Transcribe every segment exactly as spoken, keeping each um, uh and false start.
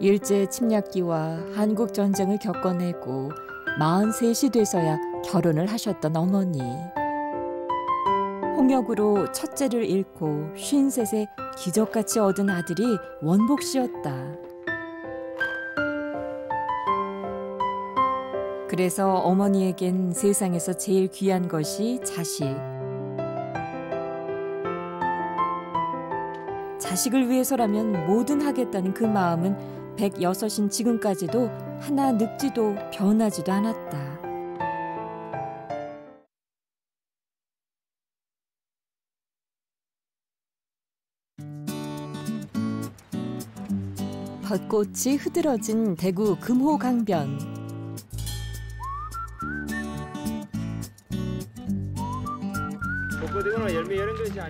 일제 침략기와 한국전쟁을 겪어내고 마흔셋이 돼서야 결혼을 하셨던 어머니. 폭력으로 첫째를 잃고 쉰셋에 기적같이 얻은 아들이 원복 씨였다. 그래서 어머니에겐 세상에서 제일 귀한 것이 자식. 자식을 위해서라면 뭐든 하겠다는 그 마음은 백여섯인 지금까지도 하나 늙지도 변하지도 않았다. 벚꽃이 흐드러진 대구 금호강변.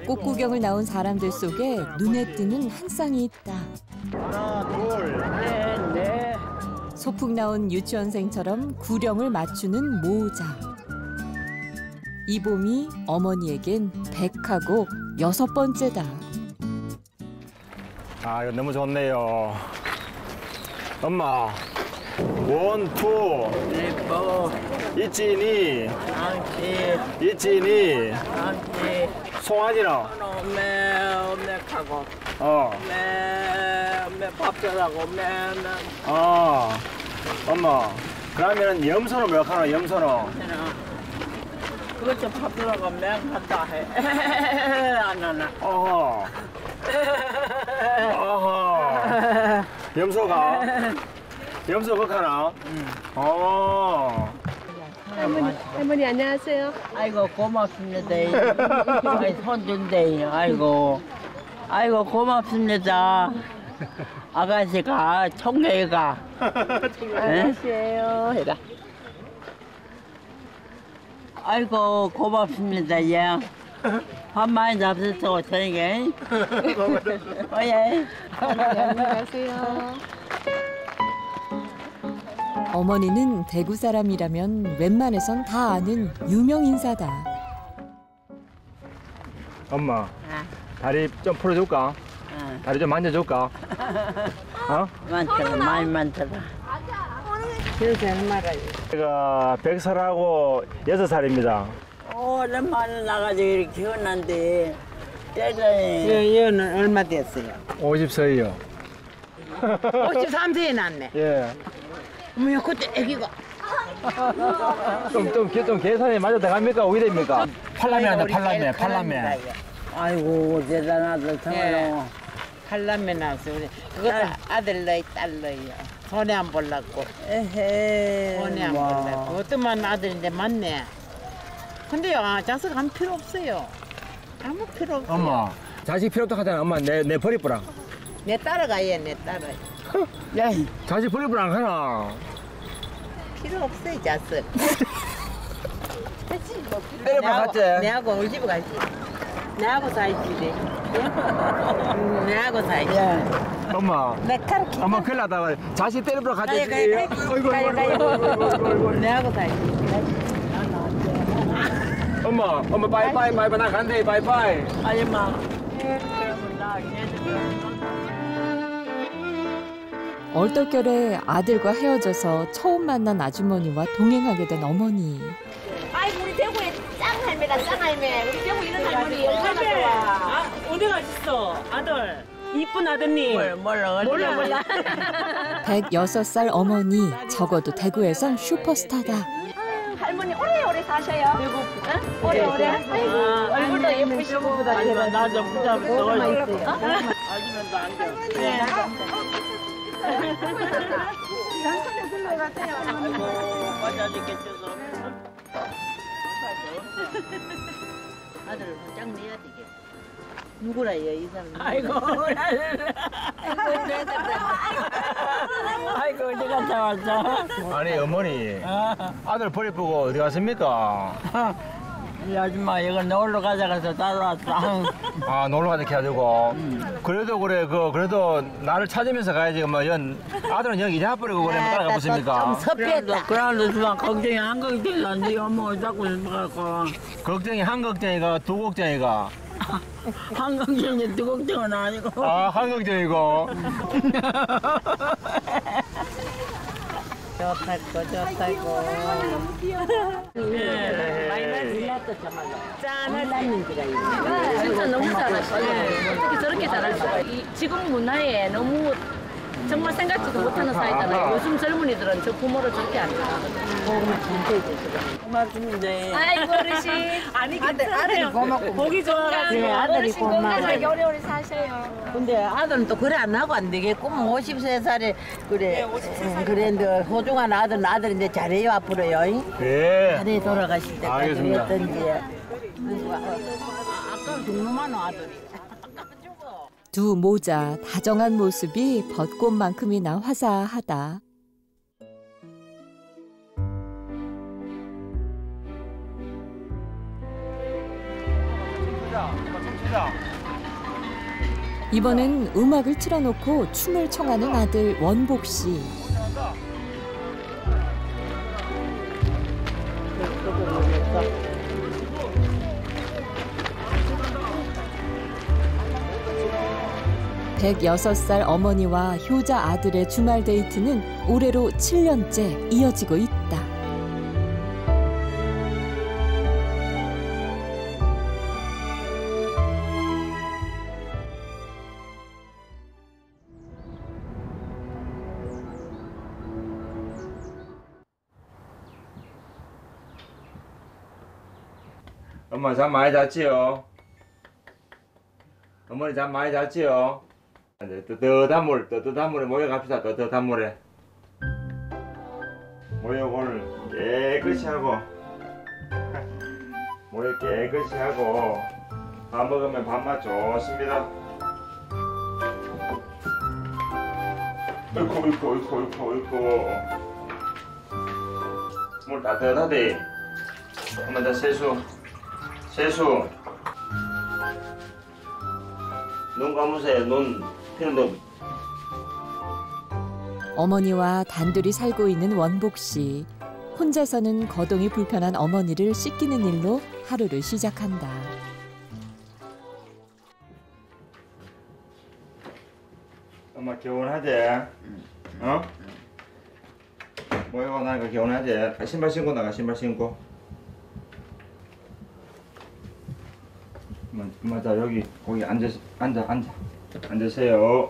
꽃 구경을 나온 사람들 속에 눈에 띄는 한 쌍이 있다. 하나, 둘, 셋, 넷. 소풍 나온 유치원생처럼 구령을 맞추는 모자. 이 봄이 어머니에겐 백하고 여섯 번째다. 아, 이거 너무 좋네요. 엄마, 원, 투. 예뻐. 이치니. 안치. 이치니. 안치. 송아지라. 엄마, 엄마 하고. 어. 밥 줘라고 맨날. 아, 엄마. 그러면은 염소는 몇 하나? 염소는. 그것도 밥 주라고 맨날 갔다 해. 안 하나. 어허. 어허. 염소가. 염소 그거 하나? 응. 어. 할머니, 할머니 안녕하세요. 아이고 고맙습니다. 손준대. 아이고. 아이고 고맙습니다. 아가씨가 총애가 안녕하세요. 해라. 아이고 고맙습니다. 예. 밥 많이 잡수고 저녁에. 어예. 안녕하세요. 어머니는 대구 사람이라면 웬만해선 다 아는 유명 인사다. 엄마, 다리 좀 풀어줄까? 다리 좀 만져줄까? 어? 많더라, 많이 많더라. 그래서 얼마라? 제가 백 살하고 여섯 살입니다. 오랜만에 나가서 이렇게 키웠는데 대전에 얘는 얼마 됐어요? 오십 세요. 오십삼 세에 낳네. 예. 어머, 그때 애기가. 좀, 좀, 좀 계산이 맞아 들어갑니까? 어디 됩니까? 팔남매한다, 팔남매, 팔남매. 아이고, 대단하다, 정말로. 팔남매 낳았어. 그것도 아들 너희, 딸 너희야. 손에 안 볼랐고. 에헤. 손에 안 볼랐고. 어떤만 아들인데 맞네. 근데요, 자식 안 필요 없어요. 아무 필요 없어요. 엄마, 자식 필요 없다고 하잖아. 엄마, 내, 내 버리뿌랑. 내 따라가, 얘, 내 따라. 야, 자식 버리뿌랑 하나. 필요 없어요, 자식. 때려봐, 갔지? 내하고 우리 집에 가지. 내하고 사이지. 내하고 사이지. 엄마. 내 카르키. 엄마 큰일 났다. 자식 때려보러 가자. 가야 가야 가야. 내하고 사이지. 엄마, 엄마 바이바이 바이바이 나 간대 바이바이. 아니 엄마. 얼떨결에 아들과 헤어져서 처음 만난 아주머니와 동행하게 된 어머니. 아이고 우리 대구에 짱 할매다 짱 할매. 우리 대구 이런 할머니 할매. 아, 어디 가셨어 아들. 이쁜 아드님. 몰라 몰라 몰라. 몰라. 백여섯 살 어머니. 적어도 대구에선 슈퍼스타다. 아, 할머니 오래오래 사셔요. 대구. 오래오래. 얼굴도 예쁘시고. 아니면 나 좀 붙잡고. 아니면 나안 돼. 아들을 짱 내야 되겠어. 누구라 이 사람. 아이고. 아이고 어디 갔다 왔어? 아니 어머니. 아들 버리 보고 어디 갔습니까? 이 아줌마 이거 놀러 가자 그래서 따라왔다. 아 놀러 가자 해가지고. 음. 그래도 그래 그 그래도 나를 찾으면서 가야지. 뭐 연 아들은 여기 잊어버리고 그래 뭐 따라가 보십니까? 좀 섭했다. 그러는 순간 걱정이 한 걱정이 안 돼요. 뭐 자꾸 생각하고. 걱정이 한 걱정이가 두 걱정이가. 한강정이 두 걱정은 아니고. 아, 한강정이고. 좋다고, 좋다고. 너무 귀여워. 네. 마이너스 일라도 정말로. 짠하다님들아 이거. 진짜 너무 잘하시네. 네. 어떻게 저렇게 잘하시나. 지금 문화에 너무 정말 생각지도 못하는 사이잖아요. 요즘 젊은이들은 저 부모를 절대 안 좋아하거든요. 고맙 진짜 고맙습니다. 아이고 어르신. 아니 근데 아들이 고맙고 보기 좋아가지고. 네, 아들이 고맙고 요리요리 사셔요. 근데 아들은 또 그래 안 하고 안 되겠구만. 오십세 살에 그래. 네, 오십세 살. 그래 소중한 아들은 아들인데 잘해요 앞으로요. 네. 아들이 돌아가실 때까지 어떤지. 아까 죽는만 아들이. 두 모자 다정한 모습이 벚꽃만큼이나 화사하다. 이번엔 음악을 틀어놓고 춤을 청하는 아들 원복 씨. 백여섯 살 어머니와 효자 아들의 주말 데이트는 올해로 칠 년째 이어지고 있다. 엄마 잠 많이 잤지요? 어머니 잠 많이 잤지요? 뜨뜻한 물, 뜨뜻한 물에 모여 갑시다. 뜨뜻한 물에 모여 오늘 깨끗이 하고 모여 깨끗이 하고 밥 먹으면 밥맛 좋습니다. 어이구 어이구 어이구 어이구 어이구 물 따뜻하대. 엄마 다 세수 세수 눈 감으세요 눈. 어머니와 단둘이 살고 있는 원복 씨. 혼자서는 거동이 불편한 어머니를 씻기는 일로 하루를 시작한다. 엄마 개운하지? 어? 뭐야 나니까 개운하지? 신발 신고 나가 신발 신고. 엄마, 엄마 자 여기 거기 앉아 앉아 앉아. 앉으세요.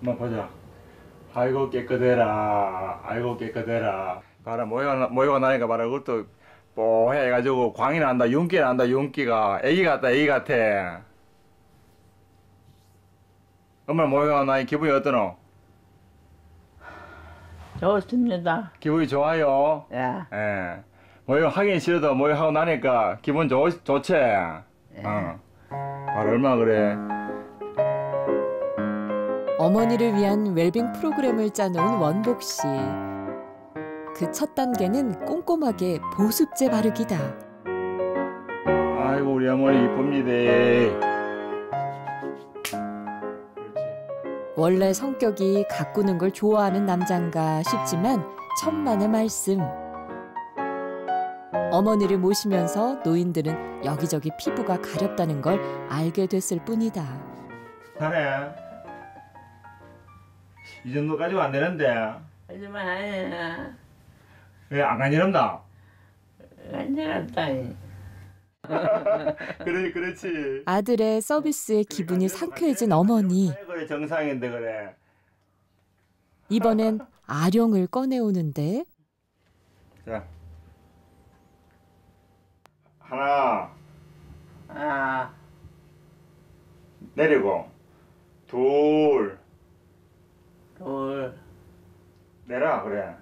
엄마 보자. 아이고 깨끗해라. 아이고 깨끗해라. 봐라 모여가 모여가 나니까 봐라 그것도 뽀해 해가지고 광이 난다. 윤기 난다. 윤기가 애기 같다. 애기 같아. 엄마 모여가 나니 기분이 어떠노? 좋습니다. 기분이 좋아요. 예. 예. 모여 하긴 싫어도 모여 하고 나니까 기분 좋 좋지. 어. 바로 얼마 그래. 어머니를 위한 웰빙 프로그램을 짜놓은 원복 씨. 그 첫 단계는 꼼꼼하게 보습제 바르기다. 아이고 우리 어머니 이쁩니다. 원래 성격이 가꾸는 걸 좋아하는 남잔가 싶지만 천만의 말씀. 어머니를 모시면서 노인들은 여기저기 피부가 가렵다는 걸 알게 됐을 뿐이다. 잘해. 이 정도까지는 안 되는데. 하지만 아니야. 왜 안 간지럽나? 간지럽다. 그래, 그렇지. 아들의 서비스에 기분이 상쾌해진 어머니. 그래, 정상인데 그래. 이번엔 아령을 꺼내오는데. 자. 하나, 하나, 내리고, 둘, 둘, 내라 그래.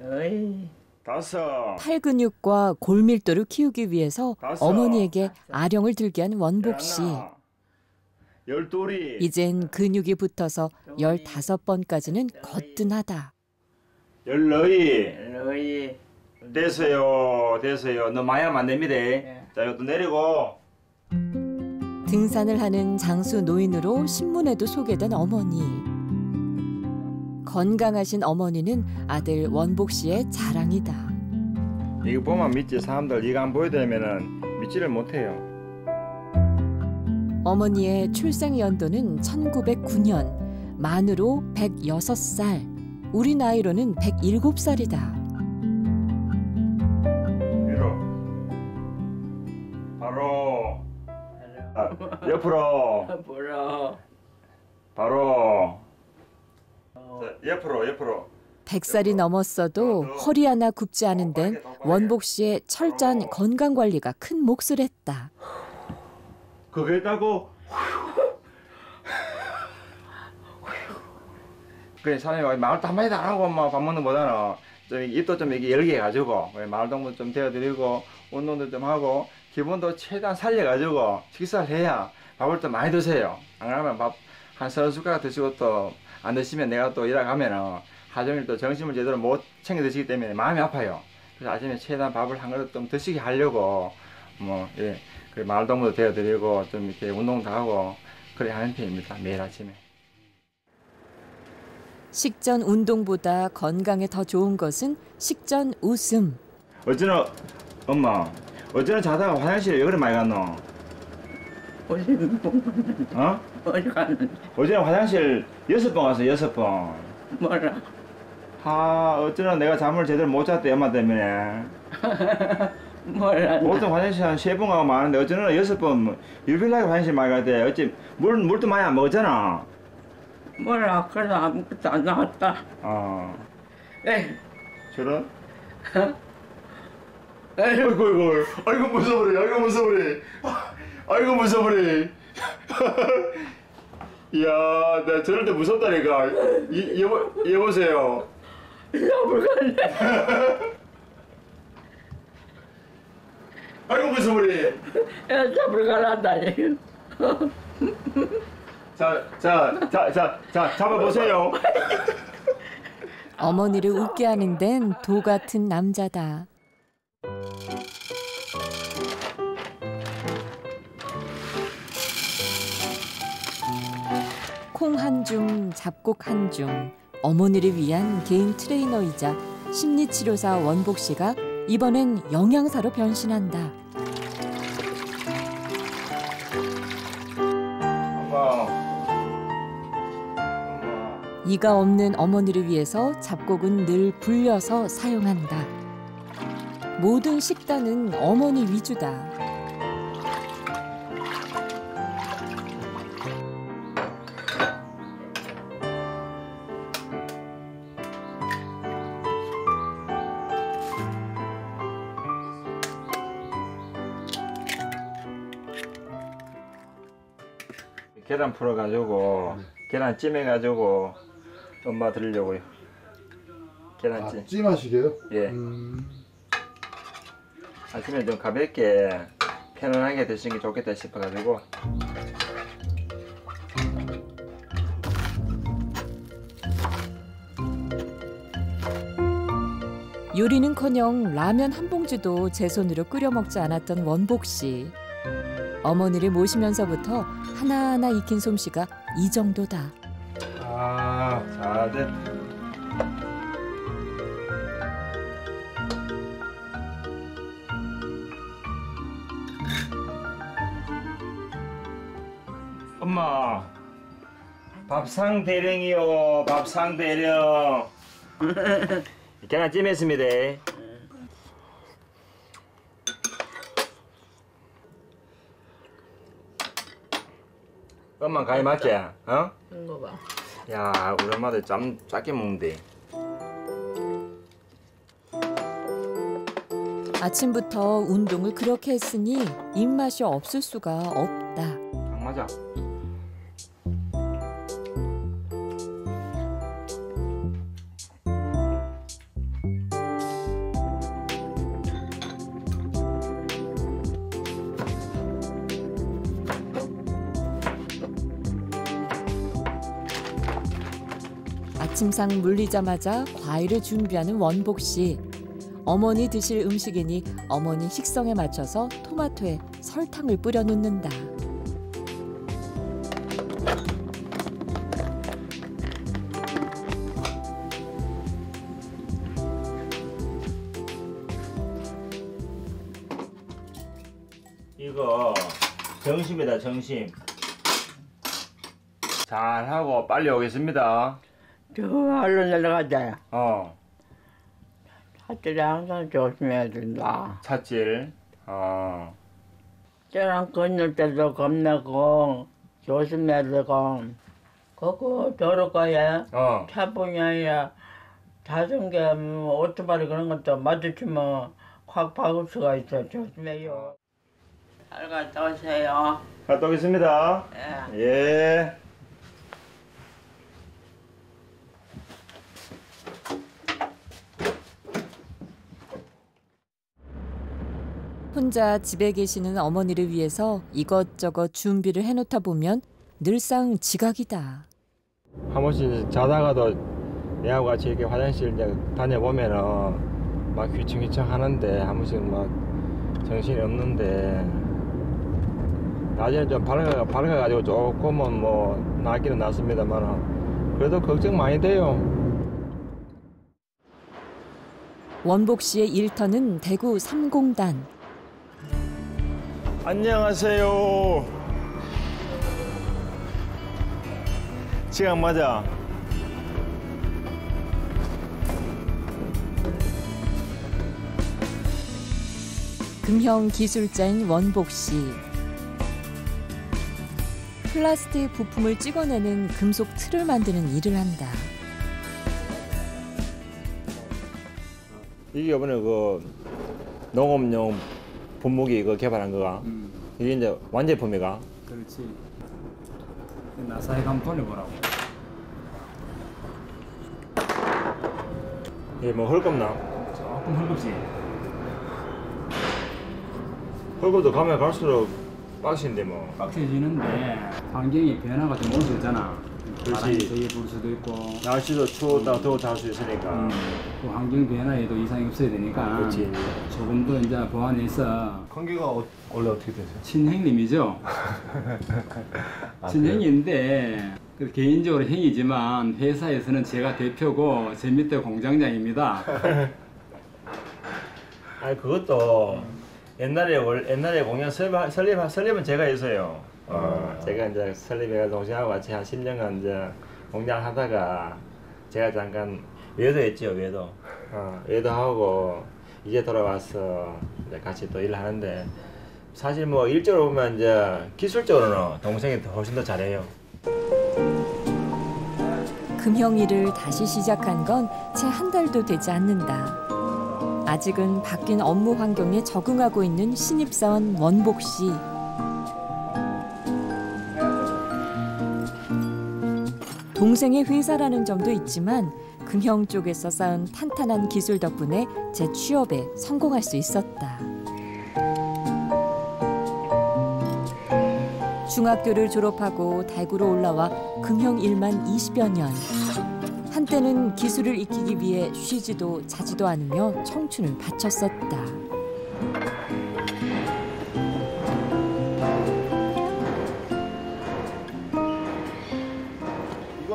어이. 다섯. 팔 근육과 골밀도를 키우기 위해서 다섯. 어머니에게 아령을 들게 한 원복 씨. 열둘이. 이젠 근육이 붙어서 열다섯 번까지는 거뜬하다. 열너이. 열너이. 됐어요, 됐어요. 너 많이 하면 안 됩니다. 네. 자, 이것도 내리고. 등산을 하는 장수 노인으로 신문에도 소개된 어머니. 건강하신 어머니는 아들 원복 씨의 자랑이다. 이거 보면 믿지, 사람들 이거 안 보여드리면 믿지를 못해요. 어머니의 출생 연도는 천구백구 년, 만으로 백여섯 살, 우리 나이로는 백일곱 살이다. 위로, 바로, 옆으로, 바로, 옆으로, 옆으로. 백 살이 넘었어도 허리 하나 굽지 않은 데는 원복 씨의 철저한 건강관리가 큰 몫을 했다. 그게 다고. 그래, 사람이 마을 한마디도 안 하고 엄마 밥 먹는 보다는 좀 입도 좀 이렇게 열게 해가지고 마을동무 좀 데워드리고 운동도 좀 하고 기분도 최대한 살려가지고 식사를 해야 밥을 좀 많이 드세요. 안 그러면 밥 한 서너 숟가락 드시고 또 안 드시면 내가 또 일하면은 하정일 또 정신을 제대로 못 챙겨 드시기 때문에 마음이 아파요. 그래서 아침에 최대한 밥을 한 그릇 좀 드시게 하려고 뭐 예, 그 마을동무도 데워드리고 좀 이렇게 운동도 하고 그래 하는 편입니다. 매일 아침에. 식전 운동보다 건강에 더 좋은 것은 식전 웃음. 어쩌나 엄마, 어쩌나 자다가 화장실에 왜 그래 많이 갔노? 어제 어? 어제 갔는데. 어제 화장실 여섯 번 갔어, 여섯 번. 뭐라? 아, 어쩌나 내가 잠을 제대로 못 잤대, 엄마 때문에. 뭐라? 보통 화장실 한 세 번 가고 많은데 어쩌나 여섯 번 유별나게 화장실 많이 갔대. 어찌 물 물도 많이 안 먹었잖아. 몰라, 그래서 아무것도 안 나왔다. 아. 에이. 저런? 에이. 아이고, 아이고. 아이고, 무서워래. 아이고, 무서워래. 아이고, 무서워래. 이야, 나 저럴 때 무섭다니까. 이, 여보, 여보세요. 나 물갈래. 아이고, 무서워래. 나 물갈란다니. 자, 자, 자, 자, 자, 잡아보세요. 어머니를 웃게 하는 데는 도 같은 남자다. 콩 한 줌, 잡곡 한 줌. 어머니를 위한 개인 트레이너이자 심리치료사 원복 씨가 이번엔 영양사로 변신한다. 이가 없는 어머니를 위해서 잡곡은 늘 불려서 사용한다. 모든 식단은 어머니 위주다. 계란 풀어가지고 계란 찜해가지고 엄마 드리려고요. 계란찜. 아, 찜하시게요? 예. 음... 아침에 좀 가볍게 편안하게 드시는 게 좋겠다 싶어가지고. 요리는커녕 라면 한 봉지도 제 손으로 끓여 먹지 않았던 원복 씨. 어머니를 모시면서부터 하나하나 익힌 솜씨가 이 정도다. 아, 잘 됐다. 엄마, 밥상 대령이요, 밥상 대령. 계란찜 했습니다. 엄마 간이 맞지? 어? 이거 봐. 야, 우리 엄마도 참 작게 먹는데. 아침부터 운동을 그렇게 했으니 입맛이 없을 수가 없다. 딱 맞아. 침상 물리자마자 과일을 준비하는 원복 씨. 어머니 드실 음식이니 어머니 식성에 맞춰서 토마토에 설탕을 뿌려 놓는다. 정심이다, 정심. 잘하고 빨리 오겠습니다. 저 얼른 내려가자. 어. 찻질이 항상 조심해야 된다. 찻질. 어. 저랑 건널 때도 겁나고 조심해야 되고. 거기 도로가야 어. 차 분야야 자전거, 오토바이 그런 것도 마주치면 확 박을 수가 있어. 조심해요. 잘 갔다 오세요. 갔다 오겠습니다. 예. 예. 혼자 집에 계시는 어머니를 위해서 이것저것 준비를 해놓다 보면 늘상 지각이다. 한 번씩 자다가도 애하고 같이 이렇게 화장실 이제 다녀보면은 막 휘청휘청 하는데 한 번씩 막 정신이 없는데 나중에 좀 밝아, 밝아가지고 조금은 뭐 낫기는 낫습니다만 그래도 걱정 많이 돼요. 원복 씨의 일터는 대구 삼공단. 안녕하세요. 시간 맞아. 금형 기술자인 원복 씨. 플라스틱 부품을 찍어내는 금속 틀을 만드는 일을 한다. 이게 이번에 그 농업용 분무기 이거 개발한 거가 음. 이게 이제 완제품이가. 그렇지. 나사에 한번 돌려보라고. 이게 뭐 헐겁나? 조금 헐겁지. 헐겁도 가면 갈수록 빡신데 뭐. 빡세지는데 환경의 변화가 좀 올 수 있잖아. 바람이 되게 불 수도 있고 날씨도 추웠다 더웠다 할 수 있으니까 음. 그 환경 변화에도 이상이 없어야 되니까 그렇지. 조금 더 이제 보완해서 관계가 어, 원래 어떻게 되세요? 친형님이죠. 아, 친형인데 그래? 개인적으로 형이지만 회사에서는 제가 대표고 제 밑에 공장장입니다. 아 그것도 옛날에 월, 옛날에 공장 설립, 설립, 설립은 제가 했어요. 어, 제가 이제 설립해가 동생하고 같이 한 십 년간 이제 공장 하다가 제가 잠깐 외도했지요. 외도. 어, 외도하고 이제 돌아와서 이제 같이 또 일하는데 사실 뭐 일적으로 보면 이제 기술적으로는 동생이 훨씬 더 잘해요. 금형 일을 다시 시작한 건 채 한 달도 되지 않는다. 아직은 바뀐 업무 환경에 적응하고 있는 신입사원 원복 씨. 동생의 회사라는 점도 있지만 금형 쪽에서 쌓은 탄탄한 기술 덕분에 재취업에 성공할 수 있었다. 중학교를 졸업하고 대구로 올라와 금형 일만 이십여 년. 한때는 기술을 익히기 위해 쉬지도 자지도 않으며 청춘을 바쳤었다.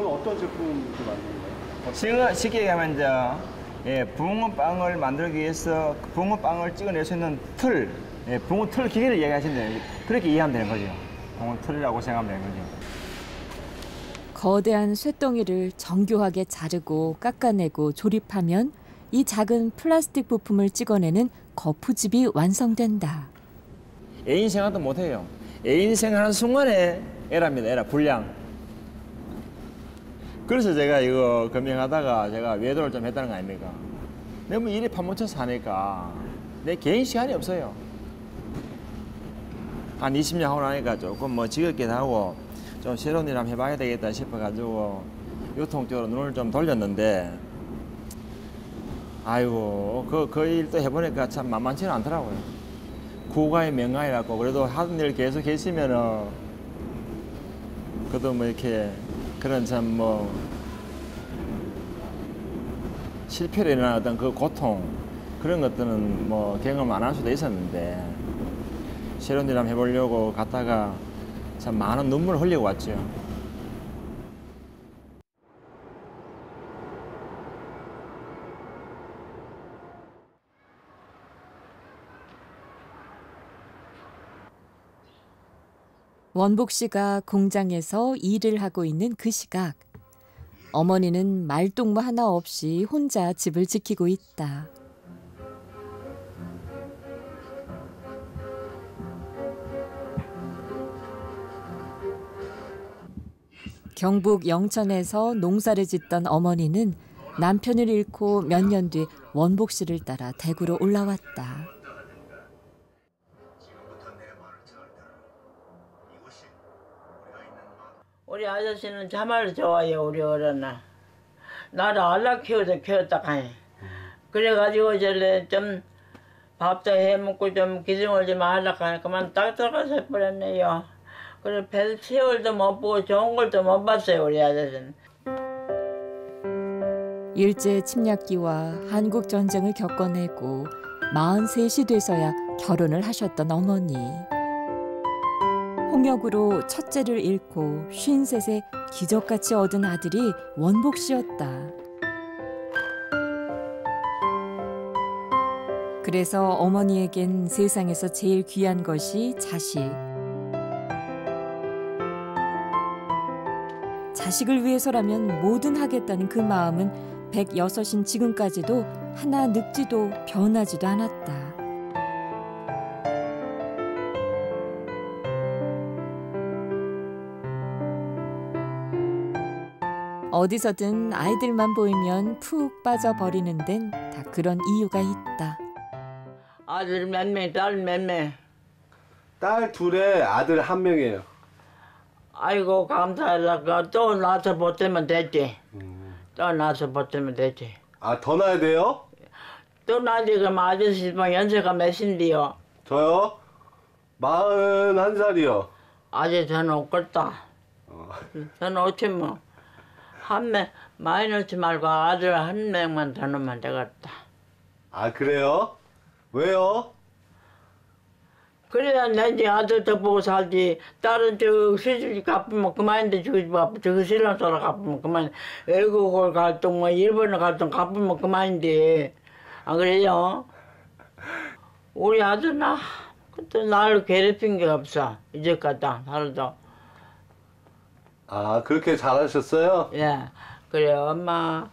어떤 제품을 만드는 거예요? 쉽게 얘기하면 이제 예, 붕어빵을 만들기 위해서 붕어빵을 찍어낼 수 있는 틀, 예, 붕어 틀 기계를 얘기하시면 돼요. 그렇게 이해하면 되는 거죠. 붕어 틀이라고 생각하면 되는 거죠. 거대한 쇳덩이를 정교하게 자르고 깎아내고 조립하면 이 작은 플라스틱 부품을 찍어내는 거푸집이 완성된다. 애인 생각도 못해요. 애인 생각하는 순간에 에라입니다. 에라, 불량. 그래서 제가 이거 금형하다가 제가 외도를 좀 했다는 거 아닙니까? 너무 일이 파묻혀서 하니까 내 개인 시간이 없어요. 한 이십 년 하고 나니까 조금 뭐 지겹기도 하고 좀 새로운 일 한번 해봐야 되겠다 싶어가지고 유통 쪽으로 눈을 좀 돌렸는데 아이고 그, 그 일도 해보니까 참 만만치는 않더라고요. 구가의 명가이라고 그래도 하던 일 계속 계시면은 그래도 뭐 이렇게 그런 참 뭐 실패로 일어난 어떤 그 고통 그런 것들은 뭐 경험 안 할 수도 있었는데 새로운 일 한번 해보려고 갔다가 참 많은 눈물을 흘리고 왔죠. 원복 씨가 공장에서 일을 하고 있는 그 시각. 어머니는 말동무 하나 없이 혼자 집을 지키고 있다. 경북 영천에서 농사를 짓던 어머니는 남편을 잃고 몇 년 뒤 원복 씨를 따라 대구로 올라왔다. 우리 아저씨는 참말로 좋아요, 우리 어른아. 나를 알라 키워서 키웠다가 그래가지고 저래 좀 밥도 해먹고 좀 기증을 좀 하려고 하니까 그만 딱 들어가서 버렸네요. 그래 별 세월도 못 보고 좋은 걸도 못 봤어요, 우리 아저씨는. 일제 침략기와 한국 전쟁을 겪어내고 마흔셋이 돼서야 결혼을 하셨던 어머니. 홍역으로 첫째를 잃고 쉰셋에 기적같이 얻은 아들이 원복 씨였다. 그래서 어머니에겐 세상에서 제일 귀한 것이 자식. 자식을 위해서라면 뭐든 하겠다는 그 마음은 백여섯인 지금까지도 하나 늙지도 변하지도 않았다. 어디서든 아이들만 보이면 푹 빠져버리는 데는 다 그런 이유가 있다. 아들 몇 명, 딸 몇 명? 딸 둘에 아들 한 명이에요. 아이고 감사하다. 또 낳아서 보태면 되지. 음. 또 낳아서 보태면 되지. 아, 더 낳아야 돼요? 또 낳아야 돼. 그럼 아저씨 연세가 몇인데요? 저요? 마흔한 살이요. 아직 저는 없겠다. 어. 저는 어찌 뭐. 한 명, 많이 넣지 말고 아들 한 명만 더 넣으면 되겠다. 아, 그래요? 왜요? 그래야 내지 아들 더 보고 살지. 딸은 저 시집 갚으면 그만인데 저 신랑 따라 갚으면 그만. 외국을 갔든 뭐 일본을 갔든 갚으면 그만인데 안 그래요? 우리 아들 나 그때 나를 괴롭힌 게 없어 이제까지 살아도. 아, 그렇게 잘하셨어요? 예. 그래 엄마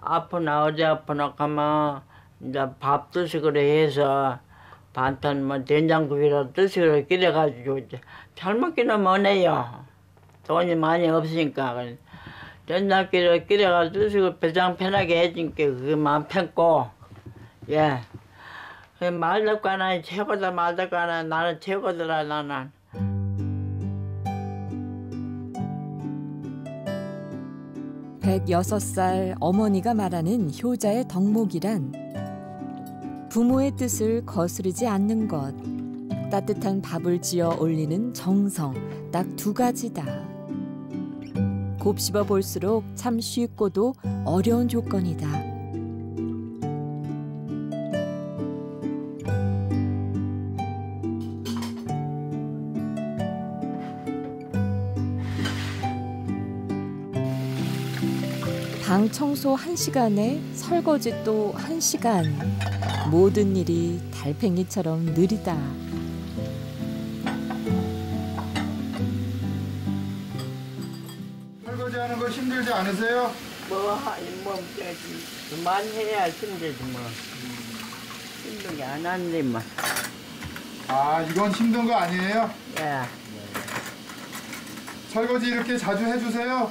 아프나 어제 아프나 가면 이제 밥 드시기로 해서. 반찬 뭐 된장국이라도 드시고 끓여가지고 잘 먹기는 뭐네요. 돈이 많이 없으니까 된장국이라도 끓여가지고 드시고 배장 편하게 해주니까 그게 마음 편고. 예. 말대꾸 하나 최고다 말대꾸 하나 나는 최고더라 나는. 백여섯 살 어머니가 말하는 효자의 덕목이란 부모의 뜻을 거스르지 않는 것, 따뜻한 밥을 지어 올리는 정성, 딱 두 가지다. 곱씹어 볼수록 참 쉽고도 어려운 조건이다. 방 청소 한 시간에 설거지 또 한 시간. 모든 일이 달팽이처럼 느리다. 설거지하는 거 힘들지 않으세요? 뭐, 뭐 많이 해야 힘들지 뭐. 힘든 게 안 하는데 뭐. 아, 이건 힘든 거 아니에요? 예. 설거지 이렇게 자주 해주세요?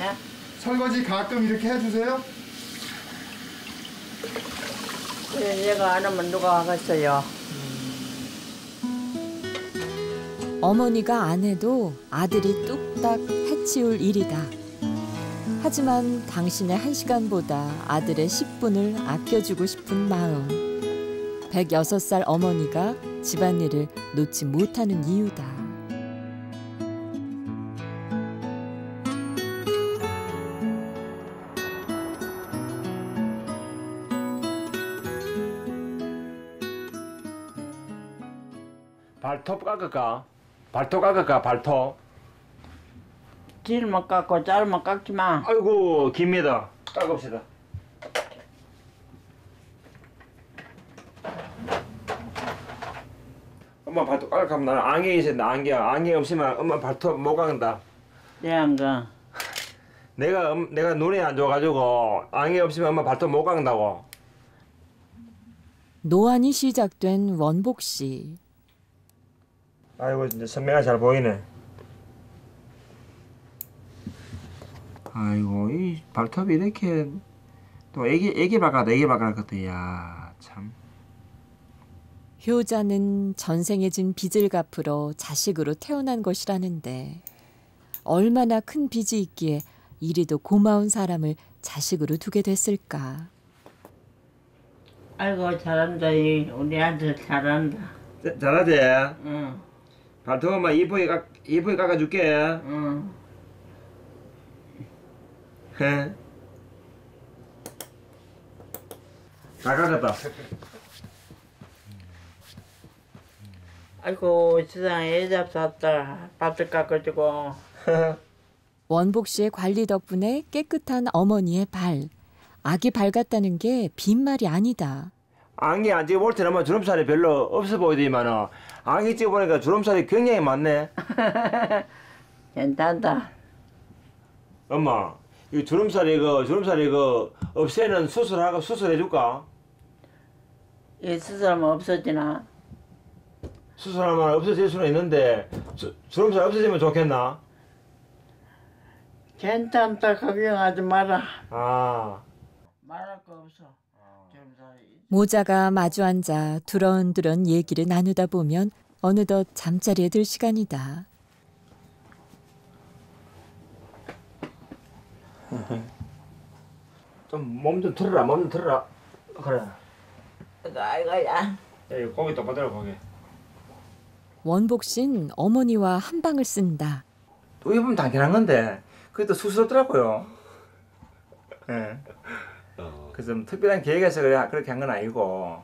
예? 설거지 가끔 이렇게 해주세요? 그래, 얘가 안 하면 누가 하겠어요. 어머니가 안 해도 아들이 뚝딱 해치울 일이다. 하지만 당신의 한 시간보다 아들의 십 분을 아껴주고 싶은 마음. 백여섯 살 어머니가 집안일을 놓지 못하는 이유다. 발톱 깎을까? 발톱 깎을까? 발톱? 길만 깎고 짧으면 깎지 마. 아이고 깁니다. 깎읍시다. 엄마 발톱 깎으면 나는 안경이 있어야 된다. 안경. 안경이 없으면 엄마 발톱 못 깎는다. 왜 안 가? 내가 음, 내가 눈이 안 좋아가지고 안경이 없으면 엄마 발톱 못 깎는다고. 노안이 시작된 원복 씨. 아이고 이제 선배가 잘 보이네. 아이고 이 발톱이 이렇게 또 애기 애기 발가락 애기 발가락 같아. 야 참. 효자는 전생에 진 빚을 갚으러 자식으로 태어난 것이라는데 얼마나 큰 빚이 있기에 이리도 고마운 사람을 자식으로 두게 됐을까. 아이고 잘한다. 우리 아들 잘한다. 자, 잘하지? 응. 발톱 엄마 예쁘게 깎, 예쁘게 깎아줄게. 응. 잘 깎았다. 아이고 세상에 여자 샀다. 발톱 깎아주고. 원복 씨의 관리 덕분에 깨끗한 어머니의 발. 아기 발 같다는 게 빈말이 아니다. 안개 안 찍어볼 때는 아마 주름살이 별로 없어 보이더니만 안개 찍어보니까 주름살이 굉장히 많네. 괜찮다. 엄마, 이 주름살이 그 주름살이 그 없애는 수술하고 수술해줄까? 예, 수술하면 없어지나? 수술하면 없어질 수는 있는데 주, 주름살 없어지면 좋겠나? 괜찮다. 걱정하지 마라. 아. 말할 거 없어. 모자가 마주 앉아 두런두런 얘기를 나누다 보면 어느덧 잠자리에 들 시간이다. 좀 몸 좀 들어라. 몸 좀 들어라. 그래. 아이고야. 고기 또 받으러 고기. 원복 씨는 어머니와 한 방을 쓴다. 또 입으면 당연한 건데 그게 또 수술더라고요. 예. 네. 그래서 좀 특별한 계획에서 그래, 그렇게 한 건 아니고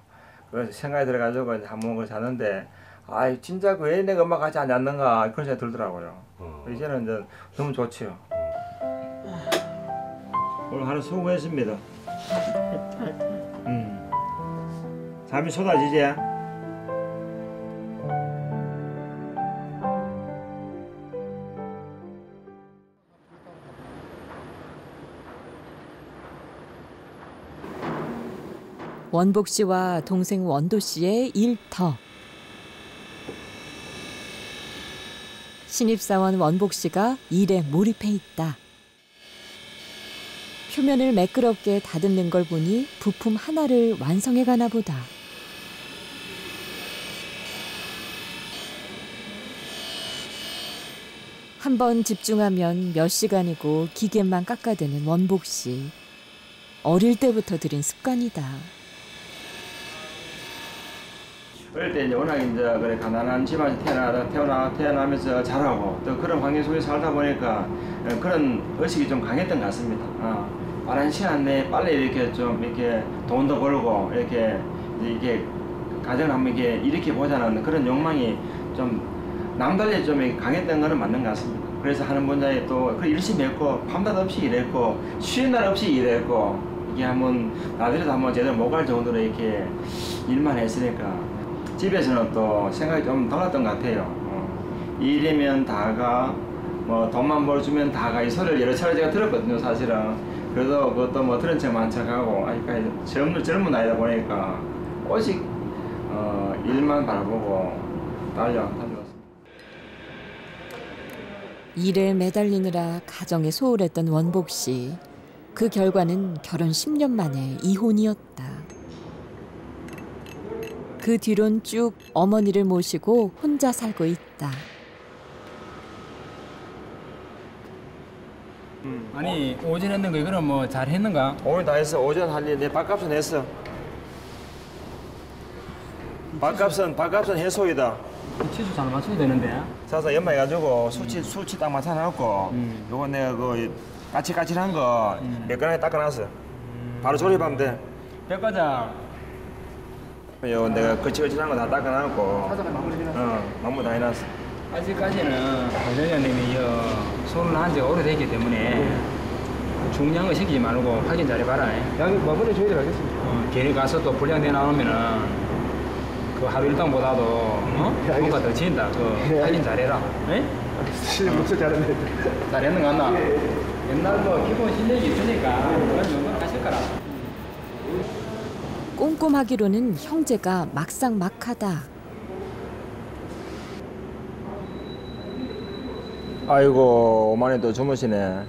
그래서 생각이 들어가지고 이제 한 모금을 잤는데 아 진짜 왜 내가 엄마 같이 안 잤는가 그런 생각이 들더라고요. 어. 이제는 이제 너무 좋지요. 오늘 하루 수고했습니다. 음. 잠이 쏟아지지? 원복 씨와 동생 원도 씨의 일터. 신입사원 원복 씨가 일에 몰입해 있다. 표면을 매끄럽게 다듬는 걸 보니 부품 하나를 완성해 가나 보다. 한 번 집중하면 몇 시간이고 기계만 깎아대는 원복 씨. 어릴 때부터 들인 습관이다. 어릴 때 이제 워낙 이제 그래 가난한 집안에서 태어나 태어나 태어나면서 자라고 또 그런 환경 속에 살다 보니까 그런 의식이 좀 강했던 것 같습니다. 어, 빠른 시간 내에 빨리 이렇게 좀 이렇게 돈도 벌고 이렇게 이게 가정을 한번 이렇게 일으켜 보자는 그런 욕망이 좀 남달리 좀 강했던 거는 맞는 것 같습니다. 그래서 하는 분야에 또 그 열심히 했고 밤낮없이 일했고 쉬는 날 없이 일했고 이게 한번 나들이도 한번 제대로 못 갈 정도로 이렇게 일만 했으니까. 집에서는 또 생각이 좀 달랐던 것 같아요. 어. 일이면 다가, 뭐 돈만 벌어주면 다가 이 소리를 여러 차례 제가 들었거든요, 사실은. 그래도 그것도 뭐 들은 척만 척하고, 그러니까 젊은, 젊은 나이다 보니까 오직 어, 일만 바라보고 달려, 달려. 일에 매달리느라 가정에 소홀했던 원복 씨. 그 결과는 결혼 십 년 만에 이혼이었다. 그 뒤론 쭉 어머니를 모시고 혼자 살고 있다. 음, 아니 오전 했는 거 이거는 뭐 잘 했는가? 오늘 다 했어. 오전 할 일 내 밥값은 했어. 밥값은 밥값은 해소이다. 치수 잘 맞춰야 되는데. 자자 연마해가지고 수치 음. 수치 딱 맞춰놨고 음. 요거 내가 그 까칠까칠한 거 몇 음. 가닥 닦아놨어. 음. 바로 조립하면 돼. 몇 가닥? 요 내가 거칠거칠한 거 다 닦아놨고 어, 마무리 다 해놨어. 아직까지는 원장님이 손을 한 지 오래됐기 때문에 네. 중요한 거 시키지 말고 확인 잘해봐라. 양이 마무리 줘야 되겠습니다. 어, 괜히 가서 또 불량돼 나오면은 그 하루 일당보다도 어? 뭔가 더 진다. 그 살림 잘해라. 네? 알겠습니다. 목소 잘했네. 잘했는 거 같나? 예. 옛날도 기본 실력이 있으니까 그런 정도는 하실 거라. 꼼꼼하기로는 형제가 막상막하다. 아이고, 오만에 또 주무시네.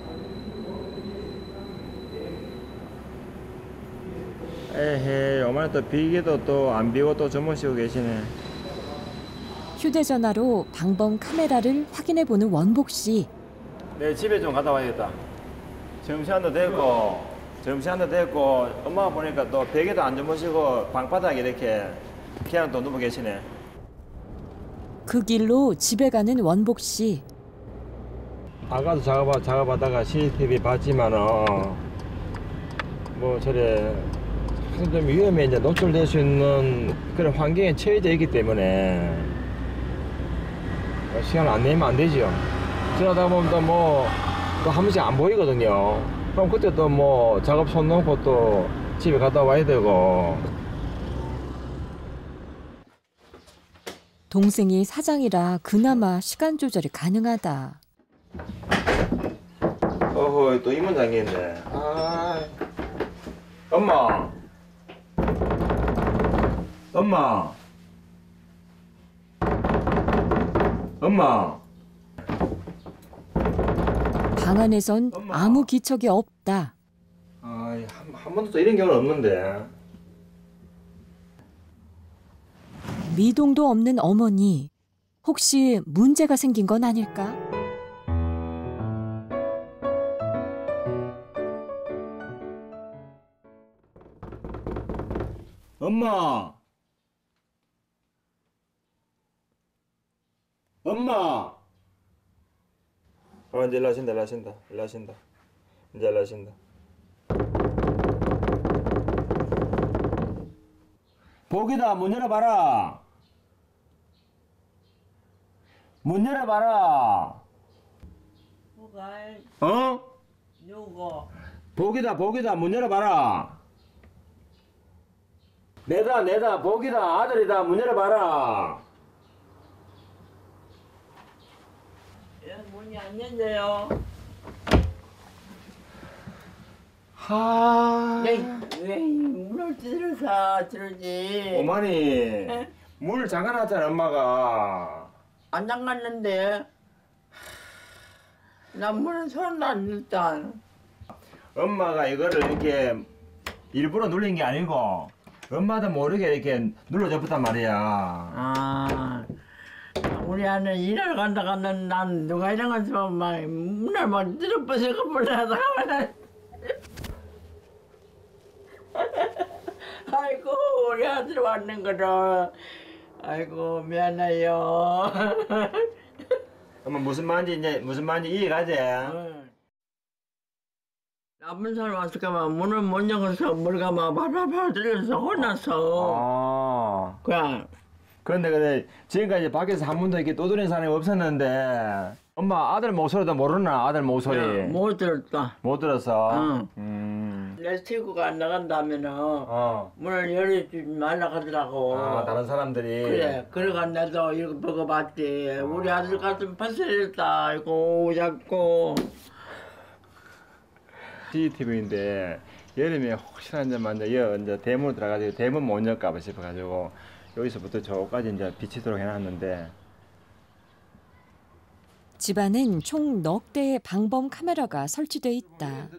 에헤이, 오만에 또 비기도 또 안 비고 또 주무시고 계시네. 휴대전화로 방범 카메라를 확인해보는 원복 씨. 내 집에 좀 갔다 와야겠다. 점심시간도 됐고, 점심시간도 됐고, 엄마가 보니까 또 베개도 안 주무시고 방바닥에 이렇게 그냥 또 누워 계시네. 그 길로 집에 가는 원복 씨. 아까도 작업, 작업하다가 씨씨티비 봤지만은 뭐 저래 좀 위험에 이제 노출될 수 있는 그런 환경에 처해져 있기 때문에 시간 안 내면 안 되죠. 지나다 보면 또 뭐 또 한 번씩 안 보이거든요. 그럼 그때 또 뭐 작업 손 놓고 또 집에 갔다 와야 되고. 동생이 사장이라 그나마 시간 조절이 가능하다. 어허, 또 이문 잠겼네. 아, 엄마, 엄마, 엄마. 방 안에선 엄마. 아무 기척이 없다. 아, 한, 한 번도 또 이런 경우는 없는데. 미동도 없는 어머니, 혹시 문제가 생긴 건 아닐까? 엄마! 엄마! 어, 이제 일로 하신다, 일로 하신다, 일로 하신다. 이제 일로 하신다. 복이다, 문 열어봐라! 문 열어봐라! 뭐가? 어? 누구? 복이다, 복이다, 문 열어봐라! 내다 내다 복이다 아들이다 문 열어봐라. 문이 안 열려요. 하. 왜 왜 문을 찌르사 찌르지. 어머니 문을 잠가놨잖아 엄마가. 안 잠갔는데. 난 문은 손도 안 냈다. 엄마가 이거를 이렇게 일부러 눌린 게 아니고. 엄마도 모르게 이렇게 눌러줬단 말이야. 아, 우리 아는 일을 간다 갔는 난 누가 이런 것처럼 막 문을 막 뚫어버릴 거 몰라서 가만히. 아이고 우리 아들 왔는 거라. 아이고 미안해요. 엄마 무슨 말인지 이제 무슨 말인지 이해가지? 응. 나쁜 사람 왔을까봐 문을 못 열어서 머리가 막 바라바라 들려서 혼났어. 아. 그냥. 그런데 근데 지금까지 밖에서 한 번도 이렇게 떠드는 사람이 없었는데 엄마 아들 목소리도 모르나 아들 목소리. 못 들었다. 못 들었어. 응. 음. 내 친구가 안 나간다면은 어. 문을 열어주지 말라 하더라고. 아, 다른 사람들이. 그래. 그래가 나도 이거 보고 봤지. 아. 우리 아들 같은 파스리였다. 아이고 잡고. 씨씨티비인데 여름에 혹시나 이제 만져 여 이제 대문으로 들어가지고 대문 못 열까봐 싶어가지고 여기서부터 저까지 이제 비치도록 해놨는데. 집안엔 총 넉 대의 방범 카메라가 설치돼 있다.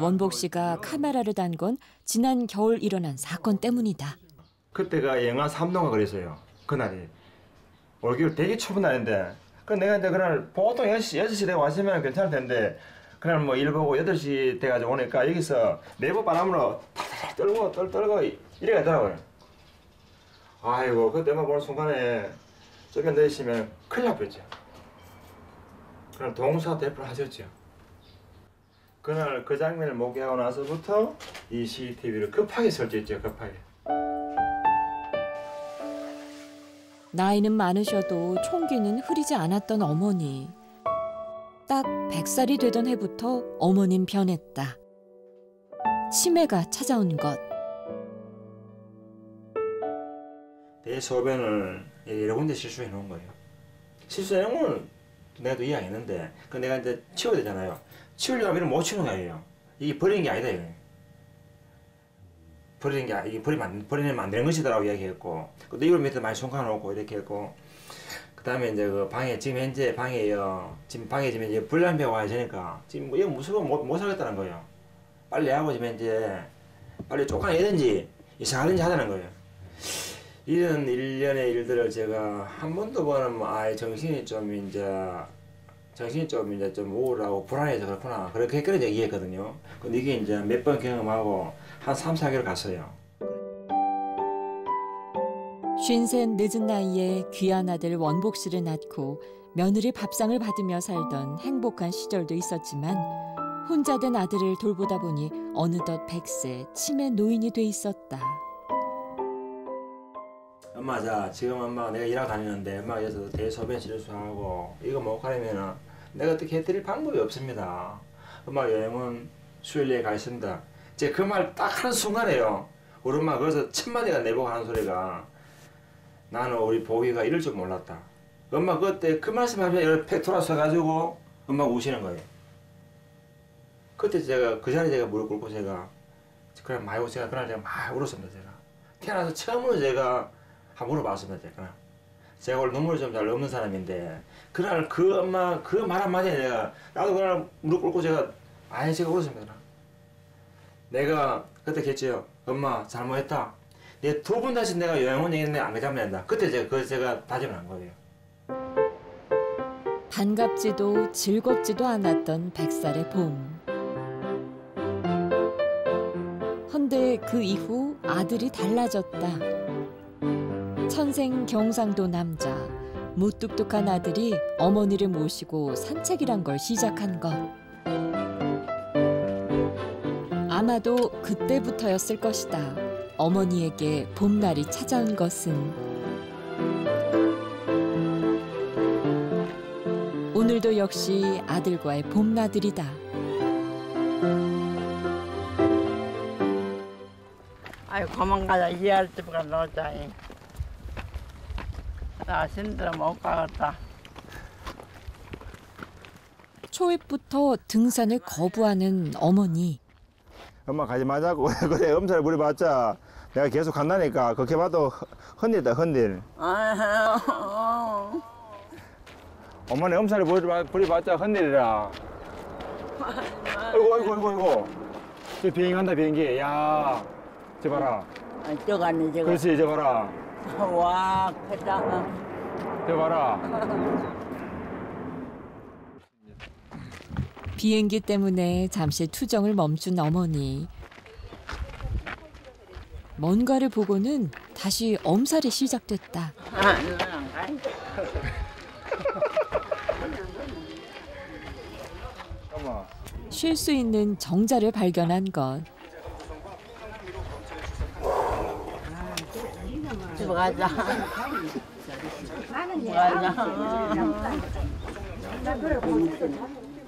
원복 씨가 카메라를 단 건 지난 겨울 일어난 사건 때문이다. 그때가 영하 삼 도가 그랬어요. 그날이 올겨울 되게 추운 날인데. 그 내가 이제 그날 보통 여섯 시 되고 왔으면 괜찮을 텐데. 그날 뭐 일 보고 여덟 시 돼가지고 오니까 여기서 내부 바람으로 탁탁 떨고 떨 떨고 이래 가더라고요. 아이고 그때만 보는 순간에 저기 내리시면 큰일 날 뻔했죠. 그날 동사 대표를 하셨죠. 그날 그 장면을 목격하고 나서부터 이 씨씨티비를 급하게 설치했죠. 급하게. 나이는 많으셔도 총기는 흐리지 않았던 어머니. 딱 백 살이 되던 해부터 어머님 변했다. 치매가 찾아온 것. 내 이 소변을 여러 군데 실수해 놓은 거예요. 실수해 놓은 건 내가 이해하겠는데, 그 내가 이제 치워야 되잖아요. 치우려면 이걸 못 치우는 거예요. 이게 버리는 게 아니다, 이거. 버리는 게, 이게 버리면, 버리면 안 되는 것이다라고 이야기했고, 근데 이걸 밑에 많이 손가 놓고 이렇게 했고, 그 다음에 이제 그 방에, 지금 현재 방에요. 지금 방에 지금 이제 불난배가 와야 되니까, 지금 이거 무서워 못, 못 살겠다는 거예요. 빨리 하고 지금 이제, 빨리 쫓아내든지, 이사하든지 하자는 거예요. 이런 일련의 일들을 제가 한 번도 보면 아예 정신이 좀 이제, 정신이 좀 이제 좀 우울하고 불안해서 그렇구나. 그렇게 그런 얘기했거든요. 근데 이게 이제 몇 번 경험하고 한 삼, 사 개월 갔어요. 쉰셋 늦은 나이에 귀한 아들 원복 씨를 낳고 며느리 밥상을 받으며 살던 행복한 시절도 있었지만 혼자 된 아들을 돌보다 보니 어느덧 백 세 치매 노인이 돼 있었다. 엄마, 자, 지금 엄마 내가 일하고 다니는데 엄마가 여기서 대소변 실수하고 이거 못 가리면 내가 어떻게 해드릴 방법이 없습니다. 엄마 여행은 수요일에 가 있습니다. 제 그 말 딱 하는 순간에요. 우리 엄마 거기서 첫마디가 내보고 하는 소리가, 나는 우리 보기가 이럴 줄 몰랐다. 엄마 그때 그 말씀 하면서 팩 돌아서가지고 엄마가 우시는 거예요. 그때 제가 그 자리에 제가 무릎 꿇고 제가 그냥 많이 제가 그날 제가 많이 울었습니다. 제가 태어나서 처음으로 제가 한번 물어봤습니다. 제가 제가 원래 눈물이 좀 잘 없는 사람인데 그날 그 엄마 그 말 한마디에 내가 나도 그날 무릎 꿇고 제가 아예 제가 울었습니다. 내가 그때 했지요. 엄마 잘못했다. 내 두 번 다시 내가 여행 온 얘기는 안 가자면 된다. 그때 제가 그 제가 다짐을 한 거예요. 반갑지도 즐겁지도 않았던 백살의 봄. 헌데 그 이후 아들이 달라졌다. 천생 경상도 남자 무뚝뚝한 아들이 어머니를 모시고 산책이란 걸 시작한 것. 아마도 그때부터였을 것이다. 어머니에게 봄날이 찾아온 것은. 오늘도 역시 아들과의 봄나들이다. 아유, 그만 가자. 이해할 때부터 놀자. 나 힘들어 못 가겠다. 초입부터 등산을 거부하는 어머니. 엄마 가지 말자고. 그래, 엄살을 부려봤자 내가 계속 간다니까. 그렇게 봐도 흔들다, 흔들. 엄마는 엄살을 부려봤자 흔들이라. 아이고, 아이고, 아이고, 아이고. 저 비행기 간다, 비행기. 야, 저 봐라. 아, 저 갔네, 저거. 그렇지, 저 봐라. 와, 크다. 저 봐라. 비행기 때문에 잠시 투정을 멈춘 어머니. 뭔가를 보고는 다시 엄살이 시작됐다. 쉴 수 있는 정자를 발견한 것. 집에 가자. 가자.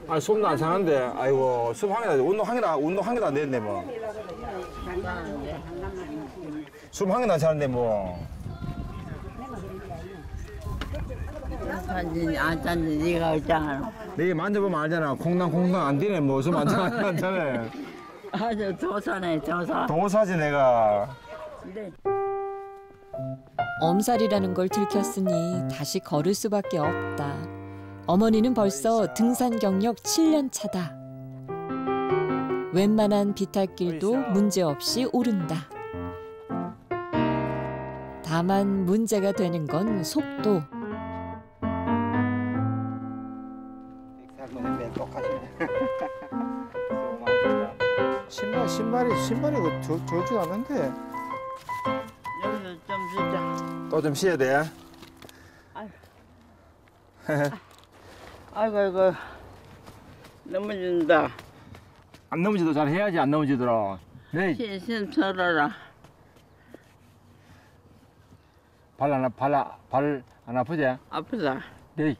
아, 숨도 안 차는데, 아이고, 숨 한 개다, 운동 한 개다, 운동 한 개도 안 됐네, 뭐. 숨 한 개도 안 차는데, 뭐. 안 찬지, 니가 알잖아. 니 만져보면 알잖아. 콩당, 콩당 안 되네, 뭐. 숨 안 차네. 아, 저 도사네, 도사. 도사지, 내가. 네. 엄살이라는 걸 들켰으니 다시 걸을 수밖에 없다. 어머니는 벌써 등산 경력 칠 년 차다. 웬만한 비탈길도 문제없이 오른다. 다만 문제가 되는 건 속도. 신발, 신발이, 신발이 좋지 않은데. 여기서 좀 쉬자. 또 좀 쉬어야 돼. 아이고, 아이고, 넘어진다. 안 넘어지도 잘 해야지, 안 넘어지더라. 네. 신신 털어라. 발 안, 발, 발 안 아프지? 아프다. 네.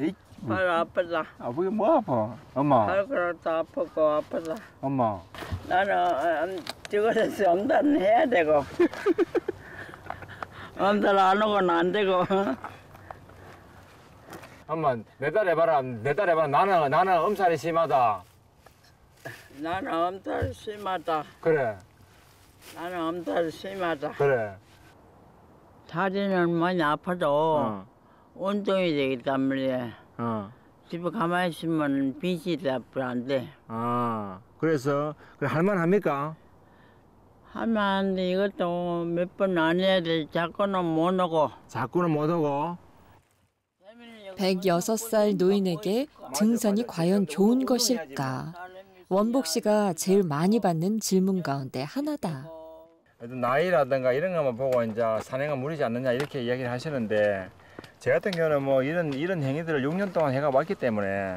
에이. 발 아프다. 아프게 뭐 아파? 엄마. 발그릇도 아프고 아프다. 엄마. 나는, 죽어서 엄단 해야 되고. 남들 안 오고는 안 되고. 엄마, 내 딸 해봐라, 내 딸 해봐라. 나는, 나는 엄살이 심하다. 나는 엄살이 심하다. 그래. 나는 엄살이 심하다. 그래. 다리는 많이 아파도 어. 운동이 되기 때문에 어. 집에 가만히 있으면 빈실이 앞으로 안 돼. 아, 그래서 그래, 할만합니까? 하면 안 돼. 이것도 몇 번 안 해야 돼. 자꾸는 못 오고. 자꾸는 못 오고. 백여섯 살 노인에게 등산이 과연 좋은 것일까? 원복 씨가 제일 많이 받는 질문 가운데 하나다. 나이라든가 이런 것만 보고 이제 산행은 무리지 않느냐 이렇게 이야기를 하시는데 제 같은 경우는 뭐 이런 이런 행위들을 육 년 동안 해가 왔기 때문에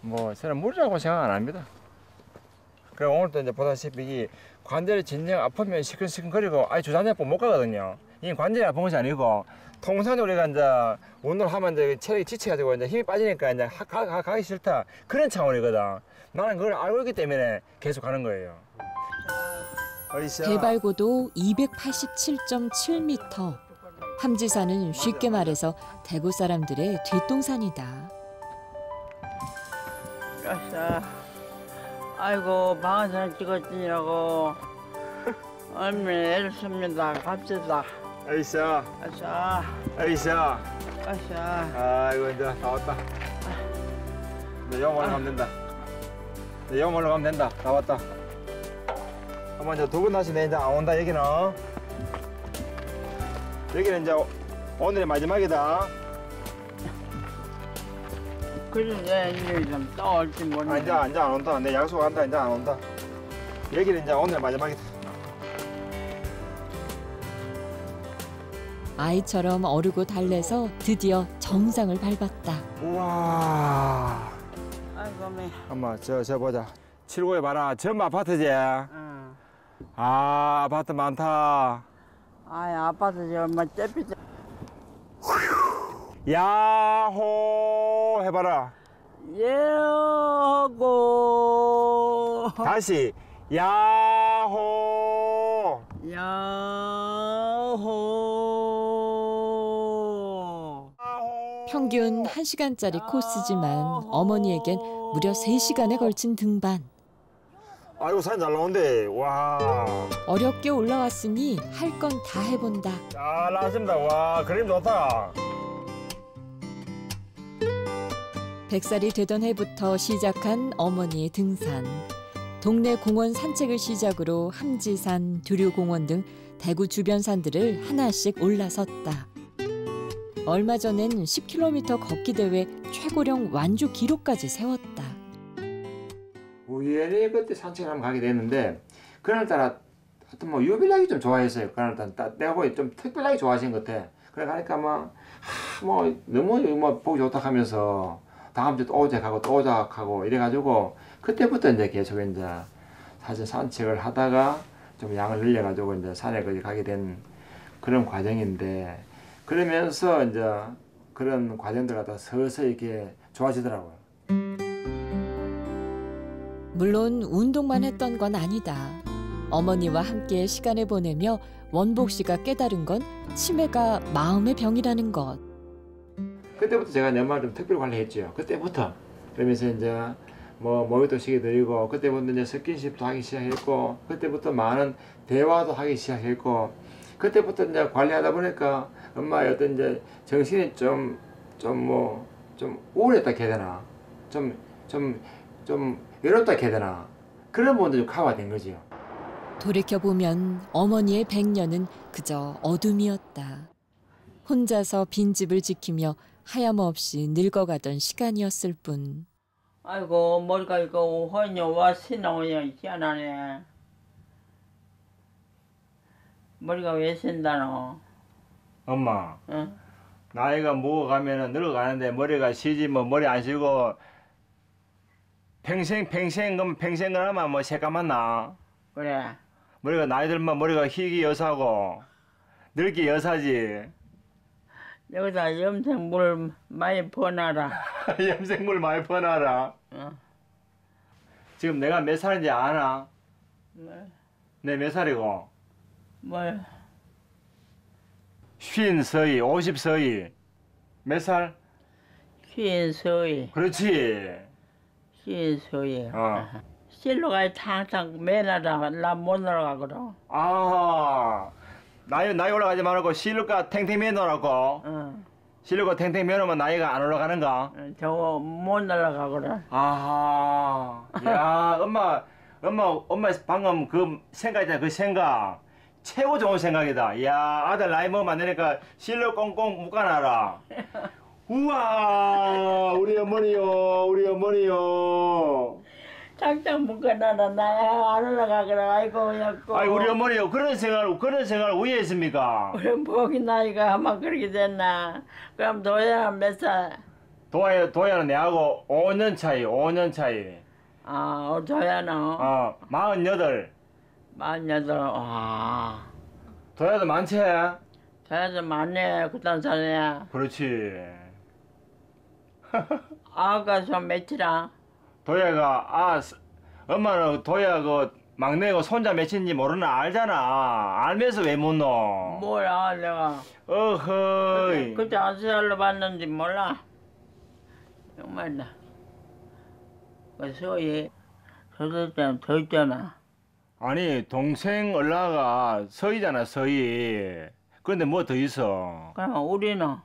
뭐 저는 무리라고 생각 안 합니다. 그리고 오늘도 이제 보다시피 이 관절이 진정 아프면 시큰시큰거리고 아예 주산자법 못 가거든요. 이 관절이 아픈 것이 아니고 통상 우리가 이제 운동을 하면 이제 체력이 지쳐가지고 이제 힘이 빠지니까 이제 하, 가, 가, 가기 싫다 그런 차원이거든. 나는 그걸 알고 있기 때문에 계속 가는 거예요. 대발고도 이백팔십칠 점 칠 미터. 함지산은 쉽게 말해서 대구 사람들의 뒷동산이다. 아싸. 아이고 방아산 찍었지라고 얼마나 애를 씁니다. 갑시다. 아이샤. 아이샤. 아이샤. 아이샤. 아이고 이제 다 왔다. 이제 영월로 가면 된다. 이제 영월로 가면 된다. 다 왔다. 한번 이제 두 번 다시 내 이제 안 온다 여기는. 여기는 이제 오늘의 마지막이다. 그래 이제 좀 떠올지 모르겠네. 아, 이제, 이제 안 온다. 내 약속한다. 이제 안 온다. 여기는 이제 오늘의 마지막이다. 아이처럼 어르고 달래서 드디어 정상을 밟았다. 우와. 아이고 매. 엄마 저 저 보자. 칠고에 봐라. 전부 아파트지. 응. 아 아파트 많다. 아이 아파트지 엄마 째피째. 야호 해봐라. 예고. 다시 야호. 야호. 평균 한 시간짜리 코스지만 어머니에겐 무려 세 시간에 걸친 등반. 아이고 산 잘 나온대. 와. 어렵게 올라왔으니 할 건 다 해본다. 잘 나왔습니다. 와 그림 좋다. 백 살이 되던 해부터 시작한 어머니의 등산. 동네 공원 산책을 시작으로 함지산, 두류공원 등 대구 주변 산들을 하나씩 올라섰다. 얼마 전엔 십 킬로미터 걷기 대회 최고령 완주 기록까지 세웠다. 우연히 그때 산책을 한번 가게 됐는데 그날따라 하여튼 뭐 유별나게 좀 좋아했어요. 그날따라 내하고 좀 특별하게 좋아하신 것 같아. 그래 가니까 막 뭐 너무 뭐 보기 좋다 하면서 다음 주 또 오자 하고 또 오자 하고 이래가지고 그때부터 이제 계속 이제 사실 산책을 하다가 좀 양을 늘려가지고 이제 산에까지 가게 된 그런 과정인데. 그러면서 이제 그런 과정들 갖다 서서히 이렇게 좋아지더라고요. 물론 운동만 했던 건 아니다. 어머니와 함께 시간을 보내며 원복 씨가 깨달은 건 치매가 마음의 병이라는 것. 그때부터 제가 내 마음을 좀 특별히 관리했죠. 그때부터. 그러면서 이제 뭐 모유도 시켜드리고 그때부터 이제 스킨십도 하기 시작했고 그때부터 많은 대화도 하기 시작했고 그때부터 이제 관리하다 보니까 엄마의 어떤 이제 정신이 좀 좀 뭐 좀 우울했다 해야 되나 좀 좀 좀 외롭다 해야 되나 그런 부분도 커버된 거지요. 돌이켜 보면 어머니의 백년은 그저 어둠이었다. 혼자서 빈 집을 지키며 하염없이 늙어가던 시간이었을 뿐. 아이고 머리가 이거 허녀와 신나오냐 희한하네. 머리가 왜 신다노? 엄마, 응? 나이가 먹어가면 늙어가는데 머리가 쉬지 뭐 머리 안 쉬고 평생 평생 그럼 평생 그러면 뭐 새까만 나. 그래. 머리가 나이 들면 머리가 희기 여사고 늙기 여사지. 여기다 염색물 많이 퍼놔라. 염색물 많이 퍼놔라. 응. 지금 내가 몇 살인지 아나? 네. 내 몇 살이고? 뭘? 쉰 서이, 오십 서이. 몇 살? 쉰 서이. 그렇지. 쉰 서이. 어. 실로 가야 항상 매나라 나 못 놀아가거든. 아, 나이 나이 올라가지 말고 실로가 탱탱 매너라고. 응. 실로가 탱탱 매너면 나이가 안 올라가는가? 응, 저거 못 날아가거든. 아, 야, 엄마, 엄마, 엄마 방금 그 생각이다, 그 생각. 최고 좋은 생각이다. 야, 아들 나이 먹으면 안 되니까 실로 꽁꽁 묶어놔라. 우와, 우리 어머니요, 우리 어머니요. 당장 묶어놔라. 나야 안 올라가거라. 아이고, 야고. 아이 우리 어머니요. 그런 생각을 그런 생각을 왜 했습니까? 우리 목이 나이가 아마 그렇게 됐나. 그럼 도야는 몇 살? 도야 도야는 내하고 오 년 차이, 오 년 차이. 아, 도야는. 어, 마흔여덟. 마흔여덟. 아. 도야도 많지. 도야도 많네. 그딴 사람이야. 그렇지. 아가 좀 몇이라? 도야가 아 엄마는 도야 그 막내고 손자 몇인지 모르나 알잖아. 알면서 왜 못 넣어? 뭐야 내가 어허이 그때 아홉 살로 봤는지 몰라. 정말 나 서희 서희 때는 더 있잖아. 아니 동생 얼라가 서희잖아 서희. 그런데 뭐 더 있어? 그럼 우리는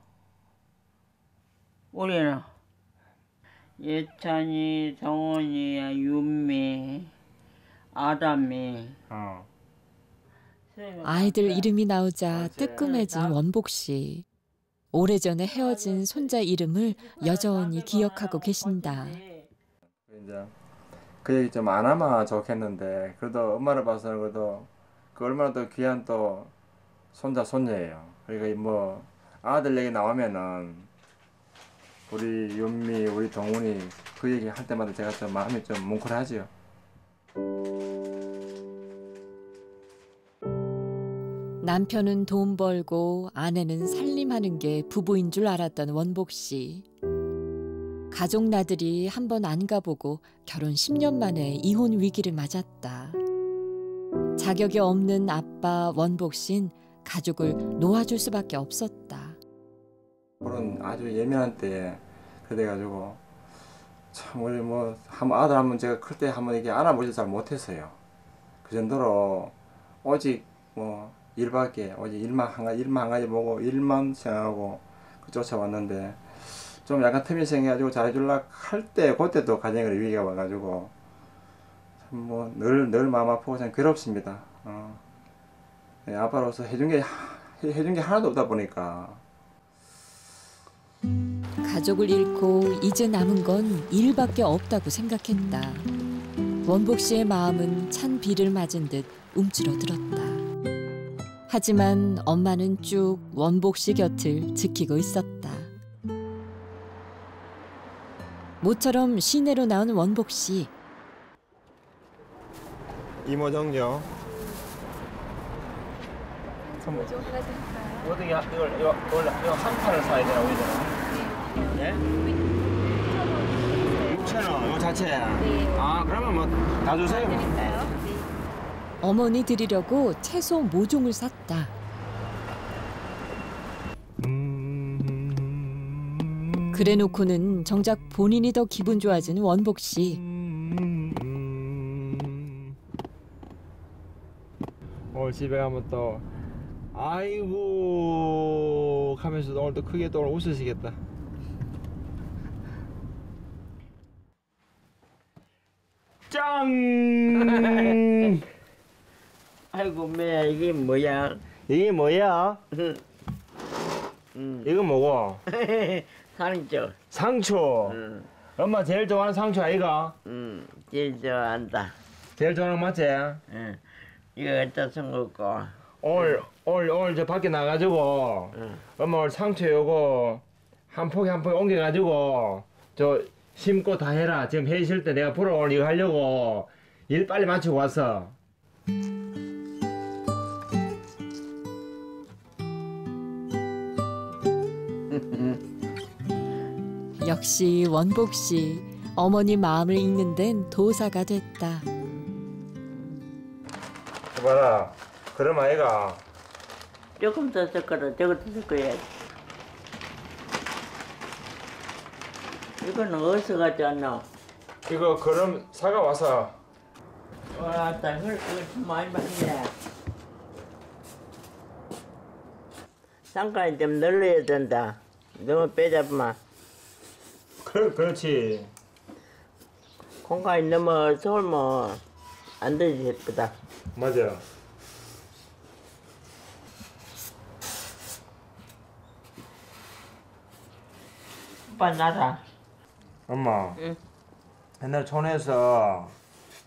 우리는. 예찬이, 정원이, 윤미, 아담이. 어. 아이들 이름이 나오자 뜨끔해진 원복 씨. 오래전에 헤어진 손자 이름을 여전히 기억하고 계신다. 이제 그 얘기 좀 안 하면 좋겠는데 그래도 엄마를 봐서는 그래도 그 얼마나 더 귀한 또 손자 손녀예요. 그러니까 뭐 아들 얘기 나오면은. 우리 윤미, 우리 동훈이 그 얘기 할 때마다 제가 좀 마음이 좀 뭉클하지요. 남편은 돈 벌고 아내는 살림하는 게 부부인 줄 알았던 원복 씨. 가족 나들이 한 번 안 가보고 결혼 십 년 만에 이혼 위기를 맞았다. 자격이 없는 아빠 원복 씨는 가족을 놓아줄 수밖에 없었다. 그런 아주 예민한 때에 그래가지고 참 우리 뭐 한번 아들 한번 제가 클 때 한번 이게 안아보질 잘 못했어요. 그 정도로 오직 뭐 일밖에 오직 일만 한 가지 일만 한 가지 보고 일만 생각하고 그 쫓아왔는데 좀 약간 틈이 생겨가지고 잘해줄라 할 때 그때도 가정의 위기가 와가지고 참 뭐 늘 늘 마음 아프고 참 괴롭습니다. 어. 네, 아빠로서 해준 게 해준 게 하나도 없다 보니까. 가족을 잃고 이제 남은 건 일밖에 없다고 생각했다. 원복 씨의 마음은 찬 비를 맞은 듯 움츠러들었다. 하지만 엄마는 쭉 원복 씨 곁을 지키고 있었다. 모처럼 시내로 나온 원복 씨. 이모 정정. 뭐죠? 어떻게 이걸 이걸 이거 한 판을 사야 되나 우리는? 네? 육천 원, 이거 자체야? 네. 아, 그러면 뭐 다 주세요. 네. 어머니 드리려고 채소 모종을 샀다. 그래놓고는 정작 본인이 더 기분 좋아지는 원복 씨. 오늘 집에 가면 또 아이고 하면서 오늘 또 크게 또 웃으시겠다. 짱! 아이고 매야 이게 뭐야? 이게 뭐야? 응. 이거 뭐고? 상추. 상추. 응. 엄마 제일 좋아하는 상추 아이가? 응. 제일 좋아한다. 제일 좋아하는 거 맞지? 응. 이거 어디다 숨겼고? 오늘 오늘 오늘 저 밖에 나가지고 응. 엄마 오늘 상추 요거 한 포기 한 포기 옮겨가지고 저. 심고 다 해라. 지금 해 있을 때 내가 보러 오늘 이거 하려고 일 빨리 마치고 왔어. 역시 원복 씨 어머니 마음을 읽는 데는 도사가 됐다. 봐라. 그럼 아이가 조금 더 섞어라, 저것도 섞어야지. 이거는 어디서 가져왔나? 이거 그럼 사가 와서. 와, 딱 그걸 좀 많이 봤네. 쌍가에 좀 늘려야 된다. 너무 빼잡으면. 그래, 그렇지. 공간이 너무 쏠면 안 되지, 예쁘다. 맞아요. 오빠 나라. 엄마. 응. 옛날 촌에서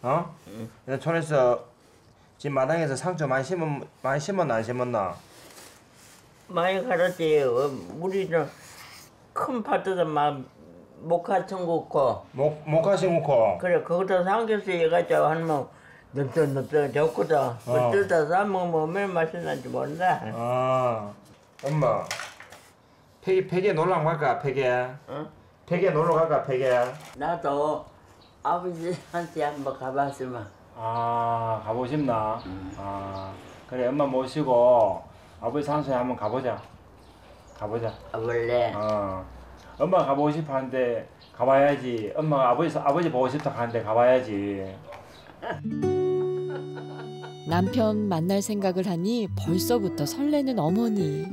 어? 응. 옛날 촌에서 집 마당에서 상추 많이 심은 많이 심었나 안 심었나? 많이 갈았지. 우리는 큰 밭에서 막 모카 심고. 모 모카 심고. 그래 거기다 삼겹살 해가지고 한뭐 넉넉 넉넉 적고다. 그때다 싸 먹으면 얼마나 맛있는지 모른다. 아, 엄마. 폐기 폐기 놀러 갈까 폐기야? 응? 댁에 놀러 갈까, 댁에? 나도 아버지한테 한번 가봤으면. 아, 가보고 싶나? 응. 아, 그래, 엄마 모시고 아버지 산소에 한번 가보자. 가보자. 가볼래? 어. 엄마 가보고 싶어 하는데 가봐야지. 엄마가 아버지, 아버지 보고 싶다 하는데 가봐야지. 남편 만날 생각을 하니 벌써부터 설레는 어머니.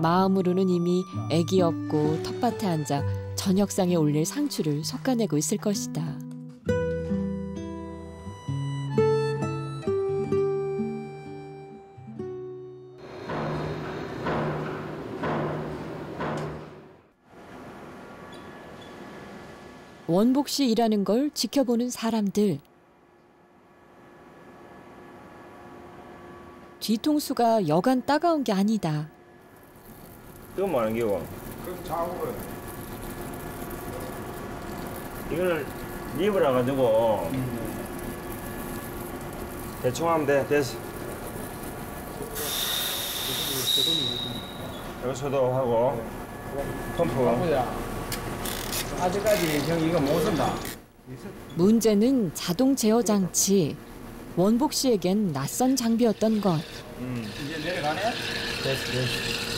마음으로는 이미 애기 업고 텃밭에 앉아 저녁상에 올릴 상추를 솎아내고 있을 것이다. 원복 씨 일하는 걸 지켜보는 사람들. 뒤통수가 여간 따가운 게 아니다. 그건 많은 기고. 그럼 자고. 이거를 입으라 가지고 음. 대충 하면 돼. 됐어. 여기서도 하고 펌프. 아직까지 형 이거 못 쓴다. 문제는 자동 제어 장치. 원복 씨에겐 낯선 장비였던 것. 음. 이제 내려가네. 됐어, 됐어.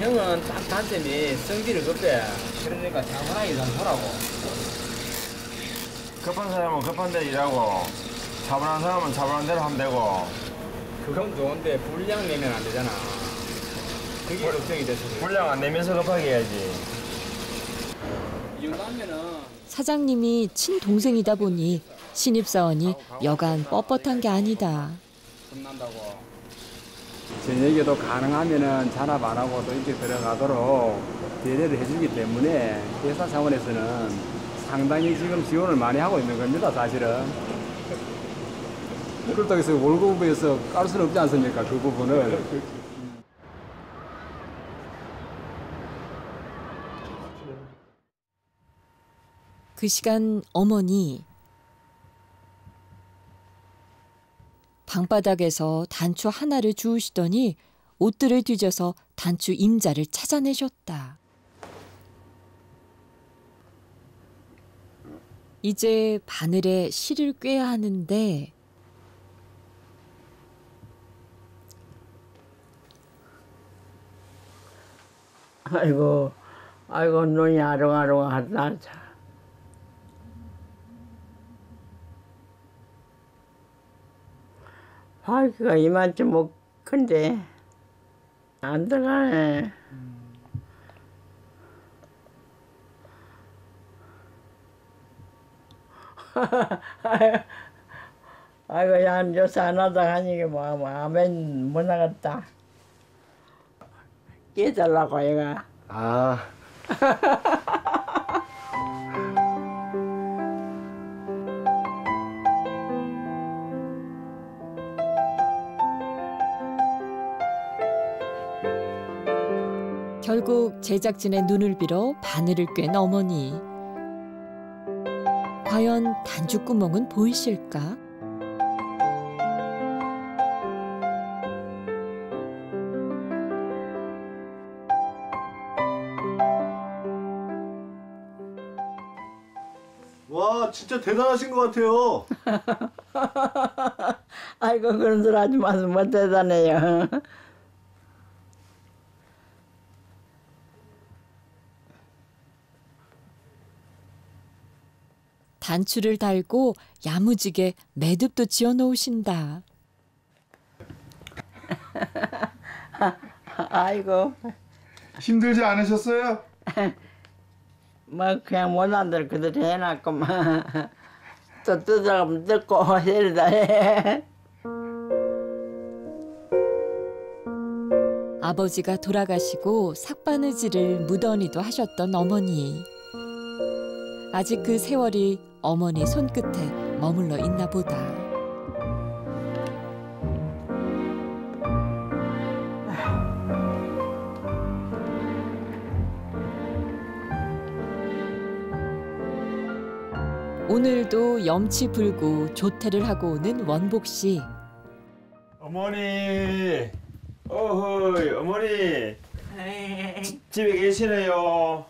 형은 딱 단점이 성질을 급해. 그러니까 차분하게 좀 하라고. 급한 사람은 급한 대로 일하고 차분한 사람은 차분한 대로 하면 되고. 그건 좋은데 분량 내면 안 되잖아. 그게 걱정이 돼서. 분량 안 내면서 급하게 해야지. 이 정도 하면은. 사장님이 친동생이다 보니 신입사원이 여간 뻣뻣한 게 아니다. 끝난다고. 저녁에도 가능하면은 잔업 안 하고 또 이렇게 들어가도록 배려를 해주기 때문에 회사 차원에서는 상당히 지금 지원을 많이 하고 있는 겁니다, 사실은. 그렇다고 해서 월급에서 깔 수는 없지 않습니까, 그 부분을. 그 시간 어머니. 방바닥에서 단추 하나를 주우시더니 옷들을 뒤져서 단추 임자를 찾아내셨다. 이제 바늘에 실을 꿰야 하는데 아이고, 아이고 눈이 아롱아롱하다. 바퀴가 이만큼 못 큰데 안 들어가네. 아이고 야 요새 안 하다 하니까 뭐 마음엔 못 나갔다. 깨달라고 얘가. 아. 결국 제작진의 눈을 빌어 바늘을 꿰는 어머니. 과연 단추구멍은 보이실까? 와, 진짜 대단하신 것 같아요. 아이고, 그런 소리 하지 마세요. 뭐 대단해요. 단추를 달고 야무지게 매듭도 지어놓으신다. 아이고. 힘들지 않으셨어요? 뭐 그냥 못한 대로 그대로 해놨구만. 또 뜯어가면 뜯고 이러다 해. 아버지가 돌아가시고 삭바느질을 무던히도 하셨던 어머니. 아직 그 세월이 어머니 손끝에 머물러 있나 보다. 오늘도 염치 불구 조퇴를 하고 오는 원복 씨. 어머니, 어허이, 어머니, 지, 집에 계시네요.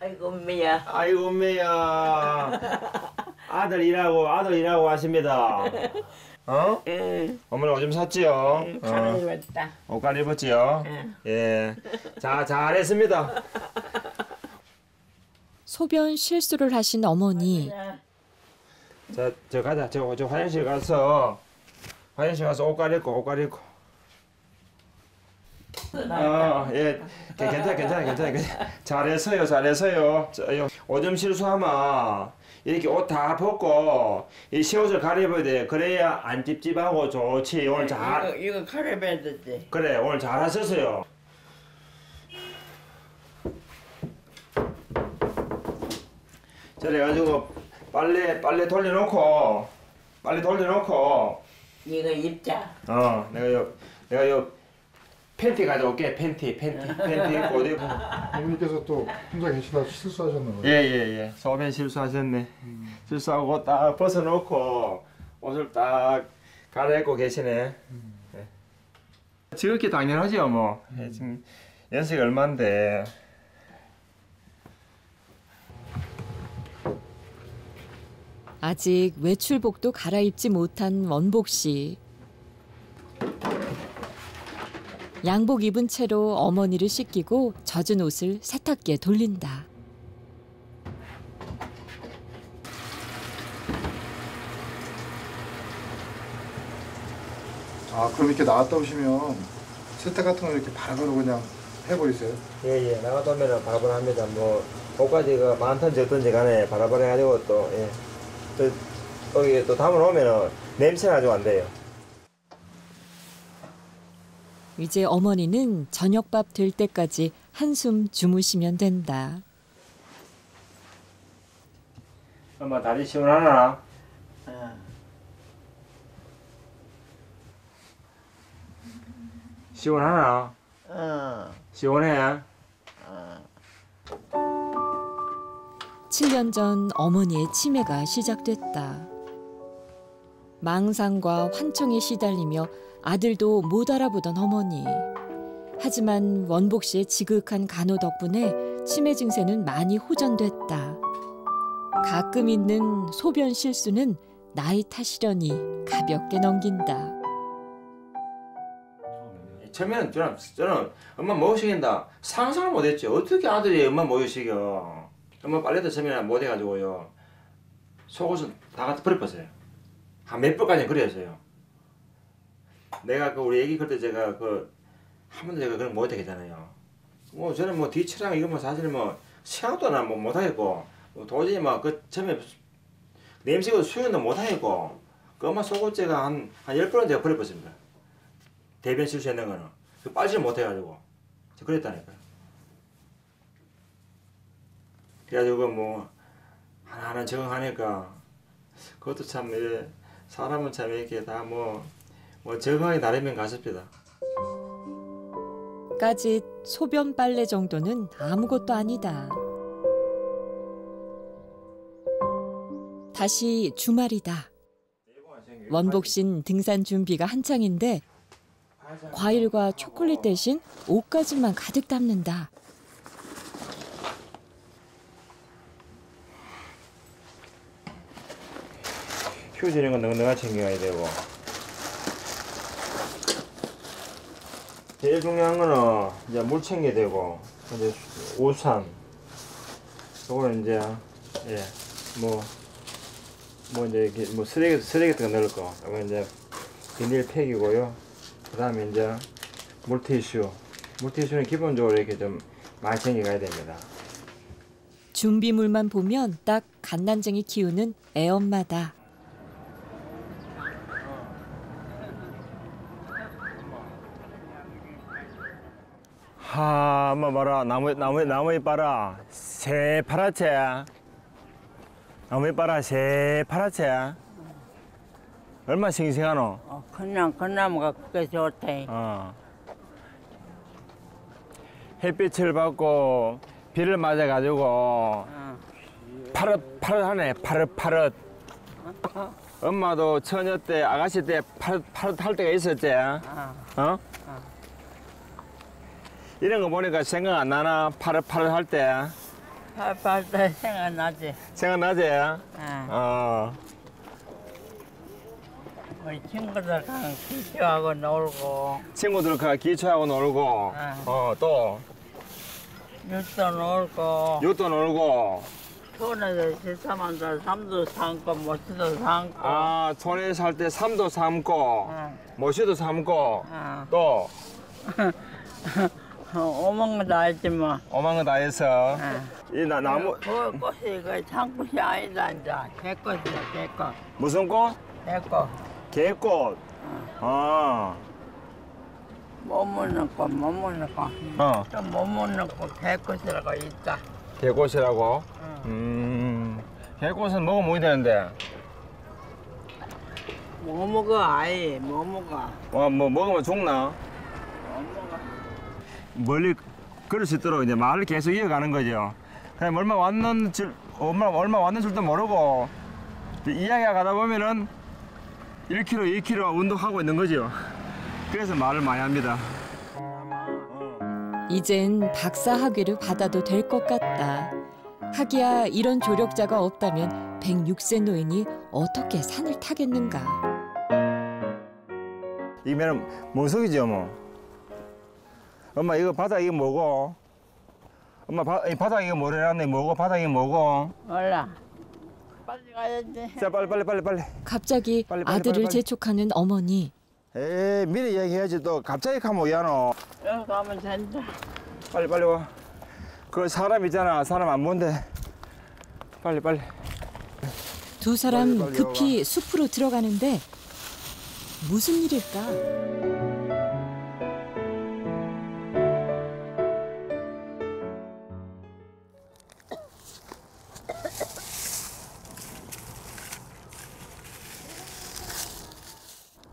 아이고, 엄매야. 아이고, 엄매야. 아들 일하고, 아들 일하고 하십니다. 어? 응. 어머니 오줌 샀지요? 응, 어. 입었다. 옷 갈아입었지요? 응. 예. 자, 잘했습니다. 소변 실수를 하신 어머니. 자, 저 가자. 저, 저 화장실 가서, 화장실 가서 옷 갈아입고, 옷 갈아입고. 어, 예, 괜찮아, 괜찮아, 괜찮아, 괜찮아. 잘했어요, 잘했어요. 오줌 실수하면 이렇게 옷 다 벗고 이 새 옷을 갈아입어야 돼. 그래야 안 찝찝하고 좋지. 오늘 잘. 이거, 이거 갈아입어야 되지. 그래, 오늘 잘하셨어요. 그래가지고 빨래 빨래 돌려놓고 빨래 돌려놓고. 이거 입자. 어, 내가 요 내가 요. 팬티 가져올게. 팬티, 팬티, 팬티 입고 어디 입고. 어머니께서 또 혼자 계시다 실수하셨나 봐요. 예, 예, 예. 소변 실수하셨네. 음. 실수하고 딱 벗어놓고 옷을 딱 갈아입고 계시네. 음. 네. 즐겁게 당연하지요, 뭐. 음. 예, 지금 연세가 얼만데. 아직 외출복도 갈아입지 못한 원복 씨. 양복 입은 채로 어머니를 씻기고 젖은 옷을 세탁기에 돌린다. 아, 그럼 이렇게 나갔다 오시면 세탁 같은 거 이렇게 바로 그냥 해버리세요? 예, 예. 나갔다 오면 바로바로 합니다. 뭐 옷까지가 많던지 어떤지 간에 바로바로 해가지고 또, 예. 또 여기 또 담을 오면 냄새가 아주 안 돼요. 이제 어머니는 저녁밥 될 때까지 한숨 주무시면 된다. 엄마 다리 시원하나? 응. 시원하나? 응. 시원해? 응. 칠 년 전 어머니의 치매가 시작됐다. 망상과 환청에 시달리며 아들도 못 알아보던 어머니. 하지만 원복 씨의 지극한 간호 덕분에 치매 증세는 많이 호전됐다. 가끔 있는 소변 실수는 나이 탓이려니 가볍게 넘긴다. 처음에는 저는, 저는 엄마 못 시킨다 상상을 못했죠. 어떻게 아들이 엄마 못 시켜. 엄마 빨래도 처음에는 못해가지고요. 속옷은 다 갖다 버려버렸어요. 한 몇 벌까지는 그랬어요. 내가 그 우리 애기 그때 제가 그 한 번도 제가 그런 못하게 되잖아요. 뭐 저는 뭐 뒤치랑 이거 뭐 사실 뭐 생각도 나 뭐 못하겠고 뭐 도저히 막 그 처음에 냄새고 수영도 못하겠고 그 엄마 속옷 제가 한 한 열 번은 제가 버려버렸습니다. 대변 실수했는 거는 빠지를 못해가지고 그랬다니까요. 그래가지고 뭐 하나하나 적응하니까 그것도 참 이래 사람은 참 이렇게 다 뭐 뭐 적응하기 나름인 같습니다. 까짓 소변 빨래 정도는 아무것도 아니다. 다시 주말이다. 원복 씨는 등산 준비가 한창인데 과일과 초콜릿 대신 옷까지만 가득 담는다. 휴지 이런 건 넉넉하게 챙겨야 되고. 제일 중요한 거는 이제 물 챙겨야 되고, 이제 우산. 요거는 이제, 예, 뭐, 뭐 이제 이렇게 뭐 쓰레기, 쓰레기 같은 거 넣을 거. 요거 이제 비닐팩이고요. 그 다음에 이제 물티슈. 물티슈는 기본적으로 이렇게 좀 많이 챙겨가야 됩니다. 준비물만 보면 딱 갓난쟁이 키우는 애엄마다. 하, 엄마 봐라. 나무, 나무, 나무에 봐라. 새파랗지? 나무에 봐라. 새파랗지? 얼마 싱싱하노? 어, 큰나무, 큰나무가 그게 좋대. 어. 햇빛을 받고 비를 맞아가지고 어. 파릇, 파릇하네. 파릇, 파릇. 어? 엄마도 처녀 때, 아가씨 때 파릇, 파릇할 때가 있었지? 어? 어? 이런 거 보니까 생각 안 나나? 파릇파릇할 때? 파릇파릇 때 생각나지. 생각나지? 응. 어. 우리 친구들하고 기초하고 놀고. 친구들하고 기초하고 놀고. 응. 어, 또? 육도 놀고. 육도 놀고. 촌에서 시사만들 삼도 삼고, 모시도 삼고. 아, 촌에 살 때 삼도 삼고, 응. 모시도 삼고. 응. 또? 오만 거 다 했지 뭐. 오만 거 다 했어. 이 나 나무. 그 꽃이 이거 장꽃이 아니다 이제. 개꽃이야 개꽃. 무슨 꽃? 개꽃. 개꽃. 어. 못 먹는 꽃, 못 먹는 꽃. 어. 좀 못 먹는 꽃 개꽃이라고 있다. 개꽃이라고? 응. 음. 개꽃은 먹어 먹어야 되는데. 못 먹어 아예 못 먹어. 와, 뭐 먹으면 죽나? 멀리 걸을 수 있도록 이제 말을 계속 이어가는 거죠. 그냥 얼마 왔는 줄, 얼마, 얼마 왔는 줄도 모르고 이야기가 가다 보면은 일 킬로미터, 이 킬로미터 운동하고 있는 거죠. 그래서 말을 많이 합니다. 이젠 박사 학위를 받아도 될 것 같다. 하기야 이런 조력자가 없다면 백육 세 노인이 어떻게 산을 타겠는가. 이면 멍석이죠 뭐. 엄마 이거 바닥 이거 뭐고? 엄마 바, 이 바닥 이거 뭐래라네 뭐고? 바닥 이거 뭐고? 몰라. 빨리 가야지. 자 빨리 빨리 빨리 빨리. 갑자기 빨리, 빨리, 아들을 빨리, 빨리. 재촉하는 어머니. 에이 미리 얘기해야지 또 갑자기 가면 야노. 여기 가면 된다. 빨리 빨리 와. 그 사람 있잖아 사람 안 본데. 빨리 빨리. 두 사람 빨리, 빨리 급히 와봐. 숲으로 들어가는데 무슨 일일까?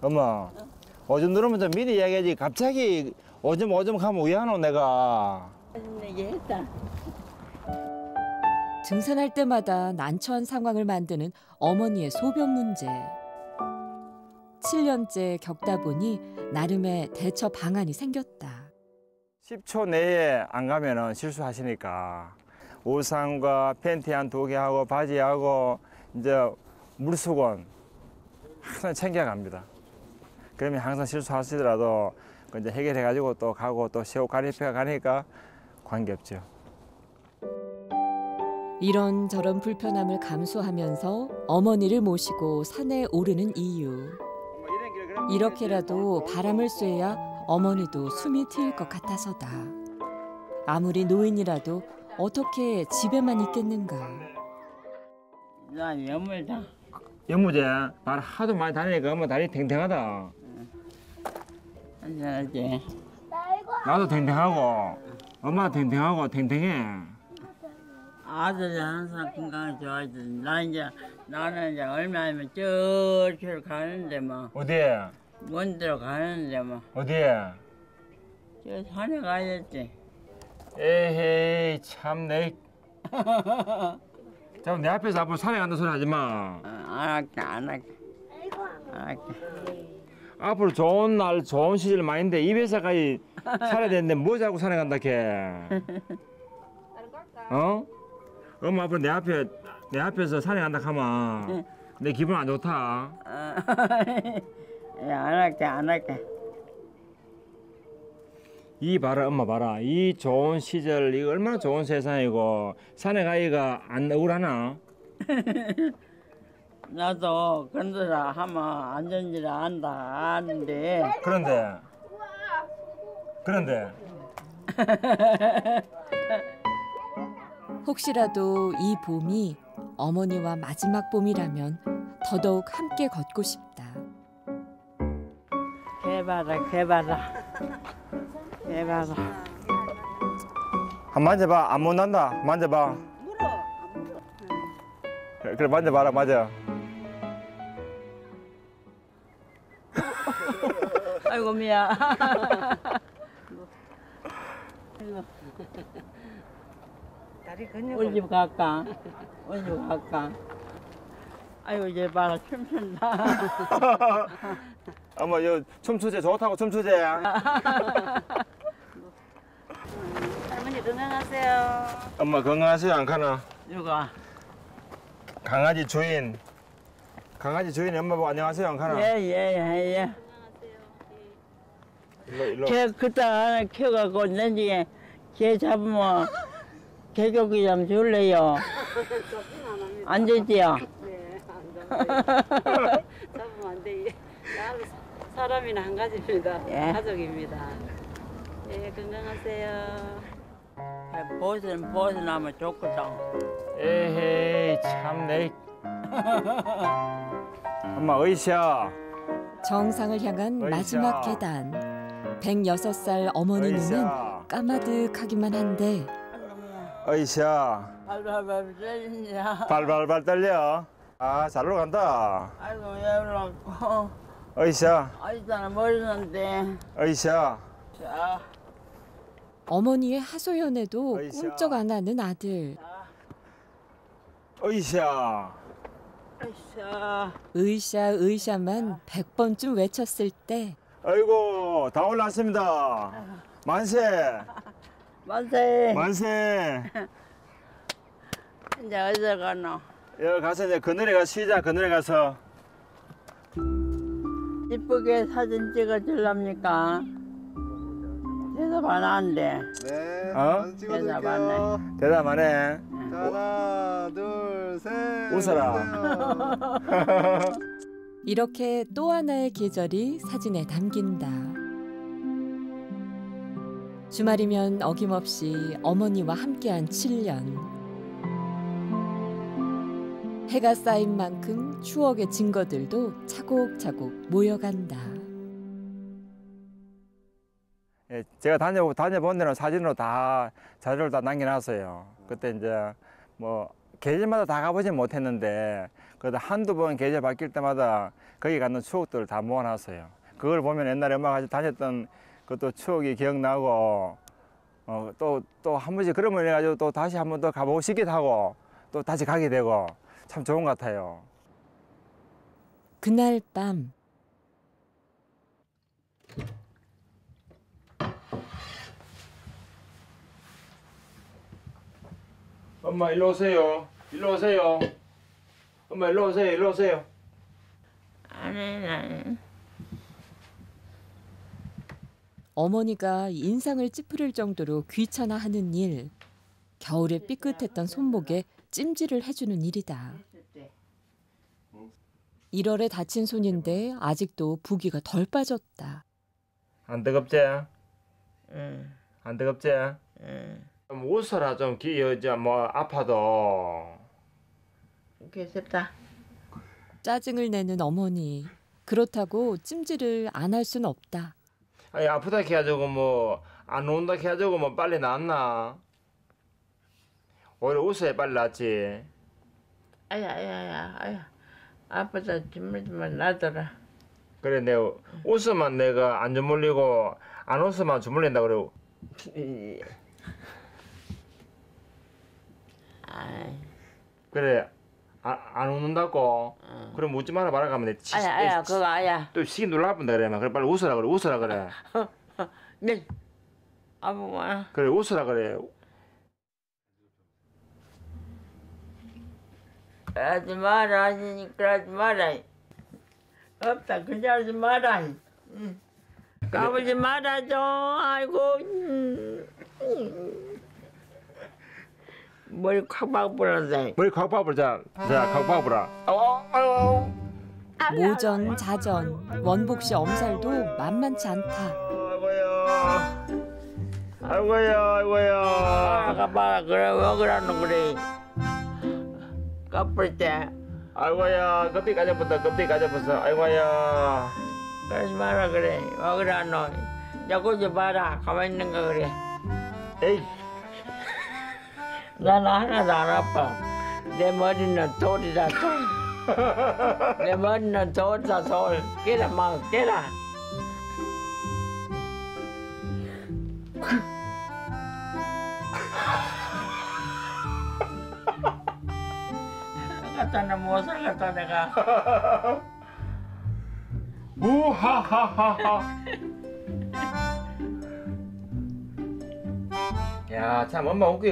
엄마, 응? 오줌 누르면 좀 미리 이야기하지. 갑자기 오줌 오줌 가면 왜 하노 내가. 얘기했다. 등산할 때마다 난처한 상황을 만드는 어머니의 소변 문제. 칠 년째 겪다 보니 나름의 대처 방안이 생겼다. 십 초 내에 안 가면 실수하시니까 우산과 팬티 한 두 개 하고 바지하고 이제 물수건 항상 챙겨갑니다. 그러면 항상 실수하시더라도 이제 해결해가지고 또 가고 또 새우 가리피가 가니까 관계없죠. 이런저런 불편함을 감수하면서 어머니를 모시고 산에 오르는 이유. 이렇게라도 바람을 쐬야 어머니도 숨이 트일 것 같아서다. 아무리 노인이라도 어떻게 집에만 있겠는가. 난 염물다. 염무제 말 하도 많이 다니니까 엄마 다리 탱탱하다. 안전하지. 나도 탱탱하고 엄마 탱탱하고 탱탱해. 아들이 항상 건강을 좋아하지. 나 이제 나는 이제 얼마면 저쪽으로 가는데 뭐. 어디에? 원도로 가는데 뭐. 어디에? 저 산에 가야지. 에헤이 참 내. 자, 내 앞에서 앞으로 산에 간다 소리 하지 마. 안 할게, 안 할게. 안 할게. 앞으로 좋은 날, 좋은 시절 많은데 입에서까지 살아야 되는데 뭐 자고 산에 간다 걔. 어? 엄마 앞으로 내 앞에 내 앞에서 산에 간다 하면 내 기분 안 좋다. 야, 안 할게, 안 할게. 이 봐라, 엄마 봐라. 이 좋은 시절, 이거 얼마나 좋은 세상이고. 산에 가기가 안 억울하나? 나도 건드라 하면 안 된지라 안다, 아는데. 그런데. 그런데. 혹시라도 이 봄이 어머니와 마지막 봄이라면 더더욱 함께 걷고 싶다. 개봐라, 개봐라. 개봐라. 한 만져봐, 안 못난다. 만져봐. 그래, 그래 만져봐라, 맞아. 아이고, 미야. 우리 집 갈까? 우리 집 갈까? 아이고, 이제 봐라, 춤춘다. 어머, 춤추제 좋다고, 춤추제. 할머니 건강하세요. 엄마 건강하세요, 안 가나? 누가? 강아지 주인. 강아지 주인 엄마 보고 안녕하세요, 안 가나? 예, 예, 예. 일로, 일로. 개 그따가 하나 키워갖고 나중에 개 잡으면 개고기 좀 줄래요? 안 되지요? 네, 안 돼요. 잡으면 안 돼요. 사람이나 한 가지입니다. 예. 가족입니다. 예, 건강하세요. 보스는 보스나면 좋거든. 에헤이, 참네. 엄마, 어이샤. 정상을 향한 어이샤. 마지막 계단. 백여섯 살 어머니 눈은 까마득하기만 한데. 어이샤. 발발발 떨린다. 발발발 떨려. 아, 잘 올라간다. 아이고, 왜 올라갔고. 어이샤. 어이샤는 모르는데. 어이샤. 자. 어머니의 하소연에도 어이샤. 꼼짝 안 하는 아들. 어이샤. 어이샤. 으이샤, 으이샤만 백 번쯤 외쳤을 때. 아이고, 다 올라왔습니다. 만세. 만세. 만세. 이제 어디서 가노? 여기 가서 이제 그늘에 가서 쉬자, 그늘에 가서. 이쁘게 사진 찍어줄랍니까? 대답 안 하는데. 네, 어? 대답 안 해. 대답 안 해. 하나, 둘, 셋. 웃어라. 이렇게 또 하나의 계절이 사진에 담긴다. 주말이면 어김없이 어머니와 함께한 칠 년. 해가 쌓인 만큼 추억의 증거들도 차곡차곡 모여간다. 예, 제가 다녀 다녀본 데는 사진으로 다 자료를 다 남겨놨어요. 그때 이제 뭐 계절마다 다 가보진 못했는데 그래도 한두 번 계절 바뀔 때마다 거기 가는 추억들을 다 모아놨어요. 그걸 보면 옛날에 엄마가 같이 다녔던 그것도 추억이 기억나고 어, 또 또 한 번씩 그러면 해가지고 또 다시 한 번 더 가보고 싶기도 하고 또 다시 가게 되고 참 좋은 것 같아요. 그날 밤. 엄마 일로 오세요. 일로 오세요. 엄마 일로 오세요. 일로 오세요. 아니, 아니. 어머니가 인상을 찌푸릴 정도로 귀찮아하는 일. 겨울에 삐끗했던 손목에 찜질을 해주는 일이다. 일월에 다친 손인데 아직도 부기가 덜 빠졌다. 안 뜨겁지? 응. 안 뜨겁지? 응. 웃어라 좀 기여자 뭐 아파도. 괜찮다. 짜증을 내는 어머니. 그렇다고 찜질을 안 할 순 없다. 아니 아프다 해가지고 뭐 안 온다 해가지고 뭐 빨리 낫나? 오히려 웃어야 빨리 낫지. 아야 아야 아야 아프다 주물주물 나더라. 그래 내가 웃으면 내가 안 주물리고 안 웃으면 주물린다 그러고. 그래 아, 안 웃는다고. 응. 그럼 웃지 마라 말아가면 돼. 치, 아야 아야 치, 그거 아야. 또 시기 놀라본다 그래 막. 그래 빨리 웃으라 그래 웃으라 그래. 네. 아무거나. 그래 웃으라 그래. 하지 마라 하시니까 하지 마라. 없다 그냥 하지 마라. 응. 까불지 말아줘. 아이고. 머리 콱 박아버려. 머리 콱 박아버려. 자, 콱 박아버려. 모전, 자전, 원복 씨 엄살도 만만치 않다. 아이고야. 아이고야, 아이고야. 까봐라, 그래, 왜 그러는 그래. 까불 때. 아이고야, 겁이 가져붙어, 겁이 가져붙어. 아이고야. 그러지 마라, 그래. 왜 그러노. 자꾸 오지 마라. 가만히 있는 거, 그래. 에이. 나는 하나도 안 아파. 내 머리는 돌이다, 돌. 내 머리는 돌이다, 돌. 깨라, 막 깨라. 살겠다, 나 못 살겠다, 내가. 우하하하하. 야, 참 엄마 웃기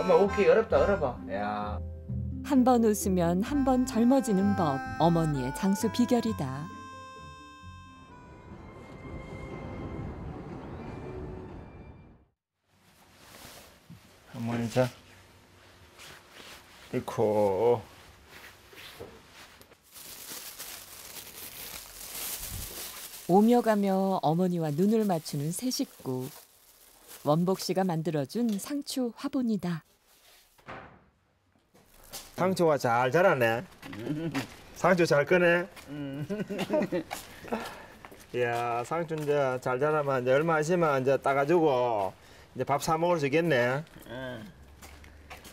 엄마 웃기 어렵다 어려워. 야. 한 번 웃으면 한 번 젊어지는 법. 어머니의 장수 비결이다. 어머니 자. 이코. 오며 가며 어머니와 눈을 맞추는 세 식구. 원복 씨가 만들어준 상추 화분이다. 상추가 잘 자라네. 상추 잘 크네. 이야, 상추 이제 잘 자라면 이제 얼마 있으면 이제 따가지고 이제 밥 사 먹을 수 있겠네.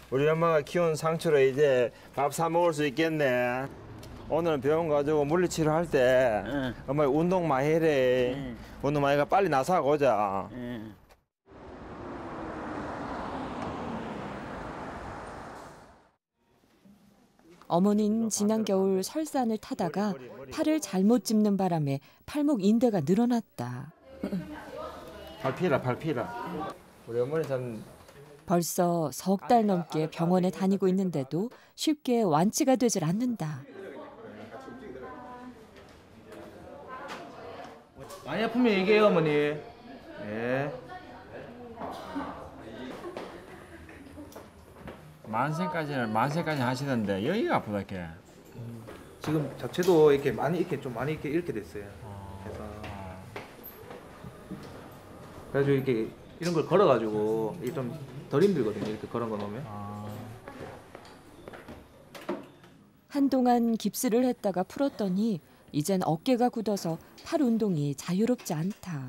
우리 엄마가 키운 상추로 이제 밥 사 먹을 수 있겠네. 오늘은 병원 가지고 물리치료 할 때 응. 엄마 운동 많이 해래. 응. 운동 많이 가 빨리 나서 하고 오자. 응. 어머니는 지난 겨울 설산을 타다가 머리, 머리, 머리. 팔을 잘못 짚는 바람에 팔목 인대가 늘어났다. 팔 피라 팔 피라. 우리 어머니 참. 벌써 석 달 넘게 병원에 다니고 있는데도 쉽게 완치가 되질 않는다. 많이 아프면 얘기해요, 어머니. 예. 만세까지는 만세까지 하시던데 여기가 아프다 이렇게. 음, 지금 자체도 이렇게 많이 이렇게 좀 많이 이렇게 이렇게 됐어요. 아... 그래서 그래가지고 이렇게 이런 걸 걸어가지고 이게 좀 덜 힘들거든요. 이렇게 걸은 거 놓으면. 아... 한동안 깁스를 했다가 풀었더니. 이젠 어깨가 굳어서 팔 운동이 자유롭지 않다.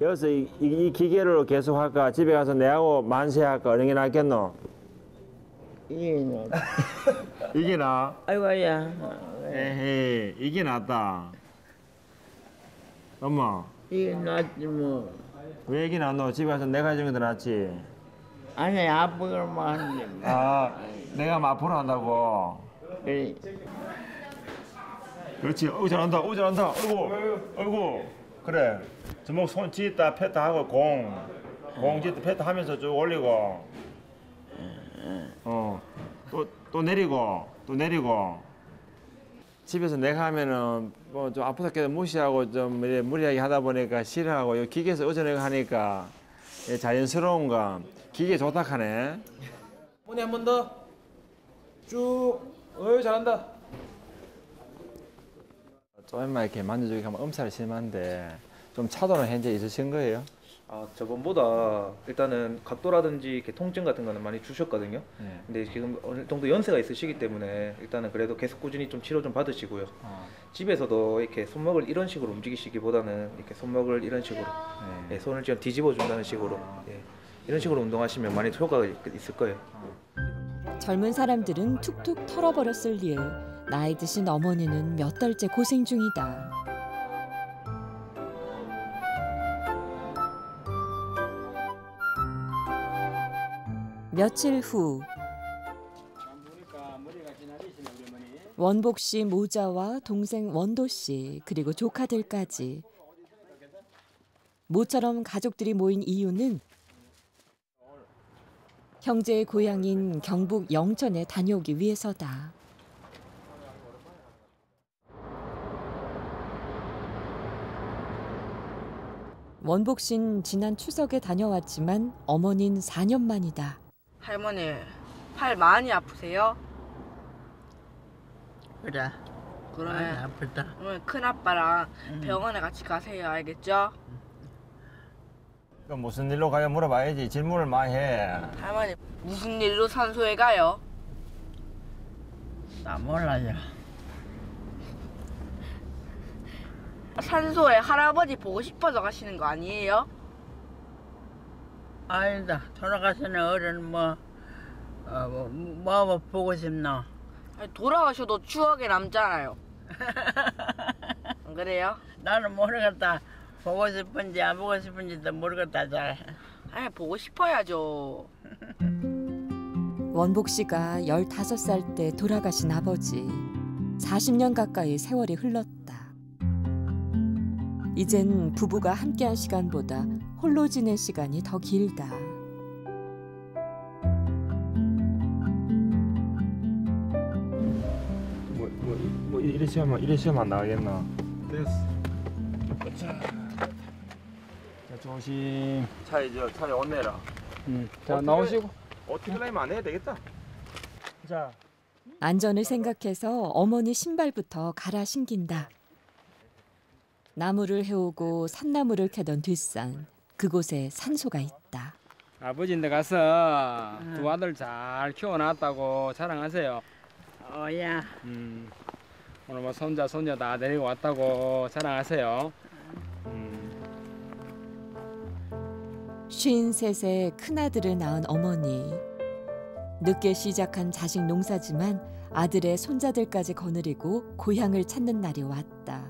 여기서 이, 이, 이 기계로 계속 할까? 집에 가서 내하고 만세할까? 이런 게 낫겠노? 이게 나. 이게 나? 아이고야. 에헤이, 이게 낫다. 엄마. 이게 낫지 뭐. 왜 이게 낫노? 집에 가서 내가 해주는 게 더 낫지? 아니, 아프기만 하는데. 뭐. 아, 내가 마포로 한다고? 그래. 그렇지. 어우, 잘한다. 어우, 잘한다. 어이구, 어이구. 그래. 주먹 손 쥐었다, 폈다 하고, 공. 공 쥐었다, 폈다 하면서 쭉 올리고. 어. 또, 또 내리고, 또 내리고. 집에서 내가 하면은 뭐 좀 아프다께도 무시하고 좀 무리하게 하다 보니까 싫어하고, 기계에서 어쩌내고 하니까. 예, 자연스러운 거. 기계 좋다 하네. 어머니 한 번 더. 쭉. 어이 잘한다. 조금만 이렇게 만져주기 하면 엄살이 심한데 좀 차도는 현재 있으신 거예요? 아 저번보다 일단은 각도라든지 이렇게 통증 같은 거는 많이 주셨거든요. 네. 근데 지금 어느 정도 연세가 있으시기 때문에 일단은 그래도 계속 꾸준히 좀 치료 좀 받으시고요. 어. 집에서도 이렇게 손목을 이런 식으로 움직이시기보다는 이렇게 손목을 이런 식으로 네. 예, 손을 좀 뒤집어 준다는 식으로 어. 예, 이런 식으로 운동하시면 많이 효과가 있을 거예요. 어. 젊은 사람들은 툭툭 털어버렸을 일, 나이 드신 어머니는 몇 달째 고생 중이다. 며칠 후 원복 씨 모자와 동생 원도 씨 그리고 조카들까지 모처럼 가족들이 모인 이유는 형제의 고향인 경북 영천에 다녀오기 위해서다. 원복 씨는 지난 추석에 다녀왔지만 어머니는 사 년 만이다. 할머니, 팔 많이 아프세요? 그래, 그래. 많이 아프다. 오늘 큰아빠랑 응. 병원에 같이 가세요, 알겠죠? 그럼 무슨 일로 가요 물어봐야지. 질문을 많이 해. 할머니, 무슨 일로 산소에 가요? 나 몰라요. 산소에 할아버지 보고 싶어서 가시는 거 아니에요? 아니다. 돌아가시는 어른 뭐, 어, 뭐, 뭐, 뭐 보고 싶나? 아니, 돌아가셔도 추억에 남잖아요. 안 그래요? 나는 모르겠다. 보고 싶은지 안 보고 싶은지도 모르겠다. 잘. 아니, 보고 싶어야죠. 원복 씨가 열다섯 살 때 돌아가신 아버지. 사십 년 가까이 세월이 흘렀다. 이젠 부부가 함께한 시간보다 홀로 지낸 시간이 더 길다. 뭐, 뭐, 뭐 이래 시험만 이래 시험만 나가겠나? 됐어. 자, 자 조심. 차에 저 차에 온내라. 음. 자 어떻게, 나오시고. 어떻게 하면 안 해야 되겠다. 자. 안전을 생각해서 어머니 신발부터 갈아 신긴다. 나무를 해오고 산나무를 캐던 뒷산. 그곳에 산소가 있다. 아버지인데 가서 두 아들 잘 키워놨다고 자랑하세요. 어야. 음, 오늘 뭐 손자 손녀 다 데리고 왔다고 자랑하세요. 쉰셋에 큰아들을 낳은 어머니. 늦게 시작한 자식 농사지만 아들의 손자들까지 거느리고 고향을 찾는 날이 왔다.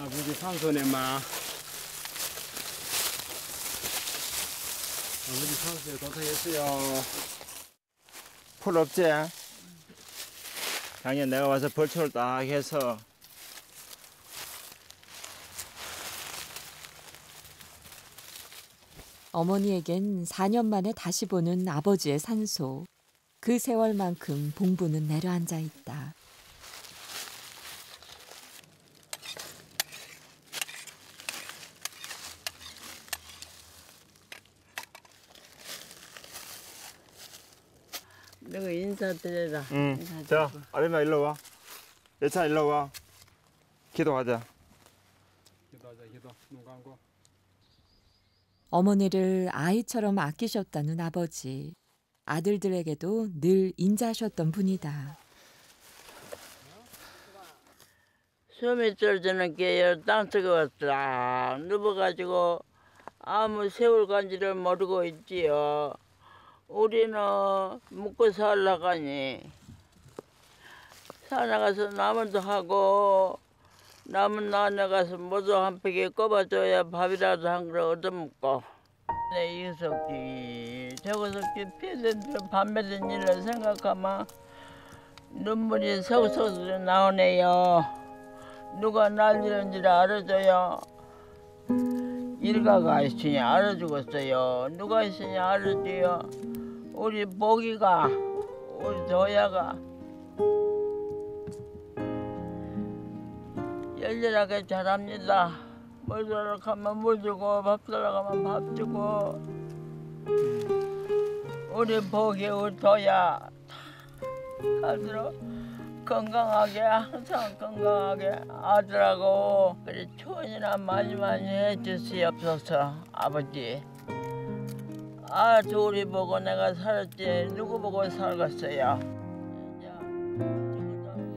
아버지 산소네 마. 아버지 산소에 도착했어요. 풀 없지? 작년 내가 와서 벌초를 딱 해서 어머니에겐 사 년 만에 다시 보는 아버지의 산소. 그 세월만큼 봉부는 내려앉아 있다. 내가 인사드려라. 응. 인사드리고. 자, 아림아 일로 와. 예찬 일로 와. 기도하자. 기도하자, 기도. 눈 감고. 어머니를 아이처럼 아끼셨다는 아버지. 아들들에게도 늘 인자하셨던 분이다. 숨이 떨어지는 게 땅 뜨거워 쫙 누워가지고 아무 세월 간지를 모르고 있지요. 우리는 먹고 살라가니 산에 가서 나무도 하고 나무 나눠 가서 모두 한 팩에 꼽아줘야 밥이라도 한 그릇 얻어먹고. 내 이석기 저거석기 피해된 밤에든 일을 생각하면 눈물이 서서서 나오네요. 누가 날 이런지를 알아줘요. 일가가 있으니 알아주겠어요. 누가 있으니 알아줘요. 우리 보기가 우리 도야가 열렬하게 잘합니다. 물 달라고 하면 물 주고 밥 달라고 하면 밥 주고 우리 복이 우리 도야 아들로 건강하게 항상 건강하게 아들하고 그래 추원이나 많이 많이 해주시옵소서. 아버지 아 우리 보고 내가 살았지 누구 보고 살겠어요.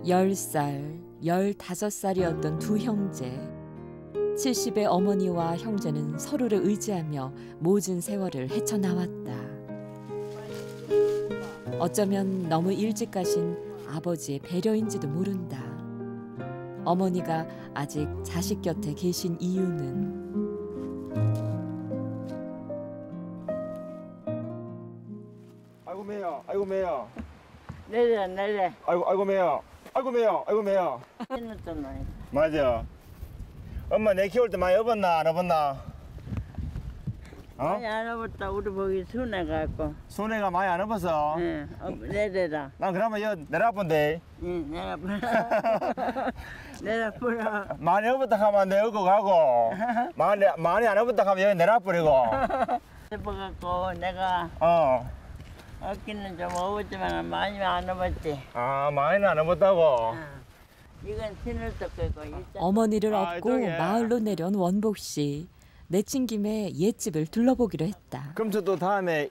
열 살, 열다섯 살이었던 두 형제. 칠십의 어머니와 형제는 서로를 의지하며 모진 세월을 헤쳐나왔다. 어쩌면 너무 일찍 가신 아버지의 배려인지도 모른다. 어머니가 아직 자식 곁에 계신 이유는 아이고 매야, 아이고 매야. 내려 내려. 아이고 아이고 매야, 아이고 매야, 아이고 매야. 맞아. 엄마 내 키울 때 많이 업었나 안 업었나? 어? 많이 안 업었다. 우리 보기 순해가지고. 순해가 많이 안 업었어? 응. 어, 내려라. 난 그러면 여 내려뿐데. 응. 내려뿐. 내려뿐. 많이 업었다 하면 내리고 가고. 많이 많이 안 업었다 하면 여기 내려뿐이고. 내려갖고 내가. 어. 어깨는 좀 업었지만 많이 안 업었지. 아 많이는 안 업었다고. 어. 이건 신을 덮고 어머니를 업고 아, 마을로 내려온 원복 씨. 내친 김에 옛집을 둘러보기로 했다. 그럼 저도 다음에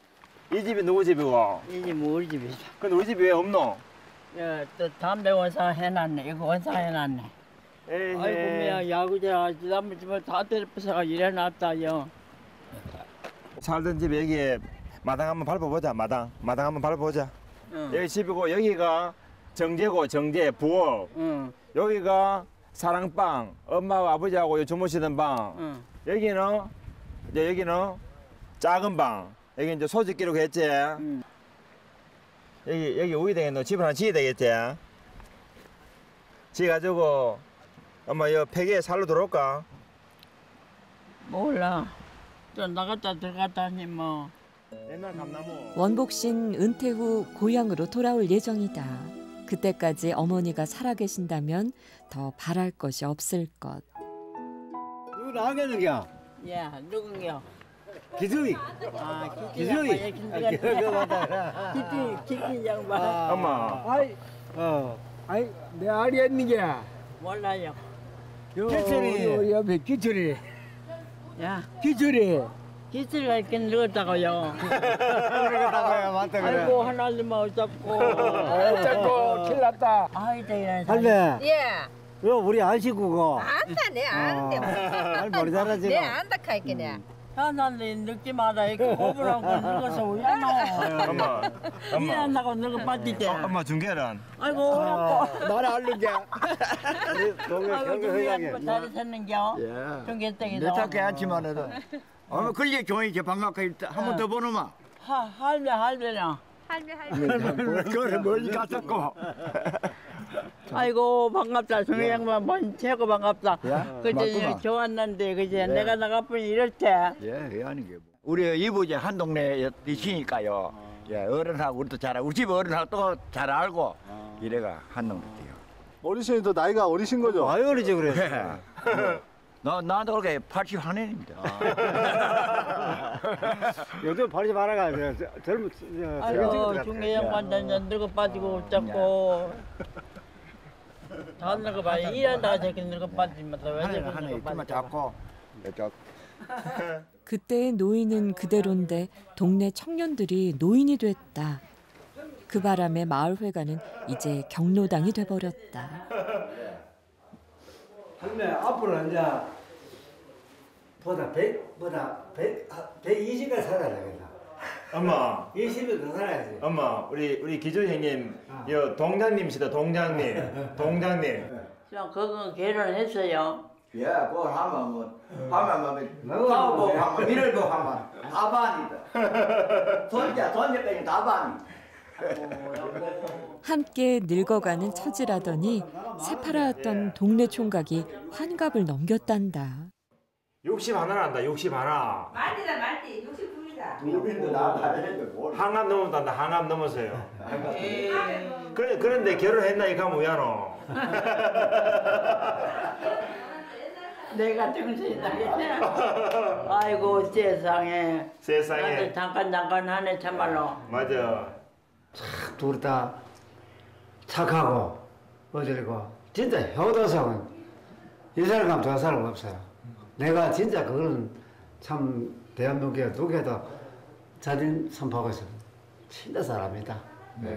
이 집이 누구 집이고? 이 집은 우리 집이죠. 근데 우리 집이 왜 없노? 예, 또 담배 원상 해놨네. 이거 원상 해놨네. 에이, 아이고 미야 야구자 담배 집을 다 때려부숴서 일어났다요. 살던 집 여기에 마당 한번 밟아보자. 마당 마당 한번 밟아보자. 응. 여기 집이고 여기가 정제고 정제 부엌. 응. 여기가 사랑방, 엄마하고 아버지하고 주무시던 방. 응. 여기는 이제 여기는 작은 방. 여기 이제 소집기로 했지. 응. 여기 여기 오이 되겠노. 집을 하나 지어야 되겠지. 지어가지고 엄마 여 폐기에 살로 들어올까? 몰라. 또 나갔다 들어갔다 하니 뭐. 옛날 감나무. 원복 씨는 은퇴 후 고향으로 돌아올 예정이다. 그때까지 어머니가 살아계신다면 더 바랄 것이 없을 것. 누구 나가는겨? 예, 누군겨? 기술이. 아, 기술이. 기술이. 기술이 양반. 엄마. 아이, 어, 아이, 내 알이 있는겨? 몰라요. 기술이. 옆에 기술이. 야, 기술이. 기술이 있긴 늘었다고요. 늘었다고요, 맞다 그래. 아이고 하나님만 잡고, 잡고 킬났다. 아이들 이런. 할래. 예. 요 우리 안식구고. 안다 내 아는데. 알 모르잖아 지금. 내 안다 할게 내. 하나님 늦지마다 이렇게 고부라고 늙어서 울잖아. 엄마. 미안하고 늙어 빠질 때. 엄마 중계란. 아이고. 나라 알는게. 아이고 중계하고 다리 섰는겨. 중계 땡이 나와. 내 작게 앉지만 해도. 어머 그래 교회에 반갑고 한 번 더 보노마. 하 할배 할배냐. 할배 할배. 그래 멀리 갔었고. 아이고 반갑다. 송양반 본 최고 반갑다. 그제 좋았는데 그제 내가 나가뿐 이럴 때. 예, 예 하는 게 뭐. 우리 이부제 한 동네에 있으니까요. 예 어른하고 우리도 잘 우리 집 어른하고 또 잘 알고 이래가 한 동네요. 어르신이 더 나이가 어리신 거죠? 아이 어리지 그래. 나, 나도 그렇게 팔십일 년입니다. 아. 요즘 버리지 말아가. 젊은, 아이고, 중계형만 되면 늙어 빠지고, 잡고. 다 늙어 빠지고, 일한다, 저렇게 늙어 빠지면 왜 늙어 빠지고. 그때의 노인은 그대로인데, 동네 청년들이 노인이 됐다. 그 바람에 마을회관은 이제 경로당이 돼버렸다. 할매 앞으로 이제 보다 백 보다 백백이십에 살아야 되겠다. 엄마. 이십에 더 살아야지. 엄마 우리 우리 기조 형님 아. 여 동장님시다 동장님 동장님. 저 그거 결혼했어요. 예, 그거 하면 뭐 하면 뭐 싸우고 하면 밀고 하면 다 반이다. 손자 손녀까지 다 반. 함께 늙어가는 처지라더니 새파랗던 동네 총각이 환갑을 넘겼단다. 육십 하나 한다. 육십 하나. 말띠다 말띠. 육십구이다. 우리도 나다니는데 한갑 넘었단다. 한갑 넘었어요. 그래 그런데 결혼했나 이거 뭐야노. 내가 정신이 나겠네. 아이고 세상에. 세상에. 잠깐 잠깐 하네 참말로. 맞아. 참 둘 다 착하고 어지르고 진짜 효도성은 이 사람과 저 사람 없어요. 내가 진짜 그거는 참 대한민국에 누구에도 자진 선포하고 있습니다. 진짜 사람이다. 네.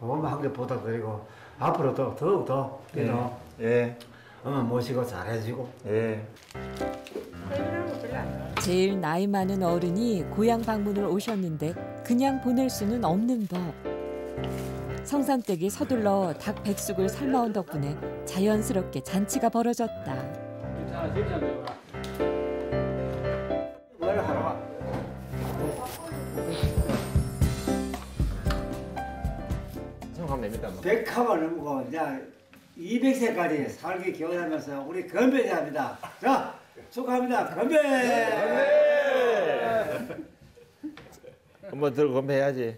고마운 한개 보답드리고 앞으로도 더욱더 예. 예. 엄마 모시고 잘해주고. 예. 제일 나이 많은 어른이 고향 방문을 오셨는데 그냥 보낼 수는 없는 법. 성산댁이 서둘러 닭 백숙을 삶아온 덕분에 자연스럽게 잔치가 벌어졌다. 백합을 넘고 이제 이백 세까지 살기 기원하면서 우리 건배해야 합니다. 자, 축하합니다. 건배! 건배! 한번 들고 건배해야지.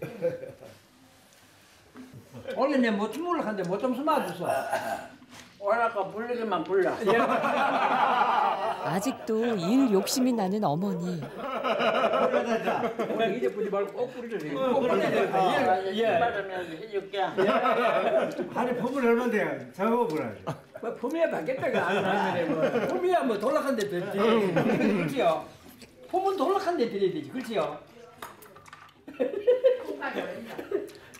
원래 내 멋진 물을 하는데 뭐 좀 숨어줬어. 오라고 불리기만 불러. 아직도 일 욕심이 나는 어머니. 그냥 이제 보지 말고 꼭 뿌리를 해. 꼭 뿌리를 해. 예. 말하면 해줄게. 아니 품을 얼마나 돼요? 저거 보라죠. 뭐 품이야 받겠다가 안 하면 뭐 품이야 뭐 돌락한 데 됐지. 그렇지요. 품은 돌락한 데 드려야 되지. 그렇지요.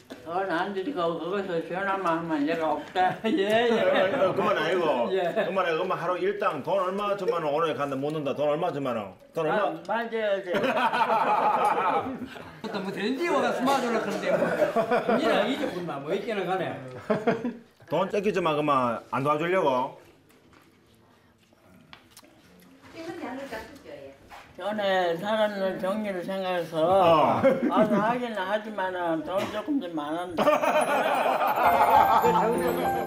그건 안 드리고 거기서 전화만 하면 내가 없다. 예예. 예. 그만 아니고. 예. 그만 아니고 그만 하루 일당 돈 얼마 주면 오늘 간다 못 온다. 돈 얼마 주면 원. 돈 얼마? 맞아야지. 또 뭐 되는지 뭐가 수마주라 그런데 뭐. 니랑 이제 군마 뭐 있기는 가네. 돈 뺏기지 마 그만 안 도와주려고. 전에 살았는 정리를 생각해서 아주 하기는 하지만은 돈 조금 좀 많은데.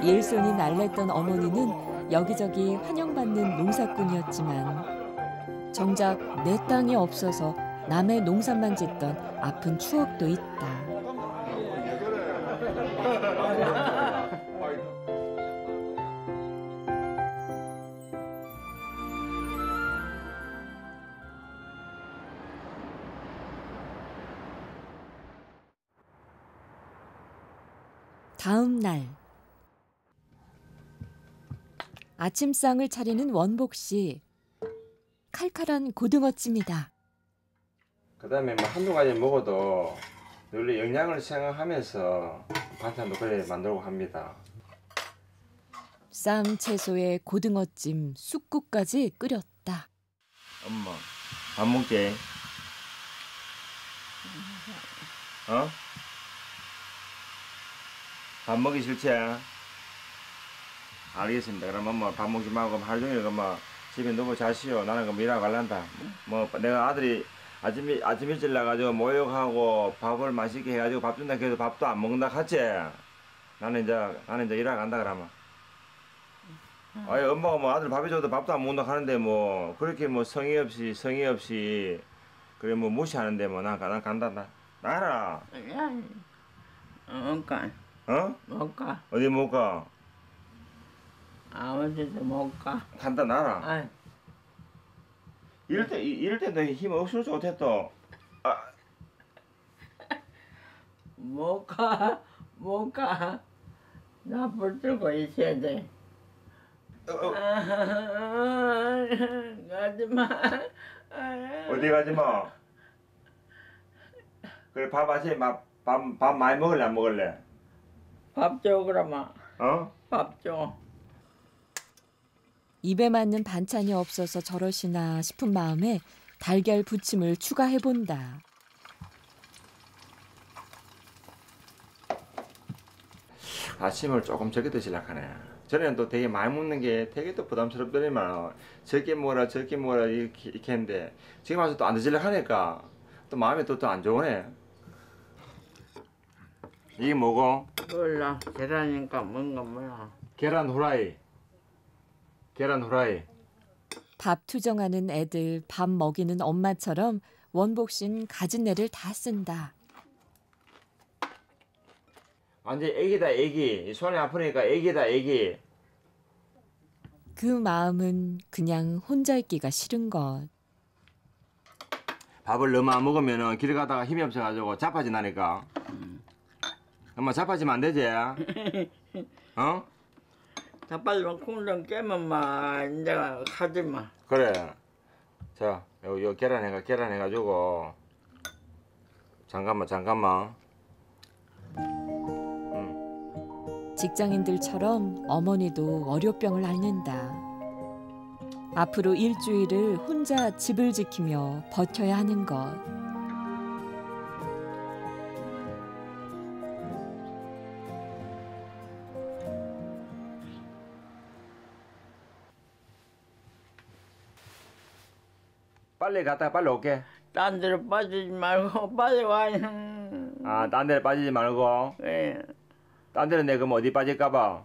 일손이 날랬던 어머니는 여기저기 환영받는 농사꾼이었지만 정작 내 땅이 없어서 남의 농산만 짓던 아픈 추억도 있다. 다음 날 아침상을 차리는 원복 씨. 칼칼한 고등어찜이다. 그다음에 뭐 한두 가지 먹어도 원래 영양을 생각하면서 반찬도 그래 만들고 합니다. 쌈 채소에 고등어찜, 쑥국까지 끓였다. 엄마 밥 먹게. 어? 밥 먹기 싫지? 알겠습니다. 그럼 엄마 밥 먹지 말고 하루 종일 엄마 집에 누워 자시오. 나는 그럼 일하고 갈란다. 뭐 내가 아들이 아침, 아침 일찍 나가지고 모욕하고 밥을 맛있게 해가지고 밥 준다 해도 밥도 안 먹는다 같지? 나는 이제 나는 이제 일하고 간다 그러면. 아니 엄마가 뭐 아들 밥이 줘도 밥도 안 먹는다 하는데 뭐 그렇게 뭐 성의 없이 성의 없이 그래 뭐 무시하는데 뭐 난 난 간다 나 나라. 응 간. 어? 못 가. 어디 못 가? 아무데도 못 가. 간다 나라. 아이. 이럴 때 이럴 때 너 힘 없을 줄 못했어. 아. 못 가. 못 가. 나 불 들고 있어야 돼. 어, 어. 아, 가지 마. 어디 가지 마. 그래 밥 아침 밥 밥 많이 먹을래 안 먹을래? 밥 줘 그러면. 어? 밥 줘. 입에 맞는 반찬이 없어서 저러시나 싶은 마음에 달걀 부침을 추가해 본다. 아침을 조금 적게 드시려고 하네. 전에는 또 되게 많이 먹는 게 되게 또 부담스럽더니만 적게 먹어라 적게 먹어라 이렇게, 이렇게 했는데 지금 와서 또 안 드시려고 하니까 또 마음이 또 또 안 좋으네. 이게 뭐고? 몰라. 계란이니까 뭔가 몰라. 계란 후라이. 계란 후라이. 밥 투정하는 애들, 밥 먹이는 엄마처럼 원복 씨는 가진 애를 다 쓴다. 완전 애기다 애기. 손이 아프니까 애기다 애기. 그 마음은 그냥 혼자 있기가 싫은 것. 밥을 너무 안 먹으면 길 가다가 힘이 없어가지고 자빠지나니까. 엄마 자빠지면 안 되지? 어? 자빠지면 콩좀 깨면 막 이제 하지 마. 그래. 자, 요, 요 계란 해가 계란 해가지고 잠깐만 잠깐만. 응. 직장인들처럼 어머니도 월요병을 앓는다. 앞으로 일주일을 혼자 집을 지키며 버텨야 하는 것. 빨리 갔다가 빨리 올게. 딴 데로 빠지지 말고 빨리 와. 아, 딴 데로 빠지지 말고? 네. 딴 데로 내가 어디 빠질까 봐?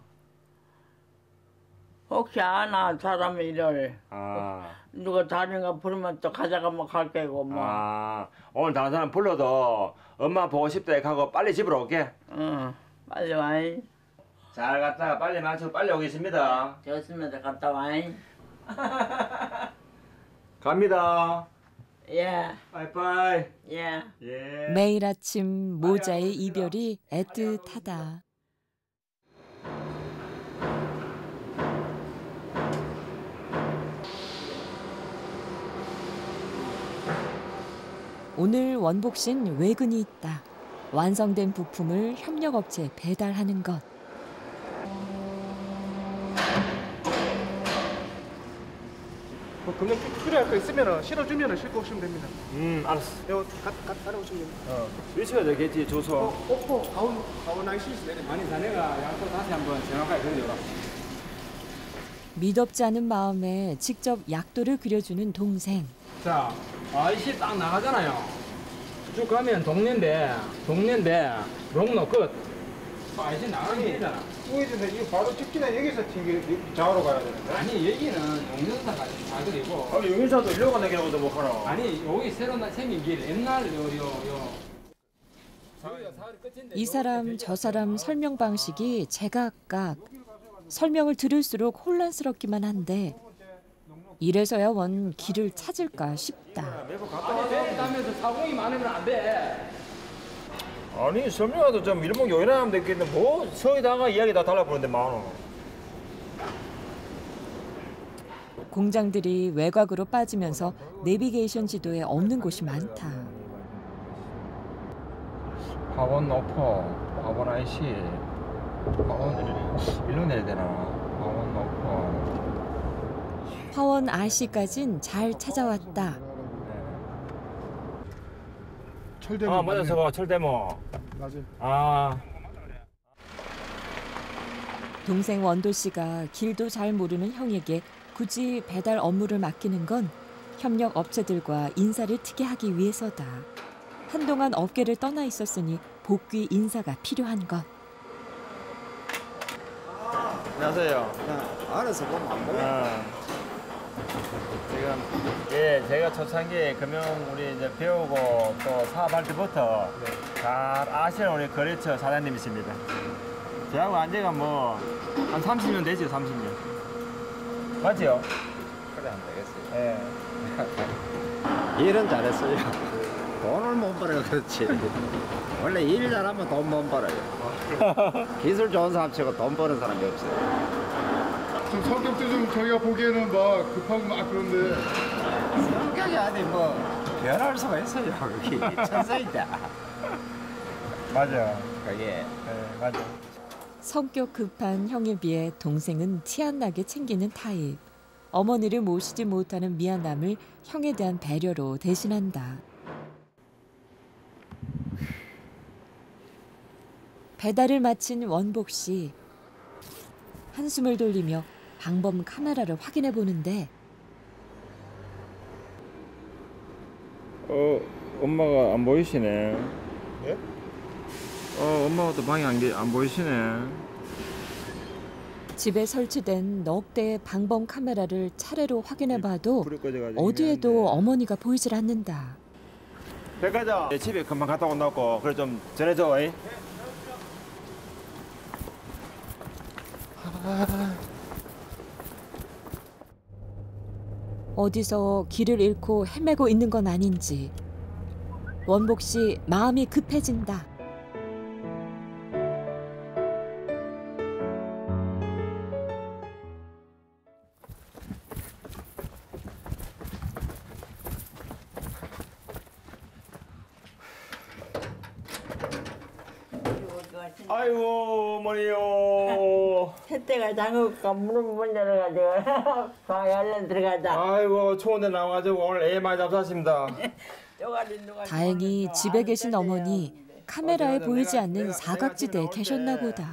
혹시 아나 사람 일을 아. 누가 다른 거 부르면 또 가져가면 갈 거고 뭐. 아, 오늘 다른 사람 불러도 엄마 보고 싶다 하고 빨리 집으로 올게. 응, 빨리 와잉. 잘 갔다가 빨리 마치고 빨리 오겠습니다. 좋습니다. 갔다 와잉. 갑니다. 예. 바이바이. 예. 예. 매일 아침 모자의 이별이 애틋하다. 오늘 원복 씨는 외근이 있다. 완성된 부품을 협력업체에 배달하는 것. 뭐 금액 필요할 거 있으면 실어주면 실고 오시면 됩니다. 음, 알았어. 이거 갖 따라오시면 됩니다. 어. 위치가 되겠지, 조서. 오포, 가운, 가운 날씨시네. 많이 자네가 양쪽 다시 한번 정확하게 그려줘라. 미덥지 않은 마음에 직접 약도를 그려주는 동생. 자, 아이씨 딱 나가잖아요. 쭉 가면 동네인데, 동네인데, 롱로 끝. 아이씨 나가면 되잖아. 보이던데 이거 바로 찍기나 여기서 튕기, 좌우로 가야 되는데? 아니, 여기는 용인사가 다 그리고. 아니, 용인사도 일로 가는 길하고도 못 가라. 아니, 여기 새로 생긴 길, 옛날 요, 요, 요. 이 사람, 저 사람 설명 방식이 제각각. 설명을 들을수록 혼란스럽기만 한데. 이래서야 원 길을 찾을까 싶다. 아니, 배를 타면서 사공이 많으면 안 돼. 아니, 설명해도 좀 일목 요인하면 되겠는데 뭐 서이다가 이야기 다 달라붙는데 많어. 공장들이 외곽으로 빠지면서 내비게이션 지도에 없는 곳이 많다. 파원 높어, 파원 아이씨, 파원 일로 내야 되나, 파원 높어. 파원 아씨까진 잘 찾아왔다. 철대모. 아, 맞아, 저거 철대모. 맞아. 아. 동생 원도 씨가 길도 잘 모르는 형에게 굳이 배달 업무를 맡기는 건 협력 업체들과 인사를 트게 하기 위해서다. 한동안 업계를 떠나 있었으니 복귀 인사가 필요한 것. 아, 안녕하세요. 아, 알아서 보면 안 보여. 아. 지금 예 제가 초창기 금융 우리 이제 배우고 또 사업할 때부터 네. 잘 아시는 우리 거래처 사장님이십니다. 저하고 안재가 뭐 한 삼십 년 되죠, 삼십 년. 맞지요? 그래 안 되겠어요. 예. 일은 잘했어요. 돈을 못 벌어요, 그렇지. 원래 일 잘하면 돈 못 벌어요. 기술 좋은 사람 치고 돈 버는 사람이 없어요. 좀 성격도 좀 저희가 보기에는 막 급하고 막 그런데 성격이 아니 뭐 변할 수가 있어요. 그게 천사이다. 맞아. 그게 네, 맞아. 성격 급한 형에 비해 동생은 티 안 나게 챙기는 타입. 어머니를 모시지 못하는 미안함을 형에 대한 배려로 대신한다. 배달을 마친 원복 씨. 한숨을 돌리며 방범 카메라를 확인해 보는데 어 엄마가 안 보이시네. 예? 어 엄마가 또 방에 안, 안 보이시네. 집에 설치된 넉 대의 방범 카메라를 차례로 확인해 봐도 어디에도 미안한데. 어머니가 보이질 않는다. 백과장 네, 집에 금방 갔다 온다고 그래 좀 전해줘. 이? 어디서 길을 잃고 헤매고 있는 건 아닌지 원복 씨 마음이 급해진다. 아이고 어머니요. 새때가 장어가 무릎 못 열어가지고 방에 얼른 들어가자. 아이고 초원에 나와가지고 오늘 애 많이 잡사십니다. 다행히 집에 계신 어머니 카메라에 보이지 않는 사각지대에 계셨나 보다.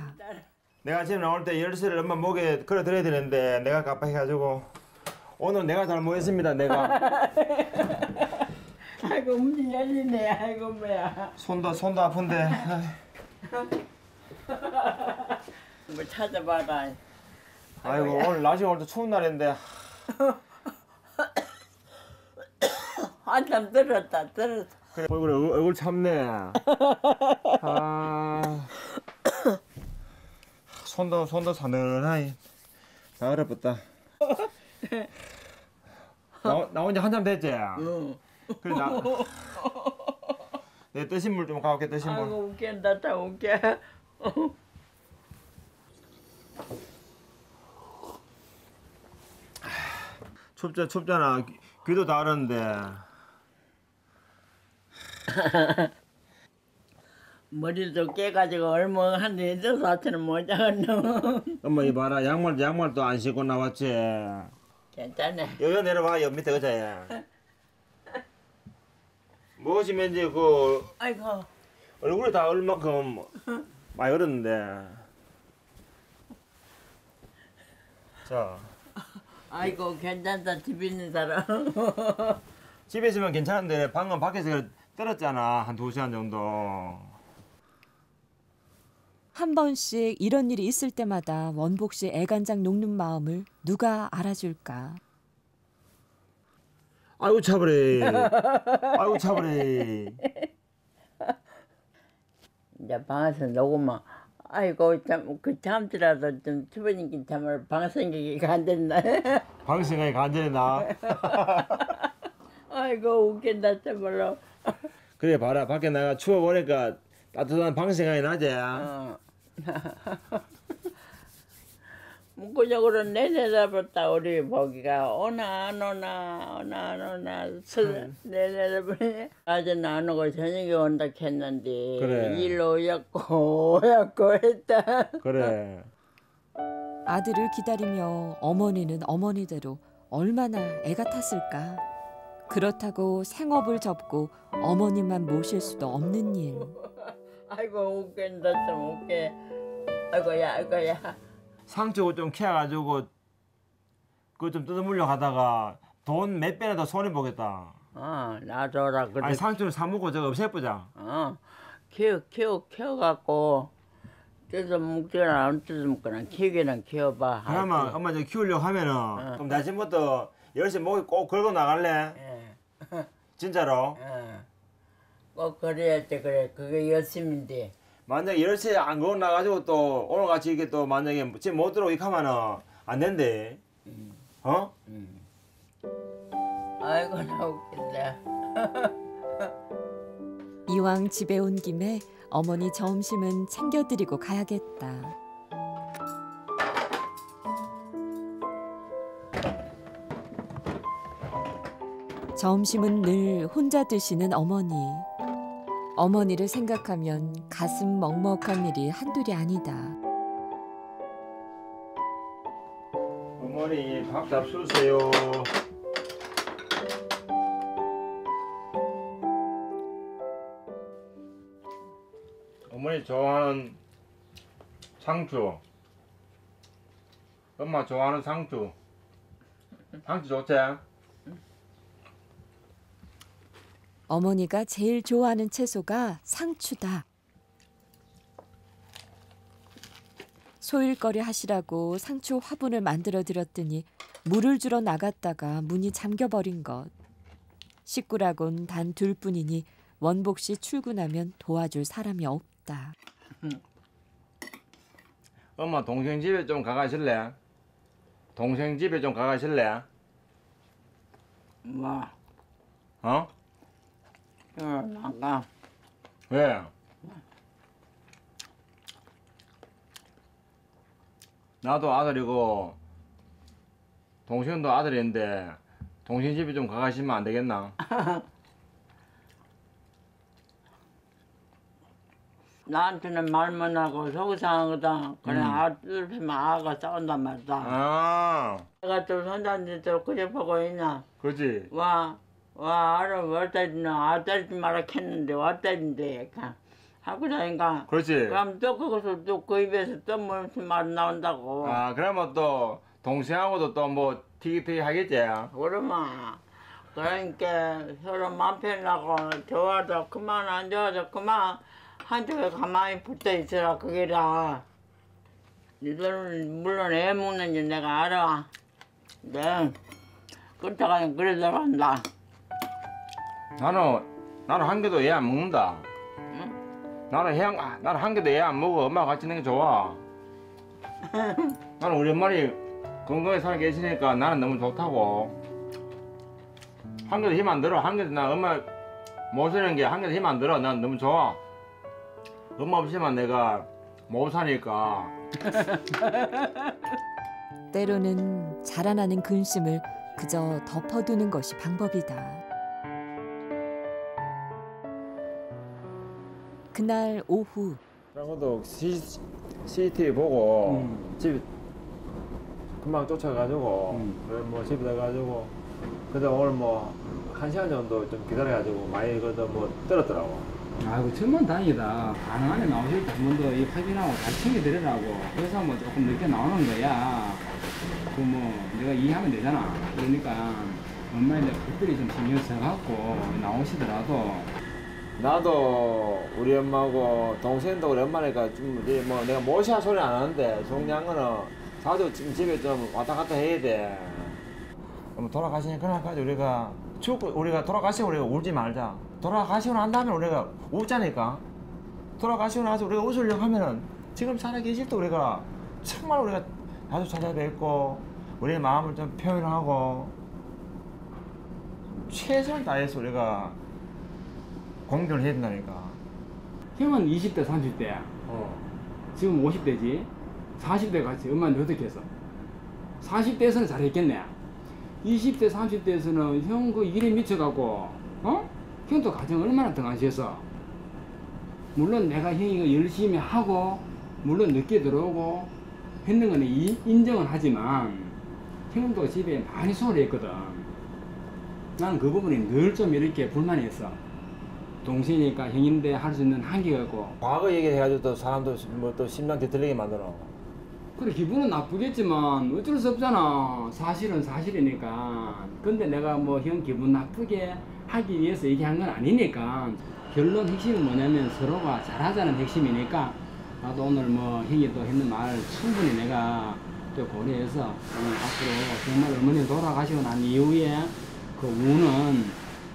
내가 아침에 나올 때 열쇠를 엄마 목에 걸어드려야 되는데 내가 깜빡해가지고 오늘 내가 잘못했습니다 내가. 아이고 문이 열리네. 아이고 뭐야. 손도 손도 아픈데. 뭐 찾아봐라. 아이고, 아이고 오늘 날씨 오늘도 추운 날인데. 한참 들었다 들었다. 그래, 얼굴 얼굴 참네. 아, 손도 손도 사늘하니 나으럽다. 나 나온 지 한참 됐지. 응. 그래 나. 내 뜨신 물 좀 가볍게 뜨신 물. 아이고 웃긴다 다 웃겨. 춥잖아, 춥잖아. 귀도 다 얼었는데. 머리도 깨가지고 얼마 한 일도 사치는 못 잡았노. 엄마 이봐라, 양말 양말도 안 신고 나왔지. 괜찮네. 여기 내려와, 여기 밑에 의자야. 무엇이 면지 그. 아이고. 얼굴이 다 얼만큼 많이 얼었는데. 자. 아이고 괜찮다 집에 있는 사람. 집에 있으면 괜찮은데 방금 밖에서 떨었잖아 한 두 시간 정도. 한 번씩 이런 일이 있을 때마다 원복 씨 애간장 녹는 마음을 누가 알아줄까. 아이고 차버려. 아이고 차버려. 이제 방에서 녹으면. 아이고 참 그 잠시라도 좀 추우니까 참을 방 생각이 간절나. 방 생각이 간절나. 아이고 웃긴다 참말로. 그래 봐라 밖에 나가 추워 보니까 따뜻한 방 생각이 나지. 어. 문구적으로 내내다봤다 우리 보기가 오나 안 오나 오나 안 오나 내내다보니 낮에는 안 오고 저녁에 온다 했는데 그래. 일로 오였고 오였고 했다. 그래. 아들을 기다리며 어머니는 어머니대로 얼마나 애가 탔을까. 그렇다고 생업을 접고 어머님만 모실 수도 없는 일. 아이고 웃긴다 좀 웃겨. 아이고야 아이고야. 상처고 좀 캐가지고 그거 좀 뜯어물려 가다가 돈 몇 배나 더 손해 보겠다. 아 놔줘라 그래. 아니 상처를 사 먹고 저거 없애보자. 어 키워 키워 키워갖고 뜯어먹거나 안 뜯어먹거나 키우기는 키워봐. 그러면 엄마 저 키우려고 하면은 어. 그럼 나중부터 열심히 목에 꼭 걸고 나갈래. 예. 진짜로. 예. 꼭 그래야지 그래 그게 열심인데. 만약에 열쇠 안 걸어 나가지고 또 오늘 같이 이게 또 만약에 집 못 들어오게 하면은 안 된대. 음. 어? 음. 아이고 나 웃긴다. 이왕 집에 온 김에 어머니 점심은 챙겨드리고 가야겠다. 점심은 늘 혼자 드시는 어머니. 어머니를 생각하면 가슴 먹먹한 일이 한둘이 아니다. 어머니 밥 잡수세요. 어머니 좋아하는 상추. 엄마 좋아하는 상추. 상추 좋지? 어머니가 제일 좋아하는 채소가 상추다. 소일거리 하시라고 상추 화분을 만들어 드렸더니 물을 주러 나갔다가 문이 잠겨버린 것. 식구라곤 단 둘뿐이니 원복 씨 출근하면 도와줄 사람이 없다. 엄마 동생 집에 좀 가가실래? 동생 집에 좀 가가실래? 엄마. 어? 응, 안 가. 왜? 나도 아들이고 동생도 아들인데 동생 집에 좀 가가시면 안 되겠나? 나한테는 말만 하고 속상하거든. 그냥 음. 아들이면 아가 싸운단 말이다. 아. 내가 또 손자한테도 그저 보고 있나? 그렇지. 와. 와, 알아, 왔다리나, 왔다리지 말아 캤는데, 왔다리인데, 하고 다니까. 그렇지. 그럼 또 거기서 또 그 입에서 또 무슨 말 나온다고. 아, 그러면 또 동생하고도 또 뭐 티기티기 하겠지? 그러면. 그러니까 서로 맘 편하고 좋아도 그만, 안 좋아도 그만, 한쪽에 가만히 붙어 있으라, 그게라. 니들은 물론 애 먹는지 내가 알아. 네. 그렇다가는 그래 들어간다. 나는 나는 한 개도 애 안 먹는다. 응? 나는 해 나는 한 개도 애 안 먹어. 엄마가 같이 있는 게 좋아. 나는 우리 엄마이 건강하게 살아 계시니까 나는 너무 좋다고. 한 개도 힘 안 들어. 한 개도 나 엄마 못 사는 게 한 개도 힘 안 들어. 난 너무 좋아. 엄마 없이만 내가 못 사니까. 때로는 자라나는 근심을 그저 덮어두는 것이 방법이다. 그날 오후. 라고도 씨씨티비 보고 음. 집 금방 쫓아가지고 음. 뭐 집에 가가지고 그래서 오늘 뭐 한 시간 정도 좀 기다려가지고 많이 그래도 뭐 떨었더라고. 아이고 정말 다행이다. 가능하면 나오실 때 한 번 더 이 확인하고 잘 챙겨드리라고. 그래서 뭐 조금 늦게 나오는 거야. 그 뭐 내가 이해하면 되잖아. 그러니까 엄마 이제 그들이 좀 신경 써갖고 나오시더라도. 나도 우리 엄마하고 동생도 우리 엄마니까 좀 뭐 내가 모시아 소리 안 하는데 중요한 거는 자주 지금 집에 좀 왔다 갔다 해야 돼. 그럼 돌아가시는 그날까지 우리가 죽고 우리가 돌아가시고 우리가 울지 말자. 돌아가시고 난 다음에 우리가 웃자니까. 돌아가시고 나서 우리가 웃으려고 하면은 지금 살아계실 때 우리가 정말 우리가 자주 찾아뵙고 우리의 마음을 좀 표현하고 최선을 다해서 우리가 공격을 해야 된다니까. 형은 이십 대, 삼십 대야. 어. 지금 오십 대지. 사십 대 같이 엄마한테 어떻게 했어? 사십 대에서는 잘했겠네. 이십 대, 삼십 대에서는 형 그 일에 미쳐갖고, 어? 형도 가정 얼마나 등한시했어. 물론 내가 형이 열심히 하고, 물론 늦게 들어오고, 했는 건 인정은 하지만, 형도 집에 많이 소홀했거든. 나는 그 부분에 늘 좀 이렇게 불만이 있어. 동생이니까 형인데 할 수 있는 한계가 있고. 과거 얘기해가지고 또 사람도 뭐 또 심장 뒤틀리게 만들어. 그래 기분은 나쁘겠지만 어쩔 수 없잖아. 사실은 사실이니까. 근데 내가 뭐 형 기분 나쁘게 하기 위해서 얘기한 건 아니니까. 결론 핵심은 뭐냐면 서로가 잘하자는 핵심이니까. 나도 오늘 뭐 형이 또 했는 말 충분히 내가 또 고려해서 오늘 앞으로 정말 어머니 돌아가시고 난 이후에 그 우는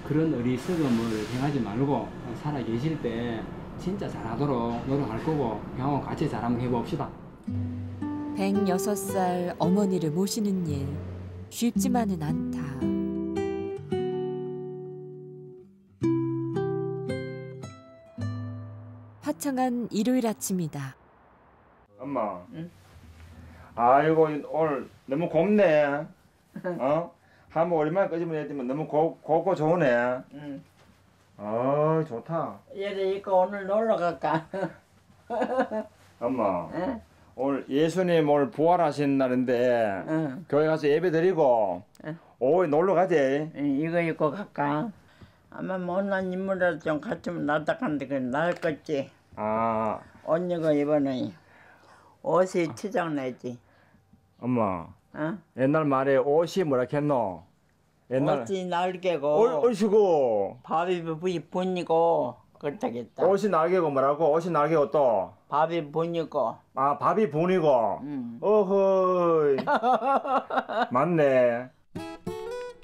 그런 어리석음을 행하지 말고 살아 계실 때 진짜 잘하도록 노력할 거고 형하고 같이 잘 한번 해봅시다. 백여섯 살 어머니를 모시는 일 쉽지만은 않다. 화창한 일요일 아침이다. 엄마. 응? 아이고 오늘 너무 곱네. 어? 한번 오랜만에 끄집어내야 되면 너무 고, 곱고 좋으네. 응. 어 좋다. 얘를 입고 오늘 놀러 갈까? 엄마. 응? 오늘 예수님 오늘 부활하신 날인데 응. 교회 가서 예배 드리고 응. 오후에 놀러 가지. 응, 이거 입고 갈까? 아마 못난 인물이라도 좀 같으면 나딱한데 그건 나을 거지. 아. 옷 입고 이번에 옷이 치장내지. 엄마. 어? 옛날 말에 옷이 뭐라 했노? 옛날 옷이 날개고 옷이고 밥이 분이고 그렇다겠다. 옷이 날개고 뭐라고? 옷이 날개고 또 밥이 분이고. 아 밥이 분이고. 음. 어허이 맞네.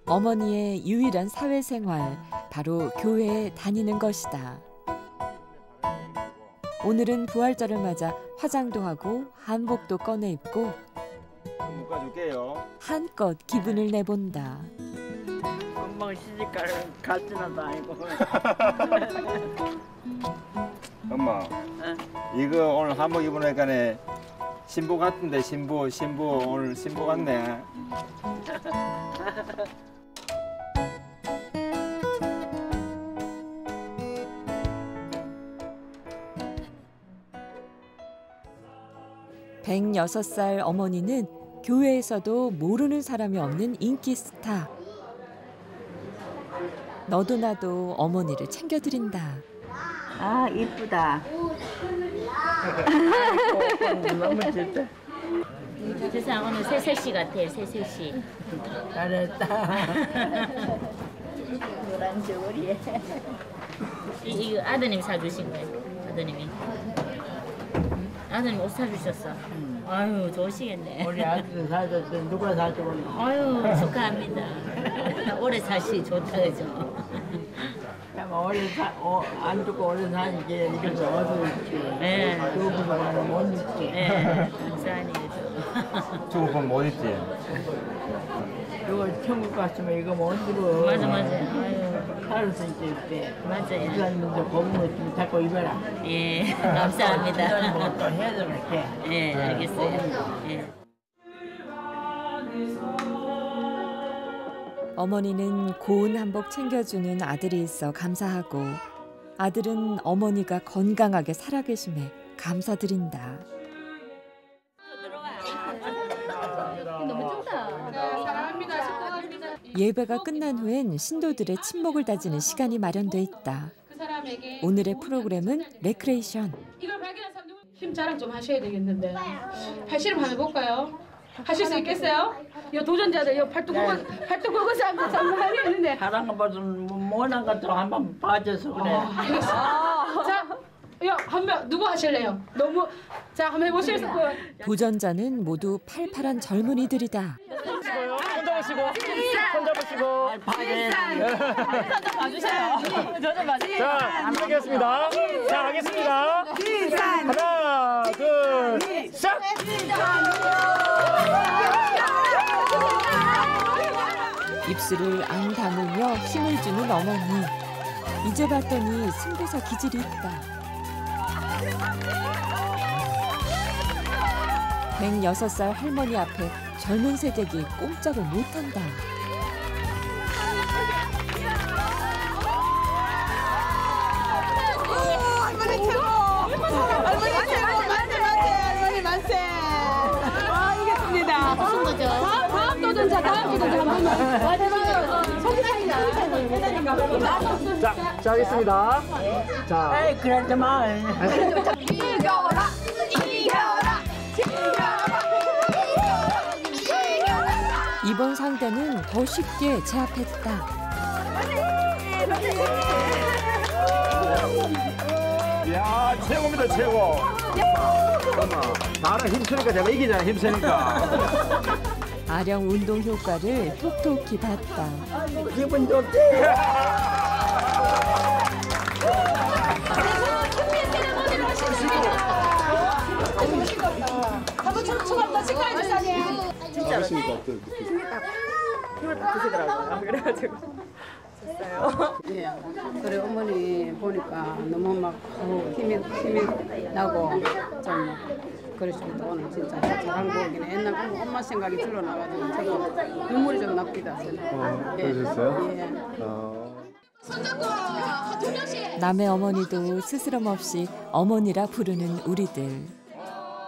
어머니의 유일한 사회생활 바로 교회에 다니는 것이다. 오늘은 부활절을 맞아 화장도 하고 한복도 꺼내 입고 한껏 기분을 내본다. 엄마가 시집갈 갈지나도 아니고. 엄마, 응? 이거 오늘 한복 입으니까네 신부 같은데 신부 신부 오늘 신부 같네. 백여섯 살 어머니는 교회에서도 모르는 사람이 없는 인기 스타. 너도 나도 어머니를 챙겨드린다. 아, 이쁘다. 너무 좋다. 세상 오늘 새새씨 같아, 새새씨. 잘했다. 노란 저고리에. 이거 아드님 사주신 거예요, 아드님이. 아드님 옷 사주셨어. 음. 아유, 좋으시겠네. 우리 아들은 사셨어요. 누가 사셨어요? 아유, 축하합니다. 오래 사시 좋다, 그죠? 오래 사, 어, 안 죽고 오래 사는 게 이걸 좋아서 있지. 네. 조금 보면 못 있지. 네. 감사합니다. 조금 보면 못 있지. 이거 천국 갔으면 이거 못 들어. 맞아, 맞아. 아유. 살아서 있을 때. 맞아요. 이사님도 법문을 좀 자꾸 입어라. 예. 감사합니다. 뭐 또 해야 될게. 예, 알겠어요. 예. 어머니는 고운 한복 챙겨주는 아들이 있어 감사하고 아들은 어머니가 건강하게 살아계심에 감사드린다. 예배가 끝난 후엔 신도들의 친목을 다지는 시간이 마련돼 있다. 오늘의 프로그램은 레크레이션. 이걸 발견한 사람들 힘 자랑 좀 하셔야 되겠는데. 팔씨름 한번 해볼까요? 하실 수 있겠어요? 이 도전자들, 이 팔뚝 굵은, 팔뚝 굵은 사람들 참 많이 있는데. 다른 것보다는 모난 것도 한번 봐줘서 그래. 어, 아, 자, 야, 한 명, 누구 하실래요? 너무, 자, 한번 해보실 수 있고요. 도전자는 모두 팔팔한 젊은이들이다. 손 잡으시고요. 손 잡으시고. 손 잡으시고. 손 좀 봐주세요. 저 좀 봐주세요. 자, 시작하겠습니다. 자, 가겠습니다. 하나, 둘, 시작! 입술을 앙 다물며 힘을 주는 어머니. 이제 봤더니 승부사 기질이 있다. 백여섯 살 할머니 앞에 젊은 세대기 꼼짝을 못한다. 오, 할머니 최고! 할머니 최고! 만세, 만세! 할머니 만세! 와, 이겼습니다. 무슨 거죠? 다음 도전자, 다음 도전자 한 번만. 마지막으로 소개합니다. 자, 시작하겠습니다. 자. 에이, 그러지 마. 이겨라! 이겨라! 이겨라! 이번 상대는 더 쉽게 제압했다. 야, 최고입니다, 최고. 잠깐만, 나랑 힘쓰니까 내가 이기잖아, 힘쓰니까. 아령 운동 효과를 톡톡히 봤다. 아이고, 기분 좋지? 저도 춤추었다, 친구야, 주사님. 진짜 아시니까 힘을 딱 드시더라고요, 그래가지고. 예. 그래 어머니 보니까 너무 막 힘이 힘이 나고 참 그래 좀 오늘 진짜 잘한 거긴 해. 옛날 엄마 생각이 들어 나가지고 저도 눈물이 좀 납기도 했어요. 그러셨어요? 예. 어. 남의 어머니도 스스럼 없이 어머니라 부르는 우리들.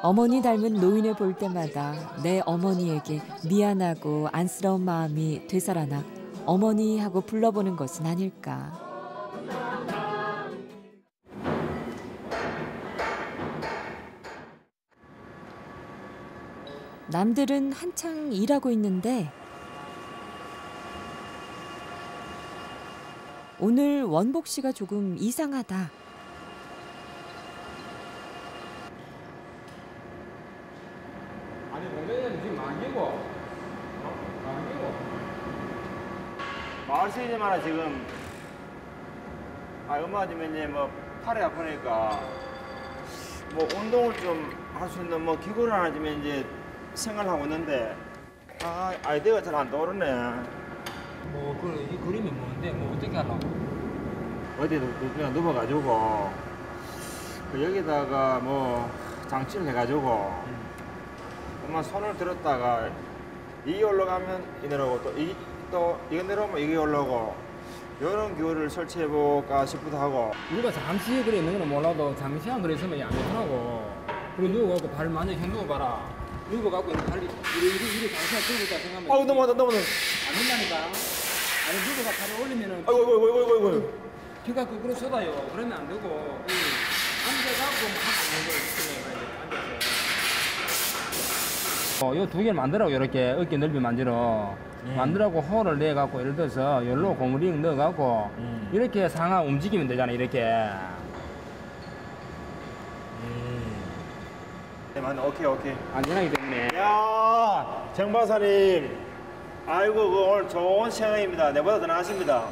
어머니 닮은 노인을 볼 때마다 내 어머니에게 미안하고 안쓰러운 마음이 되살아나. 어머니 하고 불러보는 것은 아닐까. 남들은 한창 일하고 있는데 오늘 원복 씨가 조금 이상하다. 마을시리즈만 지금 아 얼마 전에 이제 뭐 팔이 아프니까 뭐 운동을 좀 할 수 있는 뭐 기구를 하나 주면 이제 생각하고 있는데 아 아이디어가 잘 안 떠오르네. 뭐 그 이 그림이 뭔데 뭐 어떻게 하려고? 어디도 그냥 누워가지고 그 여기다가 뭐 장치를 해가지고 엄마 손을 들었다가 이 올라가면 이 내려오고 또 이 또 이거 내려오면 이게 올라오고 이런 기호를 설치해볼까 싶기도 하고 우리가 잠시 그래 있는 건 몰라도 잠시 안 그래 있으면 안 되더라고. 그리고 누워갖고 발을 많이 헹구어봐라. 누워갖고 발이 이리 방시가 들어볼까 생각하면 아우 넘어간다 넘어간다 안 된다니까. 아니 누워가 발을 올리면은 아이고 아이고 아이고 아이고 아이고 피가 거꾸로 쏟아요. 그러면 안 되고 앉아갖고 막 앉아서 어, 요 두 개를 만들라고 이렇게 어깨 넓이 만들어 예. 만들라고 호를 내갖고 예를 들어서 열로 고무링 넣어갖고 음. 이렇게 상하 움직이면 되잖아 이렇게. 음. 안, 오케이, 오케이. 안전하기 때문에. 야, 정 박사님. 아이고, 오늘 좋은 시간입니다. 내보다 더 나십니다.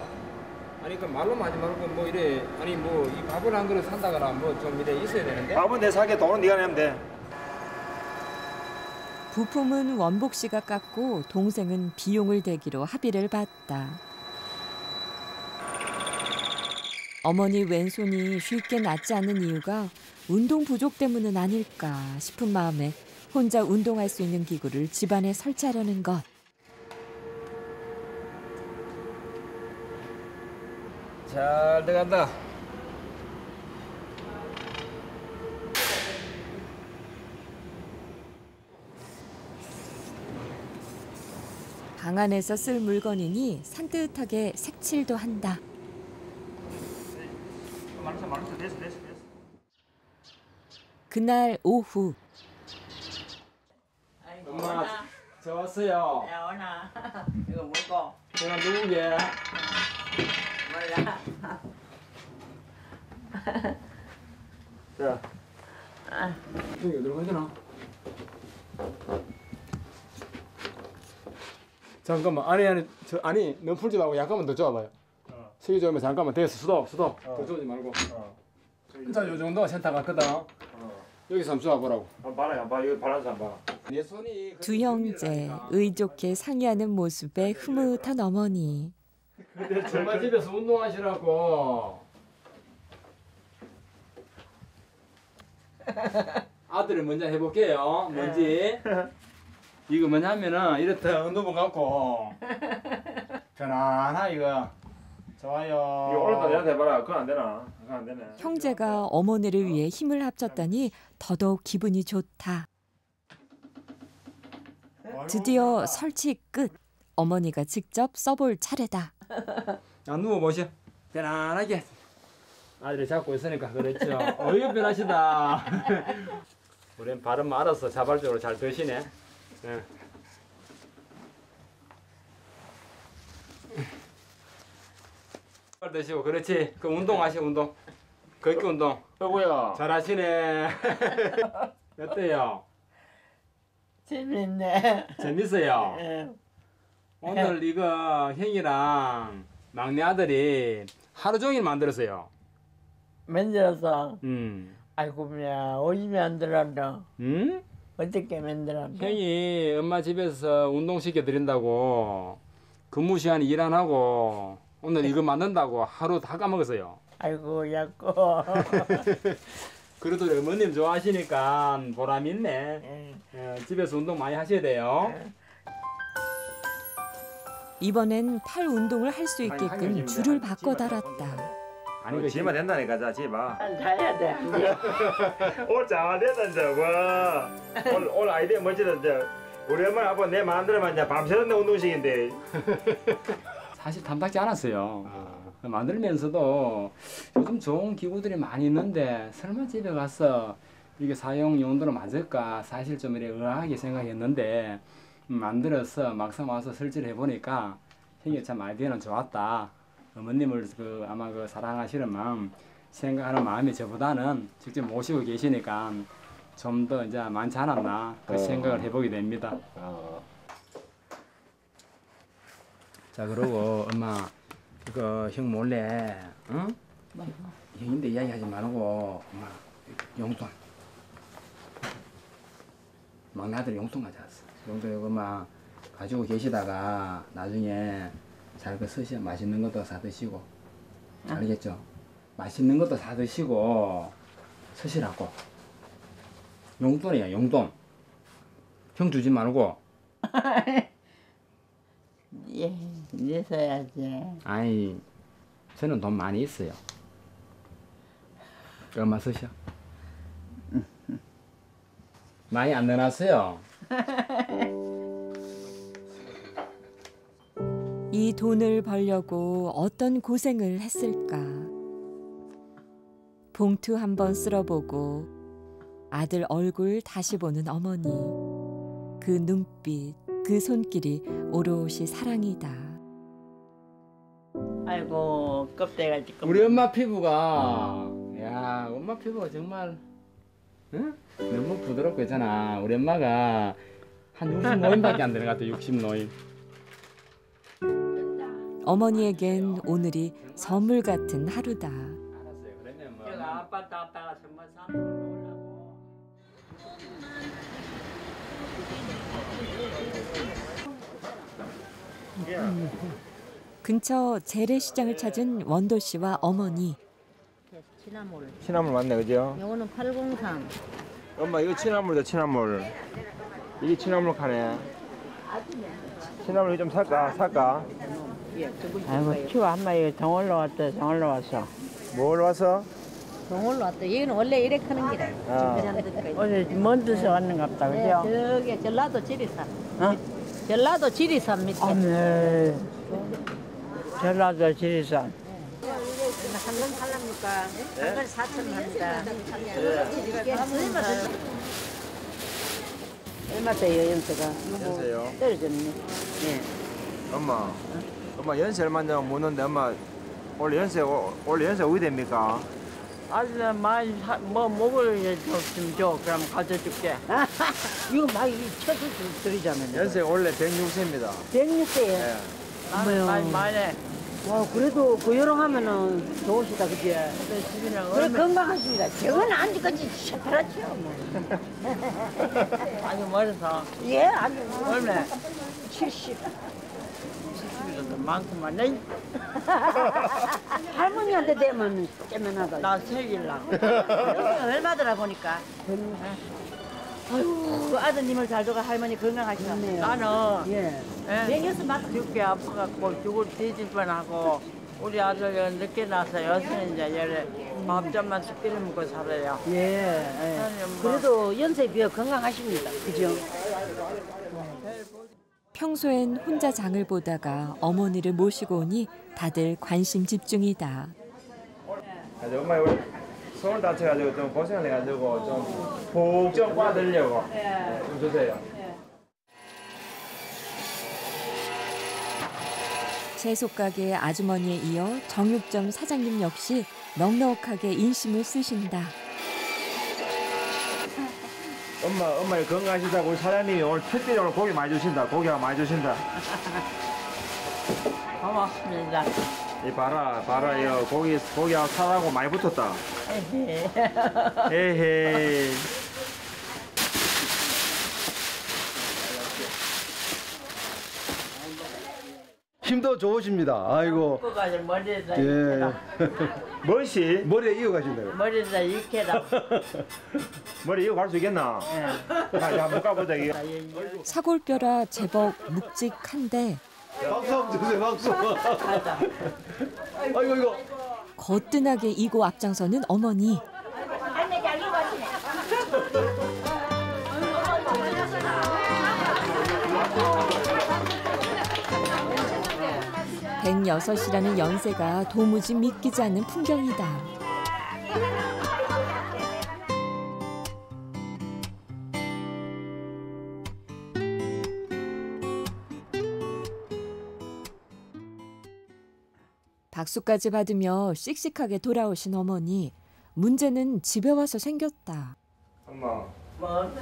아니, 그 말로만 하지 말고, 뭐 이래. 아니, 뭐, 이 밥을 한 그릇 산다거나, 뭐 좀 이래 있어야 되는데. 밥은 내 사게, 돈은 네가 내면 돼. 부품은 원복 씨가 깎고, 동생은 비용을 대기로 합의를 봤다. 어머니 왼손이 쉽게 낫지 않는 이유가 운동 부족 때문은 아닐까 싶은 마음에 혼자 운동할 수 있는 기구를 집안에 설치하려는 것. 잘 들어간다. 방 안에서 쓸 물건이니 산뜻하게 색칠도 한다. 그날 오후. 아이고, 엄마, 오나. 저 왔어요. 야, 오나. 이거 먹고. 내가 누구게? 몰라. 자, 아. 저기 어디로 가야 되나? 잠깐만, 아니, 아니, 저, 아니, 너 풀지 말고 약간만 더 줘봐요. 세기 좋으면 잠깐만 됐어. 수도 수도 더 어. 주지 말고. 어. 일단 요 정도 센터 갔거든. 어. 여기서 한번 쏴보라고. 봐라, 안 봐. 여기 바라서 안 봐. 내 손이 두 형제 의좋게 상의하는 모습에 흐뭇한 어머니. 근데 정말 집에서 운동하시라고. 아들을 먼저 해볼게요. 뭔지. 이거 뭐냐면은 이렇다 운동복 갖고 편안하 이거. 좋아요. 이거 오늘도 내가 해봐라. 그건 안 되나? 그건 안 되네. 형제가 어머니를 어. 위해 힘을 합쳤다니 더더욱 기분이 좋다. 드디어 어. 설치 끝. 어머니가 직접 써볼 차례다. 안 누워보시오. 편안하게. 아들이 잡고 있으니까 그랬죠. 어이가 편하시다. 우린 발음 알아서 자발적으로 잘 드시네. 네. 드시고 그렇지. 그 운동하시오 운동. 걷기 운동. 여보야. 잘하시네. 어때요? 재밌네. 재밌어요. 네. 오늘 이거 형이랑 막내 아들이 하루 종일 만들었어요. 만들었어? 음. 아이고 미야 오줌이 안 들어간다. 음? 어떻게 만들었나? 형이 엄마 집에서 운동 시켜드린다고 근무 시간 일 안 하고 오늘 이거 만든다고 하루 다 까먹었어요. 아이고 야꼬. 그래도 어머님 좋아하시니까 보람 있네. 응. 어, 집에서 운동 많이 하셔야 돼요. 응. 이번엔 팔 운동을 할 수 있게끔 아니, 줄을 바꿔 달았다. 아니 그 지마 된다니까 자 지마. 잘해야 돼. 오늘 잘하던데 와. 오늘 오늘 아이디어 멋지던데. 우리 엄마는 아빠 내 마음대로만 이제 밤새는 운동식인데. 사실 탐탁지 않았어요. 아. 만들면서도 요즘 좋은 기구들이 많이 있는데 설마 집에 가서 이게 사용 용도로 맞을까 사실 좀 이렇게 의아하게 생각했는데 만들어서 막상 와서 설치를 해보니까 형이 참 아이디어는 좋았다. 어머님을 그 아마 그 사랑하시는 마음 생각하는 마음이 저보다는 직접 모시고 계시니까 좀 더 이제 많지 않았나 그 생각을 해보게 됩니다. 아. 자 그러고 엄마 그거 형 몰래 응? 뭐, 뭐. 형인데 이야기하지 말고 엄마 용돈 막내 아들 용돈 가져왔어. 용돈 이거 막 가지고 계시다가 나중에 잘 그 쓰시면 맛있는 것도 사 드시고 응? 알겠죠? 맛있는 것도 사 드시고 쓰시라고. 용돈이야 용돈. 형 주지 말고. 예, 이제 써야지. 아니, 저는 돈 많이 있어요. 얼마 쓰셔? 많이 안 넣어놨어요. 이 돈을 벌려고 어떤 고생을 했을까. 봉투 한번 쓸어보고 아들 얼굴 다시 보는 어머니. 그 눈빛. 그 손길이 오롯이 사랑이다. 아이고 껍데기가 지금. 우리 엄마 피부가, 야 엄마 피부가 정말, 응? 너무 부드럽고 있잖아. 우리 엄마가 한 육십 노인밖에 안 되는 것 같아. 육십 노인. 어머니에겐 오늘이 선물 같은 하루다. 근처 재래시장을 찾은 원도 씨와 어머니. 취나물. 취나물 맞네, 그죠? 이거는 팔공삼. 엄마 이거 취나물이다, 취나물. 이게 취나물 카네. 취나물 이거 좀 살까? 살까? 아이고, 키워 한 마리 정월로 왔다, 정월로 왔어. 뭘로 왔어? 정월로 왔다. 여기는 원래 이래 크는 길이야. 어제 먼 데서 왔는가 보다, 그죠? 네, 저기 전라도 지리산. 어? 전라도 지리산 밑에. 아, 네. 전라도 지리산. 한근 팔랍니까? 한근 사천 합니다. 얼마짜리요, 연세가? 연세요? 떨어졌네. 예. 엄마, 엄마 연세 얼마냐고 묻는데 엄마 원래 연세 원래 연세 어디 됩니까? 아들 많이 사, 뭐 먹을 좀 줘. 그럼 가져줄게. 이거 많이 쳐서 드리자면. 연세 원래 백육 세입니다. 백육 세요? 예. 많이 많이. 와, 그래도 그 여름 하면은 좋으시다, 그치? 그래, 건강하십니다. 저건 안 지까지 시원하죠, 뭐. 아주 멀어서. 예, 아주 멀어서. 얼마? 칠십. 칠십이 정도 많구만. 네. 할머니한테 되면 깨면하다. 나 즐길라. 얼마더라 보니까. 아유, 아드님을 잘 둬가 할머니 건강하시나. 나는 예. 백여섯 맞다. 죽게 아파갖고 죽을 뒤질 뻔하고 우리 아들은 늦게 나서 여섯 이제 열에 밥잠만 숙기를 먹고 살아요. 예. 예. 그래도 연세에 비해 건강하십니다. 그죠? 평소엔 혼자 장을 보다가 어머니를 모시고 오니 다들 관심 집중이다. 아주 엄마 손을 다쳐가지고 좀 고생을 해가지고 좀 푹 좀 꽈들려고 좀, 네. 좀 주세요. 네. 채소가게 아주머니에 이어 정육점 사장님 역시 넉넉하게 인심을 쓰신다. 엄마, 엄마 건강하시다고 우리 사장님이 오늘 특별히 고기 많이 주신다. 고기가 많이 주신다. 고맙습니다. 이 봐라, 봐라, 이거 고기, 고기하고 살하고 많이 붙었다. 에헤. 에헤. 힘도 좋으십니다. 아이고. 머리에다 이렇게다. 멋이? 머리에 이어가신다고. 머리에다 이렇게다. 머리 이어갈 수 있겠나? 예. 자, 한번 가보자, 이거. 사골뼈라 제법 묵직한데. 박수 한번 주세요, 박수. 아이고, 이거. 거뜬하게 이고 앞장서는 어머니. 백육이라는 연세가 도무지 믿기지 않는 풍경이다. 박수까지 받으며 씩씩하게 돌아오신 어머니. 문제는 집에 와서 생겼다. 엄마. 뭐?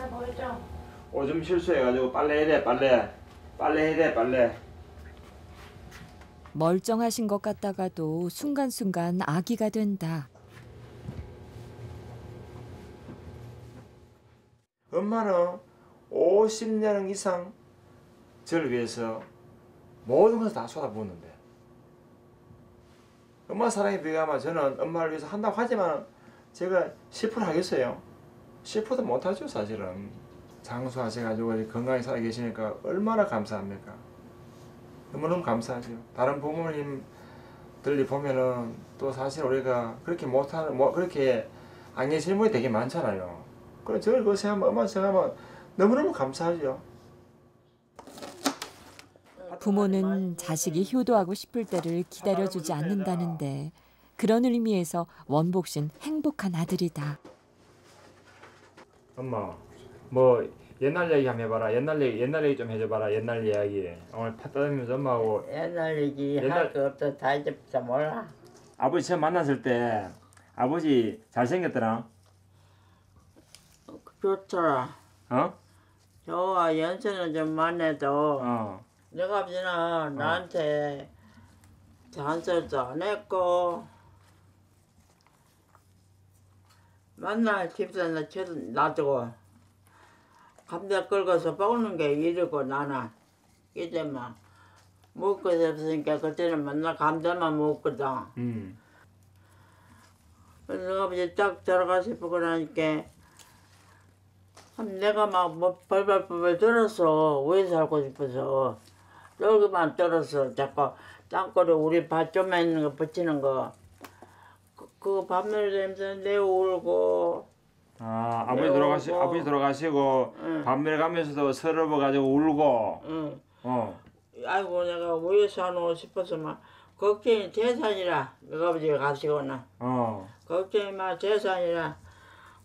오줌 실수해가지고 빨래 해래 빨래. 빨래 해래 빨래. 멀쩡하신 것 같다가도 순간순간 아기가 된다. 엄마는 오십 년 이상 저를 위해서 모든 것을 다 쏟아부었는데 엄마 사랑에 비교하면 저는 엄마를 위해서 한다고 하지만 제가 십 퍼센트 하겠어요? 십 퍼센트도 못하죠, 사실은. 장수하셔가지고 건강히 살아계시니까 얼마나 감사합니까? 너무너무 감사하죠. 다른 부모님들이 보면은 또 사실 우리가 그렇게 못하는, 뭐 그렇게 안 계시는 분이 되게 많잖아요. 그럼 저를 그 생각하면, 엄마 생각하면 너무너무 감사하죠. 부모는 자식이 효도하고 싶을 때를 기다려주지 않는다는데 그런 의미에서 원복 씨는 행복한 아들이다. 엄마, 뭐 옛날 얘기 한번 해봐라. 옛날 얘기, 옛날 얘기 좀 해줘봐라. 옛날 이야기. 오늘 팥다듬이면서 엄마하고. 옛날 얘기 할 거 없어. 다 이제 다 몰라. 아버지 처음 만났을 때 아버지 잘생겼더라. 좋더라. 어? 좋아, 연세는 좀만 해도. 어. 내가 아버지는 나한테 잔소리도 안 했고, 맨날 집에서 놔두고, 감자 긁어서 먹는 게 일이고, 나는. 이제 막, 먹을 것이 없으니까, 그때는 맨날 감자만 먹거든. 음. 그래서 내가 아버지 딱 들어가서 보고 나니까, 내가 막 뭐 벌벌벌벌 떨어서 왜 살고 싶어서 여기만 떨어서 자꾸 땅굴에 우리 밭좀에 있는 거 붙이는 거 그, 그거 밤늘 냄새 내 울고. 아 아버지 돌아가시 아버지 돌아가시고 응. 밤늘 가면서도 서러워 가지고 울고. 응. 어. 아이고 내가 왜 사노 싶어서 막 걱정이 재산이라 내가 아버지가 가시거나. 어. 걱정이 막 재산이라.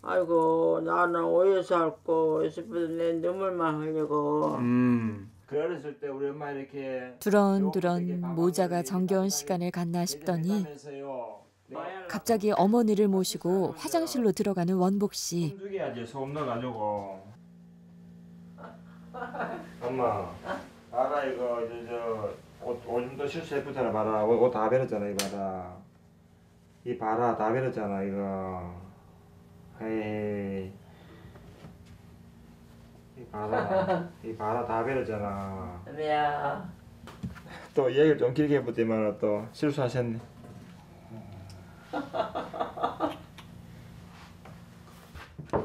아이고 나는 오해 살고 싶어서 내 눈물만 흘리고. 음. 그랬을 때 우리 엄마 이렇게 두런두런 모자가 정겨운 시간을 갔나 싶더니 갑자기 어머니를 모시고 화장실로 들어가는 원복 씨. 숨죽여야지 소음 넣어가지고. 엄마, 봐라 이거 저 옷 오줌도 실수했잖아 봐라 옷 다 베렸잖아 이 봐라 이 봐라 다 베렸잖아 이거. 에이, 이 바다, 이 바다 다 베렸잖아. 미안. 또 얘기를 좀 길게 해보더만 또 실수하셨네.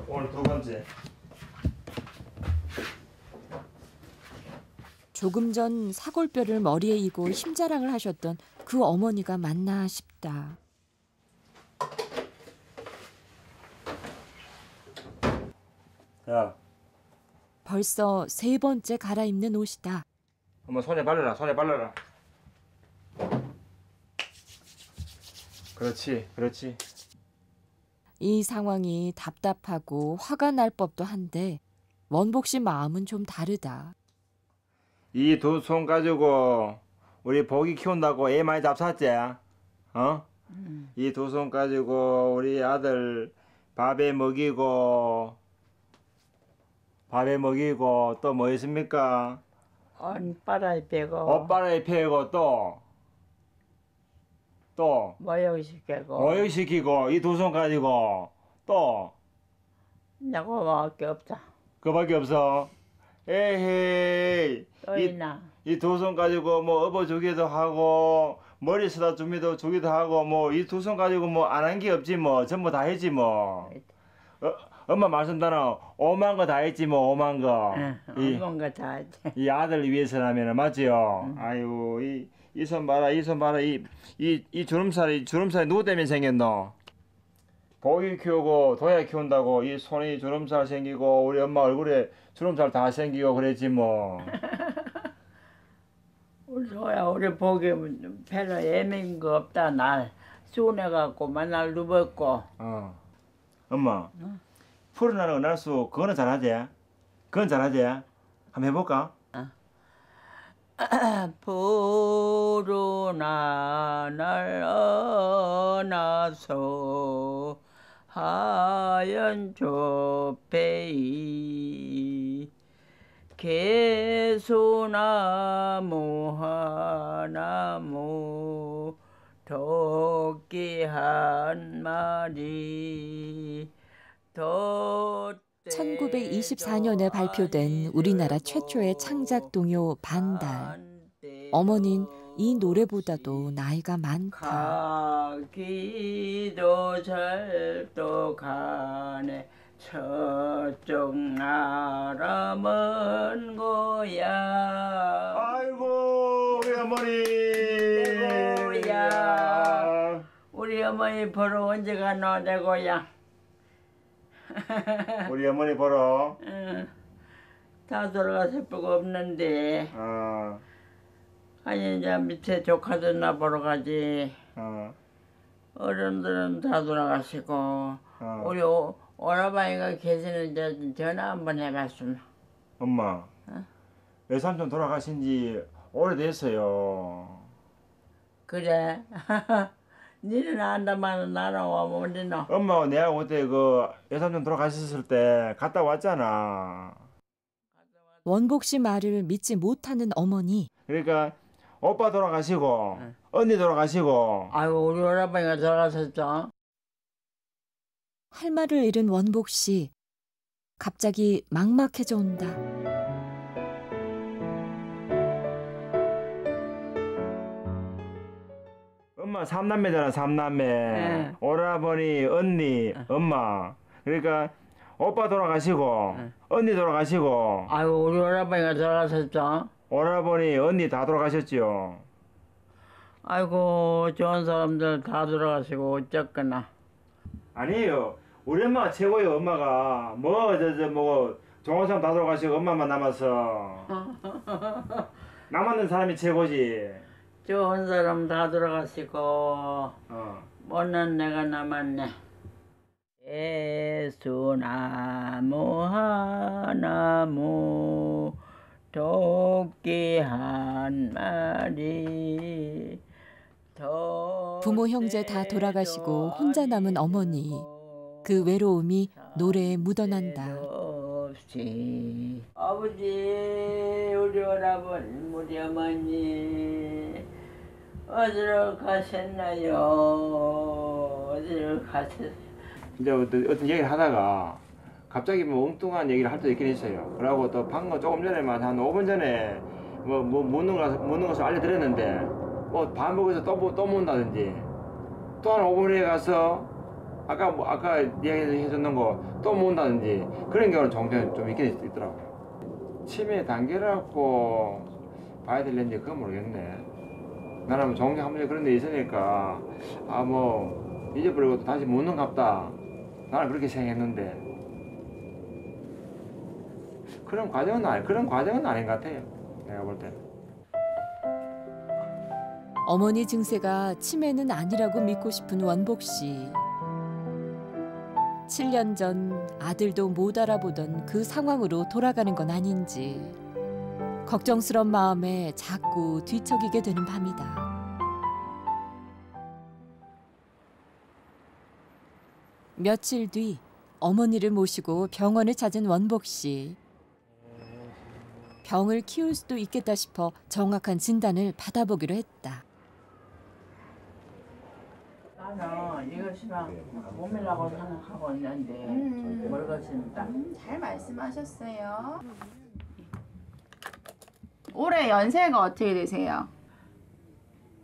오늘 두 번째. 조금 전 사골뼈를 머리에 이고 힘자랑을 하셨던 그 어머니가 맞나 싶다. 야. 벌써 세 번째 갈아입는 옷이다. 엄마 손에 발라라, 손에 발라라. 그렇지, 그렇지. 이 상황이 답답하고 화가 날 법도 한데 원복 씨 마음은 좀 다르다. 이 두 손 가지고 우리 복이 키운다고 애 많이 잡쌌지? 어? 음. 이 두 손 가지고 우리 아들 밥에 먹이고 밥에 먹이고 또 뭐 있습니까? 옷빨아에 빼고 옷빨아에 빼고 또 또 모욕시키고 모욕시키고 이 두 손 가지고 또 내가 그거밖에 없다. 그거밖에 없어? 에헤이 또 있나? 이 두 손 가지고 뭐 업어주기도 하고 머리 쓰다 주기도 주기도 하고 뭐 이 두 손 가지고 뭐 안 한 게 없지 뭐 전부 다 했지 뭐. 어? 엄마 말씀 따라 오만 거 다 했지 뭐 오만 거. 응, 오만 거 다 했지. 이 아들 위해서라면 맞지요. 응. 아이고 이 이 손 봐라 이 손 봐라 이 이 이 주름살이 주름살이 누구 때문에 생겼노? 복이 키우고 도야 키운다고 이 손이 주름살 생기고 우리 엄마 얼굴에 주름살 다 생기고 그랬지 뭐. 우리 도야 우리 복이 별로 애매한 거 없다 날 수운해 갖고 맨날 누웠고. 어. 엄마. 응? 풀어나는 날수 그거는 잘하지? 그건 잘하지? 한번 해볼까? 어. 풀어나 날 어나서 하얀 조폐이 개소나무 하나무 토끼 한 마리 천구백이십사 년에 발표된 우리나라 최초의 창작 동요 반달. 어머니는 이 노래보다도 나이가 많다. 가기도 절도 가네 저쪽 나라 먼 고향. 아이고 우리 어머니. 대고야. 우리 어머니 보러 언제 가노 대고야. 우리 어머니 보러? 응. 다 돌아가실 수가 없는데. 어. 아니 이제 밑에 조카들나 보러 가지. 어. 어른들은 다 돌아가시고. 어. 우리 오, 오라바이가 계시는데 전화 한번 해봤으면. 엄마. 어? 외삼촌 돌아가신 지 오래됐어요. 그래? 니는 안다마는 나는 와 니는. 엄마하고 내가 그때 그 여삼촌 돌아가셨을 때 갔다 왔잖아. 원복 씨 말을 믿지 못하는 어머니. 그러니까 오빠 돌아가시고 응. 언니 돌아가시고. 아이고 우리 오라버니가 돌아가셨죠. 할 말을 잃은 원복 씨. 갑자기 막막해져 온다. 엄마 삼남매잖아, 삼남매. 네. 오라버니, 언니, 네. 엄마. 그러니까 오빠 돌아가시고 네. 언니 돌아가시고. 아이고 우리 오라버니가 돌아가셨죠. 오라버니, 언니 다 돌아가셨지요. 아이고 좋은 사람들 다 돌아가시고 어쨌거나. 아니에요. 우리 엄마가 최고예요, 엄마가. 뭐, 저, 저, 뭐, 좋은 사람 다 돌아가시고 엄마만 남았어. 남았는 사람이 최고지. 좋은 사람 다 돌아가시고, 어. 못난 내가 남았네. 예수나무 하나무, 토끼 한 마리. 부모, 형제 다 돌아가시고 혼자 남은 어머니. 그 외로움이 노래에 묻어난다. 없이. 아버지, 우리 오라버니, 우리 어머니 어디로 가셨나요? 어디로 가셨나요? 이제 어떤, 어떤 얘기를 하다가 갑자기 뭐 엉뚱한 얘기를 할 때도 있긴 있어요. 그러고 또 방금 조금 전에만 한 오 분 전에 뭐, 뭐 묻는 것을, 묻는 것을 알려드렸는데 뭐 반복해서 또, 또 묻는다든지 또 한 오 분에 가서 아까 뭐 아까 이야기해줬는 거 또 모은다든지 그런 경우는 종종 좀 있긴 있더라고요. 치매 단계라고 봐야 될는지 그건 모르겠네. 나는 종종 한 번 그런 데 있으니까 아 뭐 잊어버리고 또 다시 묻는갑다. 나는 그렇게 생각했는데 그런 과정은 아니 그런 과정은 아닌 것 같아요. 내가 볼 때. 어머니 증세가 치매는 아니라고 믿고 싶은 원복 씨. 칠 년 전 아들도 못 알아보던 그 상황으로 돌아가는 건 아닌지 걱정스러운 마음에 자꾸 뒤척이게 되는 밤이다. 며칠 뒤 어머니를 모시고 병원을 찾은 원복 씨. 병을 키울 수도 있겠다 싶어 정확한 진단을 받아보기로 했다. 나는 이것이랑 몸이라고 생각하고 있는데 음, 모르겠습니다. 음, 잘 말씀하셨어요. 올해 연세가 어떻게 되세요?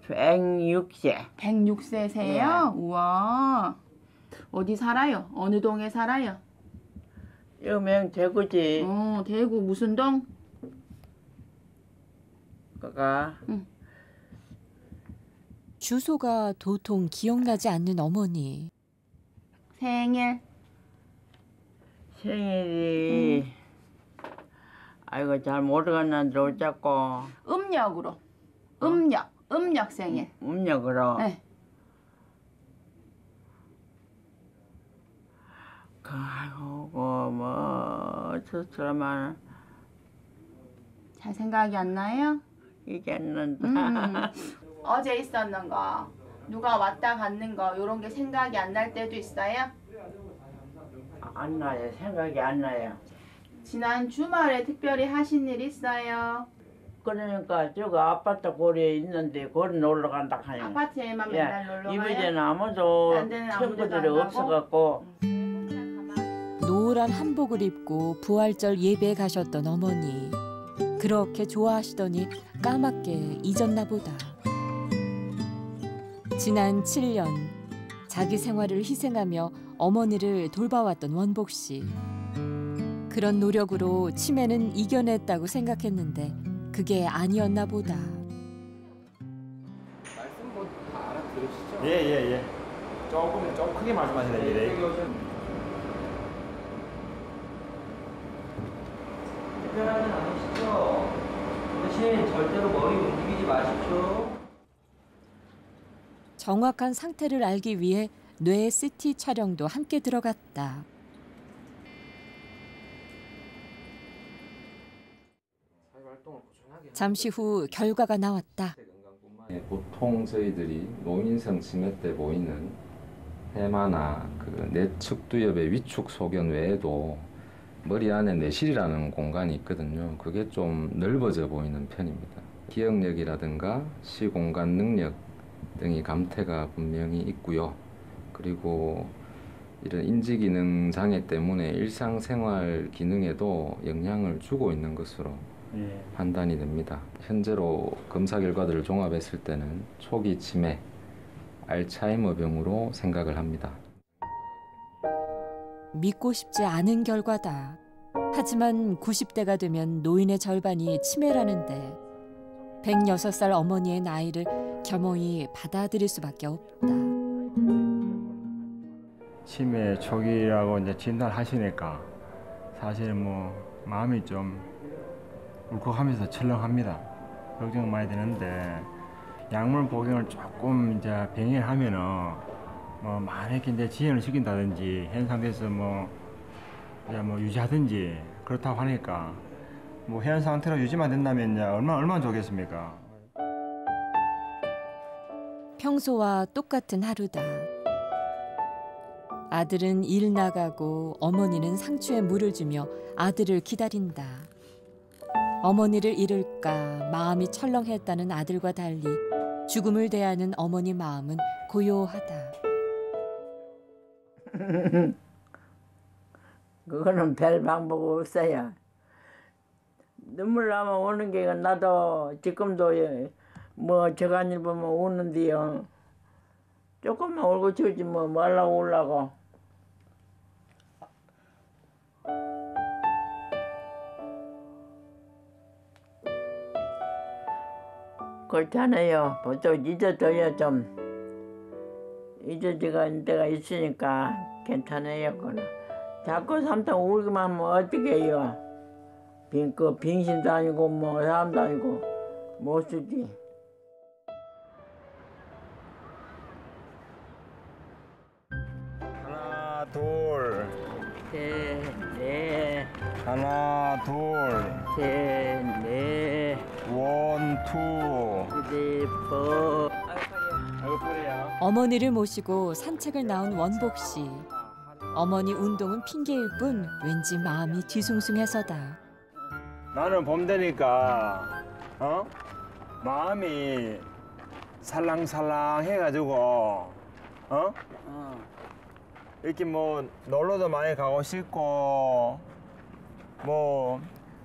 백육 세. 백육 세세요? 네. 우와. 어디 살아요? 어느 동에 살아요? 여명 대구지. 어, 대구 무슨 동? 그가. 응. 주소가 도통 기억나지 않는 어머니. 생일. 생일이. 음. 아이고 잘 모르겠는데 어쩌고. 음력으로. 어? 음력. 음력 생일. 음, 음력으로. 네. 아이고 뭐 저처럼. 잘 생각이 안 나요? 이게 있는데. 음. 어제 있었는 거, 누가 왔다 갔는 거 이런 게 생각이 안 날 때도 있어요? 안 나요. 생각이 안 나요. 지난 주말에 특별히 하신 일 있어요? 그러니까 저거 아파트 고리에 있는데 고리 놀러 간다 하니까 아파트에만 예. 맨날 놀러 가요? 이번에는 아무도 친구들이 없어갖고. 노란 한복을 입고 부활절 예배에 가셨던 어머니. 그렇게 좋아하시더니 까맣게 잊었나 보다. 지난 칠 년, 자기 생활을 희생하며 어머니를 돌봐왔던 원복 씨. 그런 노력으로 치매는 이겨냈다고 생각했는데 그게 아니었나 보다. 말씀 뭐 다 알아들으시죠? 예, 예, 예. 조금, 조금 크게 말씀하시네요. 예. 특별하진 않으시죠? 대신 절대로 머리 움직이지 마십시오. 정확한 상태를 알기 위해 뇌 씨티 촬영도 함께 들어갔다. 잠시 후 결과가 나왔다. 보통 저희들이 노인성 치매 때 보이는 해마나 그 내측두엽의 위축 소견 외에도 머리 안에 내실이라는 공간이 있거든요. 그게 좀 넓어져 보이는 편입니다. 기억력이라든가 시공간 능력 등이 감퇴가 분명히 있고요. 그리고 이런 인지기능 장애 때문에 일상생활 기능에도 영향을 주고 있는 것으로 네. 판단이 됩니다. 현재로 검사 결과들을 종합했을 때는 초기 치매, 알츠하이머병으로 생각을 합니다. 믿고 싶지 않은 결과다. 하지만 구십 대가 되면 노인의 절반이 치매라는데 백여섯 살 어머니의 나이를 겸허히 받아들일 수밖에 없다. 치매 초기라고 이제 진단하시니까 사실 뭐 마음이 좀 울컥하면서 철렁합니다. 걱정 많이 되는데 약물 복용을 조금 이제 병행하면은 뭐 만약에 이제 지연을 시킨다든지 현 상태에서 뭐 이제 뭐 유지하든지 그렇다고 하니까 뭐 현 상태로 유지만 된다면 이제 얼마 얼마나 좋겠습니까? 평소와 똑같은 하루다. 아들은 일 나가고 어머니는 상추에 물을 주며 아들을 기다린다. 어머니를 잃을까 마음이 철렁했다는 아들과 달리 죽음을 대하는 어머니 마음은 고요하다. 그거는 별 방법 없어요. 눈물 나면 우는 게 나도 지금도 뭐 저간일 보면 우는데요. 조금만 울고 치우지 뭐 말라고 울라고. 그렇잖아요. 보통 잊어줘야 좀 잊어지는 데가 있으니까 괜찮아요. 그건. 자꾸 삼통 울기만 하면 어떻게 해요? 빙, 그 빙신도 아니고 뭐 사람도 아니고 못 쓰지. 하나 둘 셋 넷 하나 둘 셋 넷 원투 리포 어머니를 모시고 산책을 나온 원복 씨. 어머니 운동은 핑계일 뿐 왠지 마음이 뒤숭숭해서다. 나는 봄 되니까 어? 마음이 살랑살랑 해가지고 어? 어. 이렇게 뭐 놀러도 많이 가고 싶고 뭐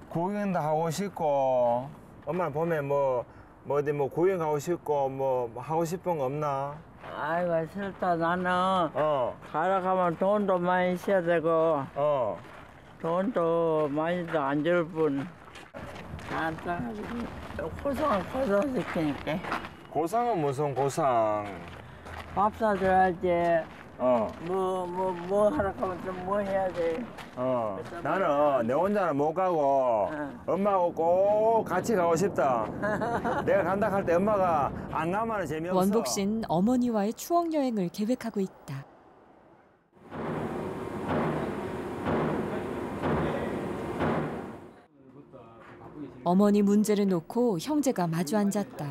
구경도 하고 싶고 엄마 보면 뭐, 뭐 어디 뭐 구경 가고 싶고 뭐 하고 싶은 거 없나? 아이고 싫다. 나는 어. 가라 가면 돈도 많이 써야 되고 어. 돈도 많이도 안 줄 뿐. 안 따가지고 고상은 고상 시키니까. 고상은 무슨 고상? 밥 사줘야지. 어. 뭐, 뭐, 뭐 하라고 하면 좀 뭐 해야 돼. 어. 나는 내 혼자는 못 가고 어. 엄마하고 꼭 같이 가고 싶다. 내가 간다 할 때 엄마가 안 가면 재미없어. 원복 씨는 어머니와의 추억 여행을 계획하고 있다. 어머니 문제를 놓고 형제가 마주 앉았다.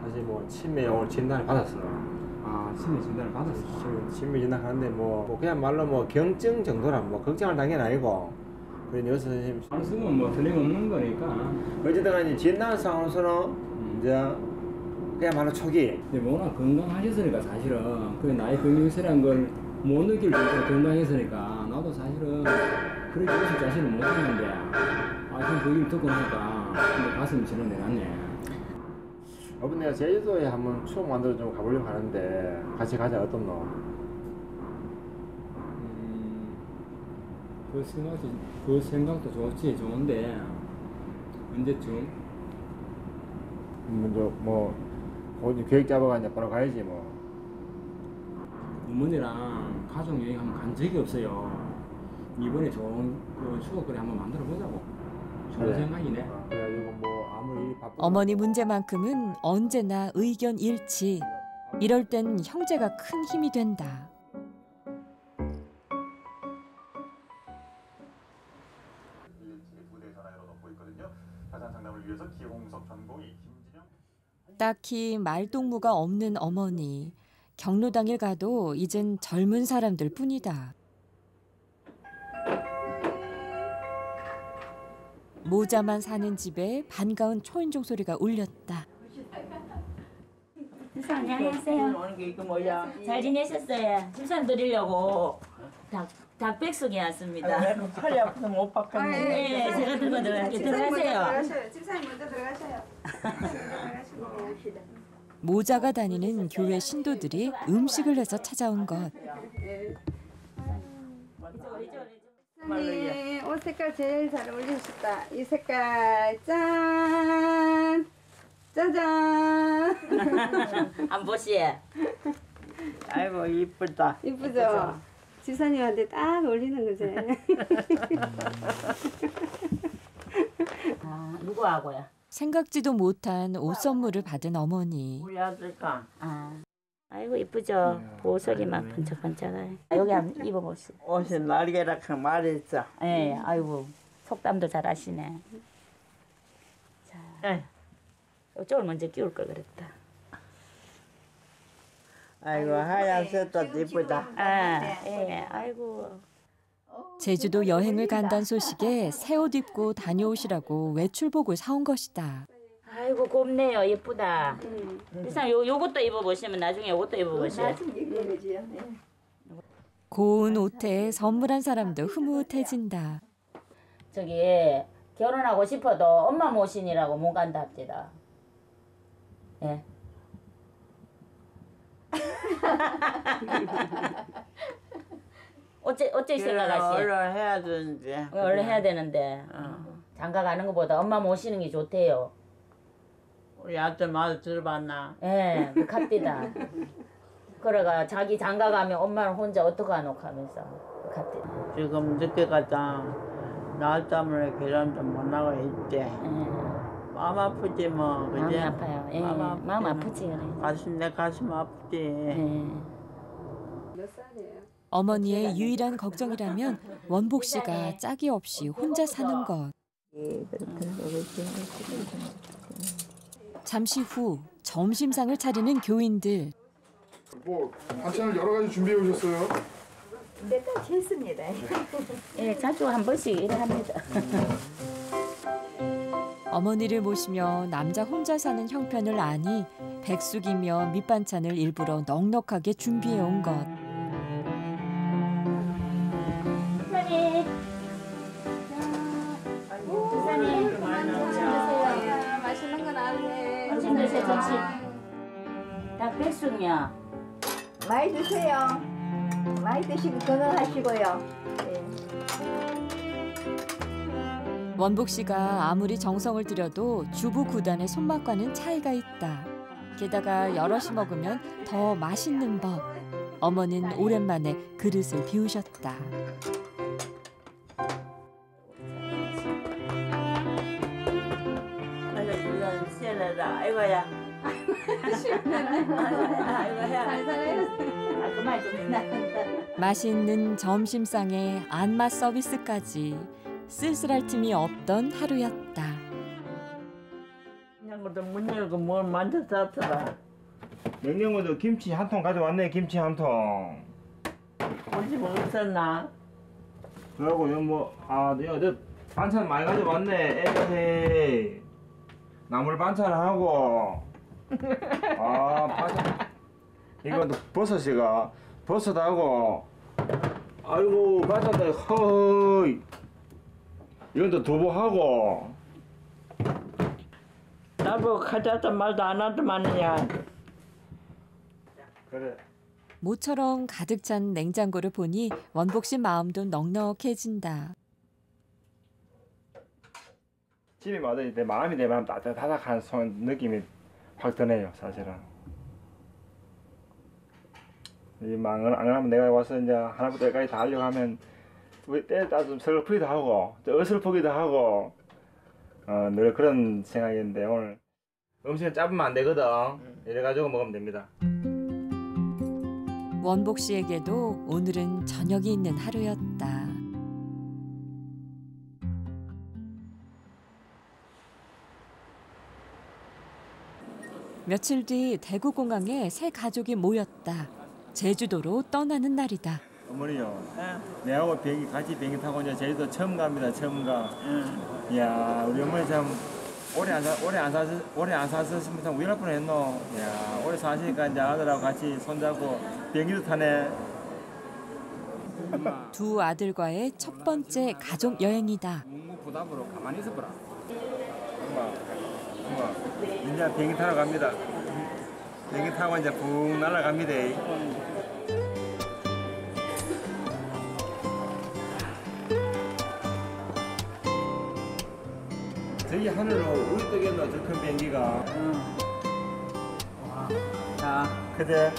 사실 뭐 치매 오늘 진단을 받았어요. 아 치매 진단을 받았어요. 치매 진단 하는데 뭐, 뭐 그냥 말로 뭐 경증 정도란 뭐 걱정할 단계는 아니고 그런 여기서 선생님 방송은 뭐 틀림없는 거니까 어쨌든 간에 진단 상황으로서는 이제 그냥 말로 초기. 근데 워낙 건강하셨으니까 사실은 그 나이 근육세란 걸 못 느낄 정도로 건강했으니까 나도 사실은 그렇게 오실 자신을 못 했는데 아 그럼 그 얘기를 듣고 나니까. 근데 가슴이 지는 내놨네. 여분 내가 제주도에 한번 추억 만들어 좀 가보려고 하는데 같이 가자 어떤노? 음, 그 생각도 그 생각도 좋지 좋은데 언제쯤? 먼저 뭐 어디 계획 잡아가 이제 바로 가야지 뭐. 어머니랑 가족 여행 한번 간 적이 없어요. 이번에 좋은 그 추억거리 한번 만들어 보자고. 좋은 생각이네. 어머니 문제만큼은 언제나 의견 일치. 이럴 땐 형제가 큰 힘이 된다. 딱히 말동무가 없는 어머니. 경로당일 가도 이젠 젊은 사람들 뿐이다. 모자만 사는 집에 반가운 초인종 소리가 울렸다. 안녕하세요. 잘 지내셨어요? 집산 드리려고 닭, 닭백숙이 왔습니다. 팔이 아프면 못 바꿨는데. 네, 제가 들고 들어갈게요. 들어가세요. 집사님 먼저 들어가세요. 모자가 다니는 교회 신도들이 음식을 해서 찾아온 것. 네, 옷 색깔 제일 잘 어울리셨다. 이 색깔 짠! 짜잔! 안 보시에? 아이고 이쁘다. 이쁘죠? 집사님한테 딱 어울리는 거지. 아, 누구하고요? 생각지도 못한 옷 선물을 받은 어머니. 우리 아들까? 아. 아이고 이쁘죠? 보석이 막 번쩍번쩍하네. 여기 한번 입어보시오. 옷이 날개라고 말했죠? 예, 아이고 속담도 잘하시네. 자, 에이. 이쪽을 먼저 끼울 걸 그랬다. 아이고 하얀색도 이쁘다. 아, 예, 아이고. 제주도 여행을 간다는 소식에 새 옷 입고 다녀오시라고 외출복을 사온 것이다. 아이고 곱네요. 예쁘다. 음. 일단 요 요것도 입어보시면 나중에 요것도 입어보시오. 음. 고운 옷에 선물한 사람도 흐뭇해진다. 저기 결혼하고 싶어도 엄마 모신이라고 못 간답니다. 예. 어째 어째 생각하시? 원래 해야 되는데. 원래 해야 되는데. 어. 장가 가는 것보다 엄마 모시는 게 좋대요. 우리 아들 말 들어봤나? 예, 갑디다. 그러가 자기 장가 가면 엄마를 혼자 어떻게 안 오카면서 갑디다. 지금 늦게 가자. 나 때문에 계란도 못 나가 있대. 예. 마음 아프지 뭐, 그지? 마음 아파요. 예. 마음, 아프지. 마음 아프지 그래. 가슴 내 가슴 아프지. 예. 몇 살이에요? 어머니의 유일한 걱정이라면 원복 씨가 짝이 없이 혼자 사는 것. 예, 잠시 후 점심상을 차리는 교인들. 뭐 반찬을 여러 가지 준비해 오셨어요? 네, 같이 했습니다. 예, 자주 한 번씩 일을 합니다. 어머니를 모시며 남자 혼자 사는 형편을 아니 백숙이며 밑반찬을 일부러 넉넉하게 준비해 온 것. 사장님. 사장님. 맛있는 건 아니에요. 드세요, 접시. 닭 백숙이요. 많이 드세요. 많이 드시고 건강하시고요. 네. 원복 씨가 아무리 정성을 들여도 주부 구단의 손맛과는 차이가 있다. 게다가 여럿이 먹으면 더 맛있는 법. 어머니는 오랜만에 그릇을 비우셨다. 아이고야. 맛있는 점심상에 안마 서비스까지 쓸쓸할 틈이 없던 하루였다. 냉장고도 문 열고 뭘 만져 쌌더라. 냉장고도 김치 한 통 가져왔네. 김치 한 통. 혹시 뭐 없었나? 그러고 여 뭐 아 내가 내 반찬 많이 가져왔네. 에헤이. 나물 반찬하고 아 반찬 이거 버섯이가 버섯하고 아이고 반찬들 허이 이건 또 두부하고 나보고 가자던 말도 안 하더만이야. 그래. 모처럼 가득 찬 냉장고를 보니 원복 씨 마음도 넉넉해진다. 집이 맞아요. 내 마음이 내 마음 따뜻하다한 느낌이 확 드네요. 사실은 이 망을 안 하면 내가 와서 이제 하나부터 열까지 다 하려고 하면 우리 때에 따라 좀 서글프기도 하고 또 어설프기도 하고 어, 늘 그런 생각인데 오늘 음식은 짜면 안 되거든. 이래 가지고 먹으면 됩니다. 원복 씨에게도 오늘은 저녁이 있는 하루였다. 며칠 뒤 대구 공항에 새 가족이 모였다. 제주도로 떠나는 날이다. 어머니요. 네. 내하고 비행기 같이 비행기 타고 이제 제주도 처음 갑니다. 처음 가. 응. 이야, 우리 어머니 참 오래 안 사, 오래 안 사, 오래 안 사셨으면 참 우연할 뻔했노. 이야, 오래 사시니까 이제 아들하고 같이 손잡고 비행기도 타네. 두 아들과의 첫 번째 가족 여행이다. 부담으로 가만히 있어보라. 이제 비행기 타러 갑니다. 비행기 타고 이제 붕 날아갑니다. 저기 하늘로 울뜨겠노, 저 큰 비행기가. 응. 와. 자, 그대.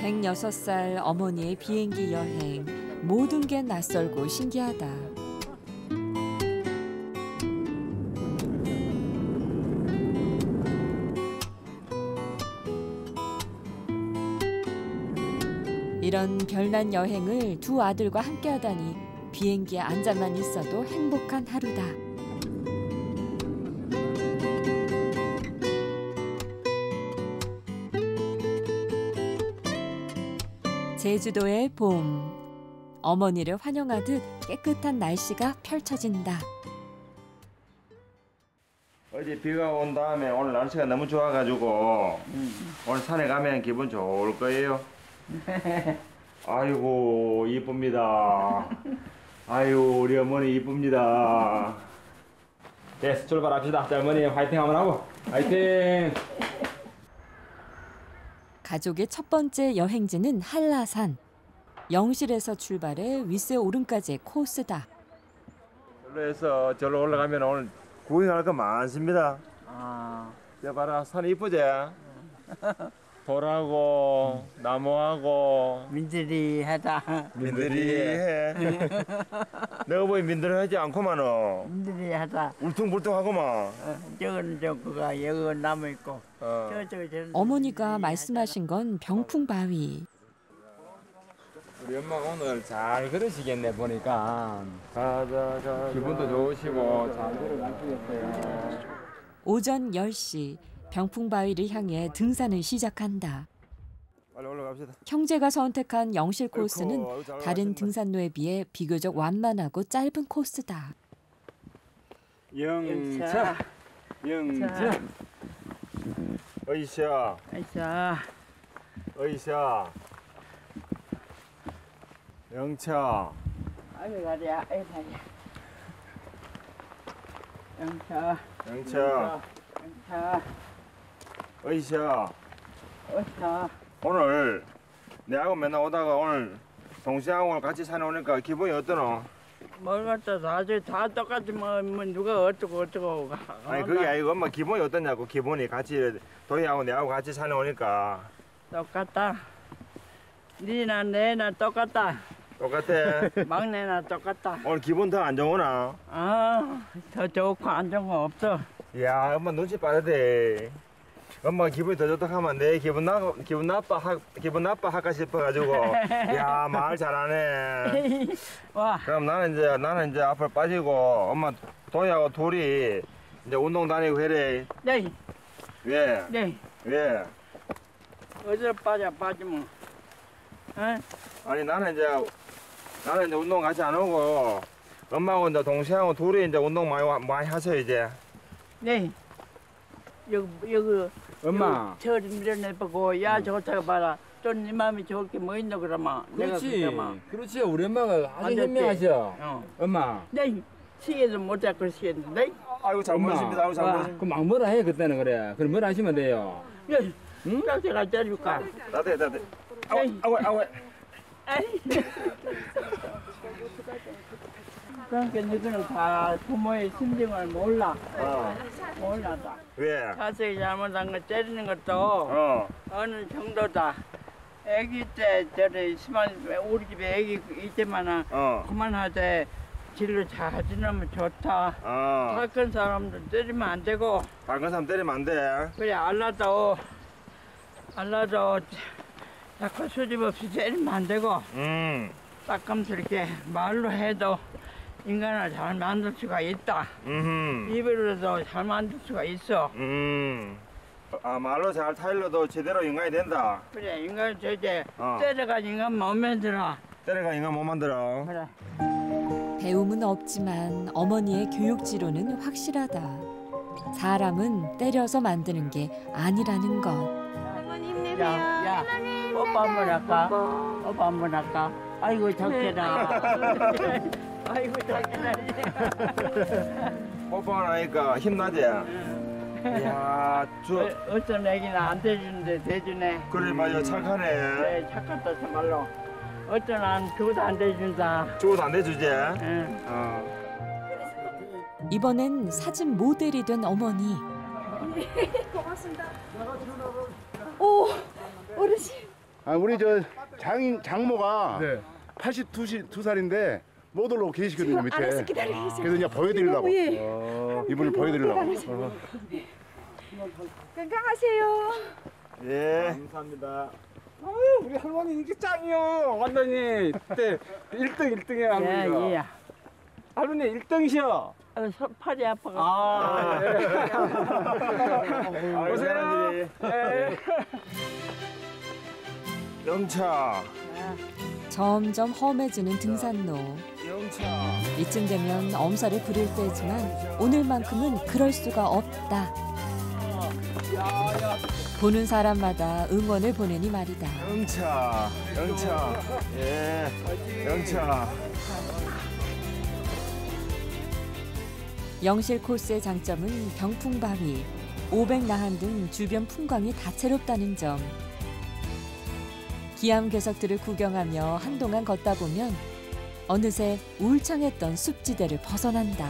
백여섯 살 어머니의 비행기 여행. 모든 게 낯설고 신기하다. 이런 별난 여행을 두 아들과 함께하다니 비행기에 앉아만 있어도 행복한 하루다. 제주도의 봄. 어머니를 환영하듯 깨끗한 날씨가 펼쳐진다. 어제 비가 온 다음에 오늘 날씨가 너무 좋아가지고 음. 오늘 산에 가면 기분 좋을 거예요. 아이고 이쁩니다. 아이고 우리 어머니 이쁩니다. 네, 출발합시다. 자, 어머니 화이팅 한번 하고. 화이팅. 가족의 첫 번째 여행지는 한라산. 영실에서 출발해 윗세 오름까지의 코스다. 절로에서 절로 올라가면 오늘 구경할 거 많습니다. 아, 야 봐라 산 이쁘지? 돌하고 음. 나무하고 민들이하다. 민들이해. 내가 보니 민들이하지 않고만어. 민들이하다. 울퉁불퉁하고만. 저건 저거가 여건 나무 있고. 어. 저, 저, 저, 저, 어머니가 말씀하신 건 병풍바위. 우리 엄마가 오늘 잘 걸으시겠네 보니까. 가자, 가자. 기분도 좋으시고 잘 걸으시겠어요. 오전 열 시 병풍바위를 향해 등산을 시작한다. 빨리 올라갑시다. 형제가 선택한 영실 코스는 다른 등산로에 비해 비교적 완만하고 짧은 코스다. 영차, 영차, 어이샤, 어이샤, 어이샤. 영차. 아유 가자, 아유 가자. 영차. 영차. 영차. 어이샤. 어이샤. 오늘 내하고 맨날 오다가 오늘 동생하고 같이 산에 오니까 기분이 어떠노? 뭘 갖다 사실 다 똑같이 뭐 누가 어쩌고 어쩌고 가. 아니 그게 아니고 엄마 기분이 어떠냐고. 기분이 같이 동생하고 내하고 같이 산에 오니까. 똑같다. 니나 내나 똑같다. 똑같아. 막내나 똑같다. 오늘 기분 더 안 좋으나? 아, 더 좋고 안 좋은 거 없어. 야, 엄마 눈치 빠르대. 엄마 기분이 더 좋다 하면 내 기분 나 기분 나빠 하, 기분 나빠 할까 싶어가지고. 야, 말 잘하네. 와. 그럼 나는 이제 나는 이제 앞으로 빠지고 엄마 도희하고 둘이 이제 운동 다니고 해래. 네. 왜? 네. 왜? 어디로 빠져 빠지면. 에? 아니 나는 이제 나는 이제 운동 같이 안 오고 엄마하고 이제 동생하고 둘이 이제 운동 많이 와, 많이 하세요 이제. 네. 여기 여기 엄마. 저 밀어내보고 야 저거 봐라. 또 네 마음이 좋을 게 뭐 있노 그러면. 그렇지. 그렇지. 우리 엄마가 아주 현명하셔. 어. 엄마. 네. 시계도 못 잡고 시켰는데. 아이고 잘 모르십니다. 아이고 잘 모르. 그럼 막 뭐라 해 그때는 그래. 그럼 뭐라 하시면 돼요. 네. 응? 제가 짜줄까. 나대 나대. 아이, 아이, 아이. 그러니까 너희는 다 부모의 심정을 몰라. 어. 몰라 다. 왜? 자식이 잘못한 거 때리는 것도 어. 어느 정도다. 아기 때 저래 심한 우리 집에 아기 이때만은 어. 그만하되 진로 자진하면 좋다. 어. 다 큰 사람들 때리면 안 되고. 다 큰 사람 때리면 안 돼. 그래 알라도 알라도. 자꾸 수줍 없이 때리면 안 되고 음. 따끔스럽게 말로 해도 인간을 잘 만들 수가 있다. 음흠. 이별로도 잘 만들 수가 있어. 음. 아, 말로 잘 타일러도 제대로 인간이 된다. 그래, 인간을 저제 어. 때려가 인간 못 만들어. 때려가 인간 못 만들어. 그래. 배움은 없지만 어머니의 교육지로는 확실하다. 사람은 때려서 만드는 게 아니라는 것. 할머니 힘내세요. 야, 야. 오빠 한번 할까? 오빠 한번 할까? 아이고 작게나. 네. 아이고 작게나. 오빠만 하니까 힘나지? 이야, 저... 어, 어떤 애기는 안 대주는데 대주네. 그래, 맞아, 착하네. 그래, 착하다, 정말로. 어떤 안 죽어도 안 대준다. 죽어도 안 대주지? 응. 어. 이번엔 사진 모델이 된 어머니. 고맙습니다. 오, 어르신. 아, 우리 저 장인, 장모가 네. 팔십이 살인데 못 올라오고 계시거든요, 밑에. 알아서 기다리고 계세요. 그래서 그냥 보여드리려고. 어, 이분을 보여드리려고. 어. 건강하세요. 예. 감사합니다. 아유, 우리 할머니 이게 짱이요. 완전히 그때 일 등, 일 등이에요, 할머니가. 예, 예. 할머니 일 등이셔. 팔이 아파가지고. 아, 예. 오세요. 예. 영차. 점점 험해지는 등산로. 영차. 이쯤 되면 엄살을 부릴 때지만 오늘만큼은 그럴 수가 없다. 보는 사람마다 응원을 보내니 말이다. 영차. 영차. 예. 영차. 영실 코스의 장점은 병풍 바위, 오백나한 등 주변 풍광이 다채롭다는 점. 기암괴석들을 구경하며 한동안 걷다 보면 어느새 울창했던 숲지대를 벗어난다.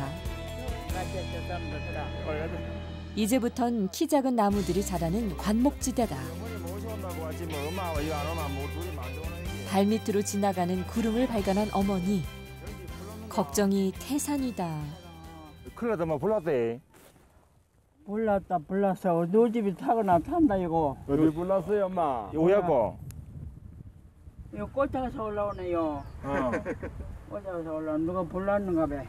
이제부턴 키 작은 나무들이 자라는 관목지대다. 발밑으로 지나가는 구름을 발견한 어머니. 걱정이 태산이다. 큰일 났다, 불났대. 불났다, 불났어. 너 집이 타거나 탄다, 이거. 어디 불났어요, 엄마? 이거 오야고? 이거 꽃에서 올라오네요. 어. 꽃에서 올라오네. 누가 불났는가 봐.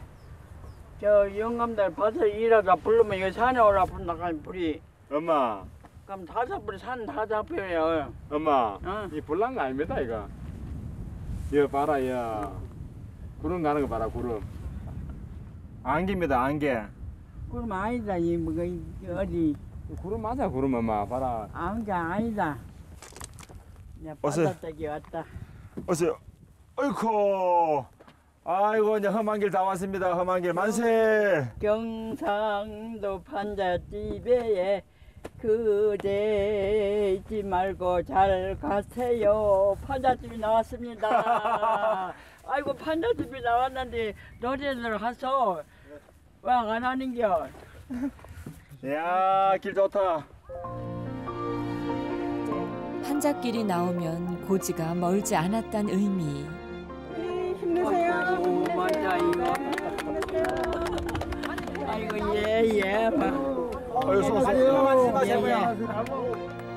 저 영감들 벌써 일하다 불르면 이거 산에 올라붙는다, 불이. 엄마. 그럼 다 잡혀요, 산 다 잡혀요. 엄마, 어? 이 불난 거 아닙니다, 이거. 이거 봐라, 야. 구름 가는 거 봐라, 구름. 안개입니다, 안개. 구름 아니다, 이, 뭐, 어디. 구름 맞아, 구름 엄마, 봐라. 안개 아니다. 야, 바닷자기 왔다. 어서요. 어이쿠. 아이고, 이제 험한 길 다 왔습니다. 험한 길 만세. 경상도 판잣집에 그대 잊지 말고 잘 가세요. 판잣집이 나왔습니다. 아이고, 판잣집이 나왔는데 노래를 가서 왕 안 하는겨. 이야, 길 좋다. 판잣길이 나오면 고지가 멀지 않았단 의미. 네, 힘내세요. 아이고, 맞아, 이거. 아이고, 예, 예. 아유, 수고하세요.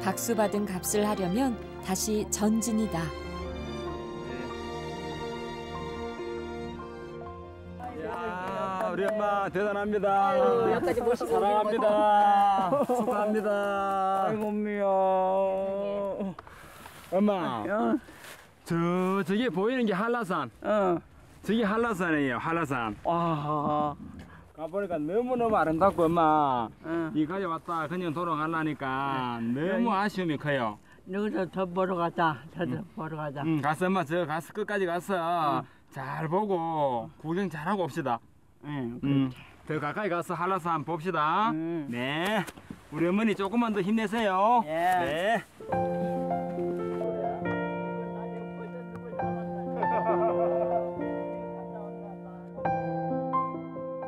박수 받은 값을 하려면 다시 전진이다. 우리 엄마 대단합니다. 아유, 여기까지 모시고 사랑합니다. 축하합니다. 아이고 미워. 엄마. 어? 저 저기 보이는 게 한라산. 어. 저기 한라산이에요. 한라산. 와. 가보니까 너무 너무 아름답고 엄마. 어. 이까지 왔다 그냥 돌아가려니까 네. 너무 아쉬움이 커요. 여기서 더 보러 가자. 더 응. 보러 가자. 응, 가서 엄마 저 가서 끝까지 가서 응. 잘 보고 구경 잘하고 옵시다. 응, 음, 더 가까이 가서 한라산 봅시다. 음. 네, 우리 어머니 조금만 더 힘내세요. 예. 네.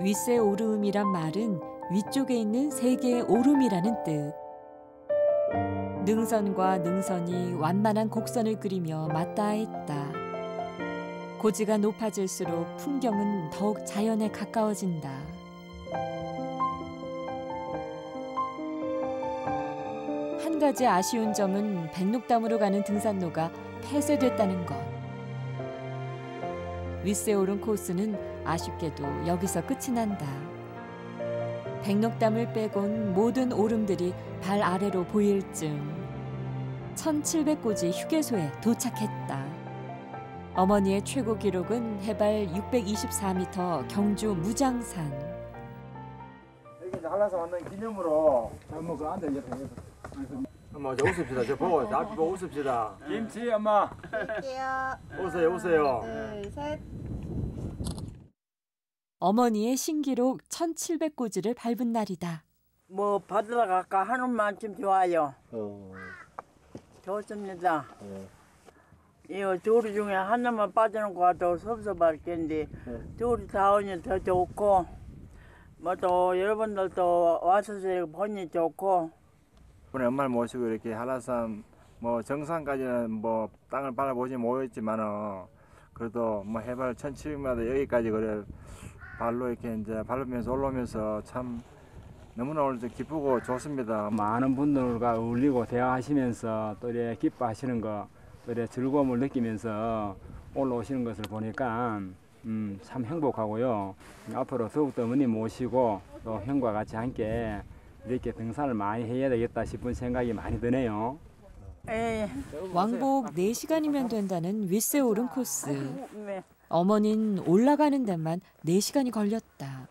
윗세 오름이란 말은 위쪽에 있는 세 개의 오름이라는 뜻. 능선과 능선이 완만한 곡선을 그리며 맞닿아있다. 고지가 높아질수록 풍경은 더욱 자연에 가까워진다. 한 가지 아쉬운 점은 백록담으로 가는 등산로가 폐쇄됐다는 것. 윗세 오른 코스는 아쉽게도 여기서 끝이 난다. 백록담을 빼곤 모든 오름들이 발 아래로 보일 쯤 천칠백 고지 휴게소에 도착했다. 어머니의 최고 기록은 해발 육백이십사 미터 경주 무장산. 여기 이제 한라산 왔는 기념으로 한번 그 안에 옆에 엄마 저 웃읍시다. 저 보고 다 보고 웃읍시다. 김치 엄마. 오세요 오세요. 둘 셋. 어머니의 신기록 천칠백 고지를 밟은 날이다. 뭐 받으러 갈까 하는 만큼 좋아요. 어. 좋습니다. 네. 이 조류 중에 하나만 빠지는 거 같아도 섭섭할 텐데 네. 조류 다운이 더 좋고 뭐 또 여러분들도 와서 보니 좋고. 오늘 엄마를 모시고 이렇게 한라산 뭐 정상까지는 뭐 땅을 바라보지 못했지만은 그래도 뭐 해발 천칠백 미터 여기까지 그래 발로 이렇게 이제 밟으면서 올라오면서 참. 너무나 오늘도 기쁘고 좋습니다. 많은 분들과 어울리고 대화하시면서 또 이래 기뻐하시는 거, 또 이래 즐거움을 느끼면서 올라오시는 것을 보니까 음, 참 행복하고요. 앞으로 더욱더 어머니 모시고 또 형과 같이 함께 이렇게 등산을 많이 해야 되겠다 싶은 생각이 많이 드네요. 에이. 왕복 네 시간이면 된다는 윗세 오름 코스. 어머니는 올라가는 데만 네 시간이 걸렸다.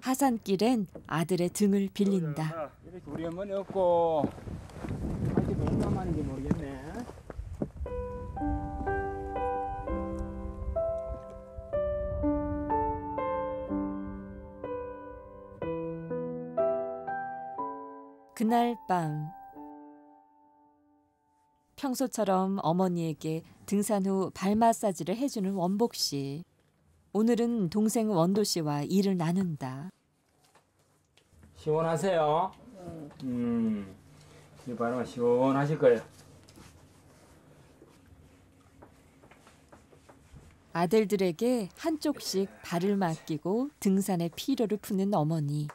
하산길엔 아들의 등을 빌린다. 이렇게 우리 어머니 없고 아직 농담하는지 모르겠네. 그날 밤 평소처럼 어머니에게 등산 후 발 마사지를 해주는 원복 씨. 오늘은 동생 원도 씨와 일을 나눈다. 시원하세요? 응. 음, 이 바람은 시원하실 거예요. 아들들에게 한쪽씩 발을 맡기고 등산의 피로를 푸는 어머니.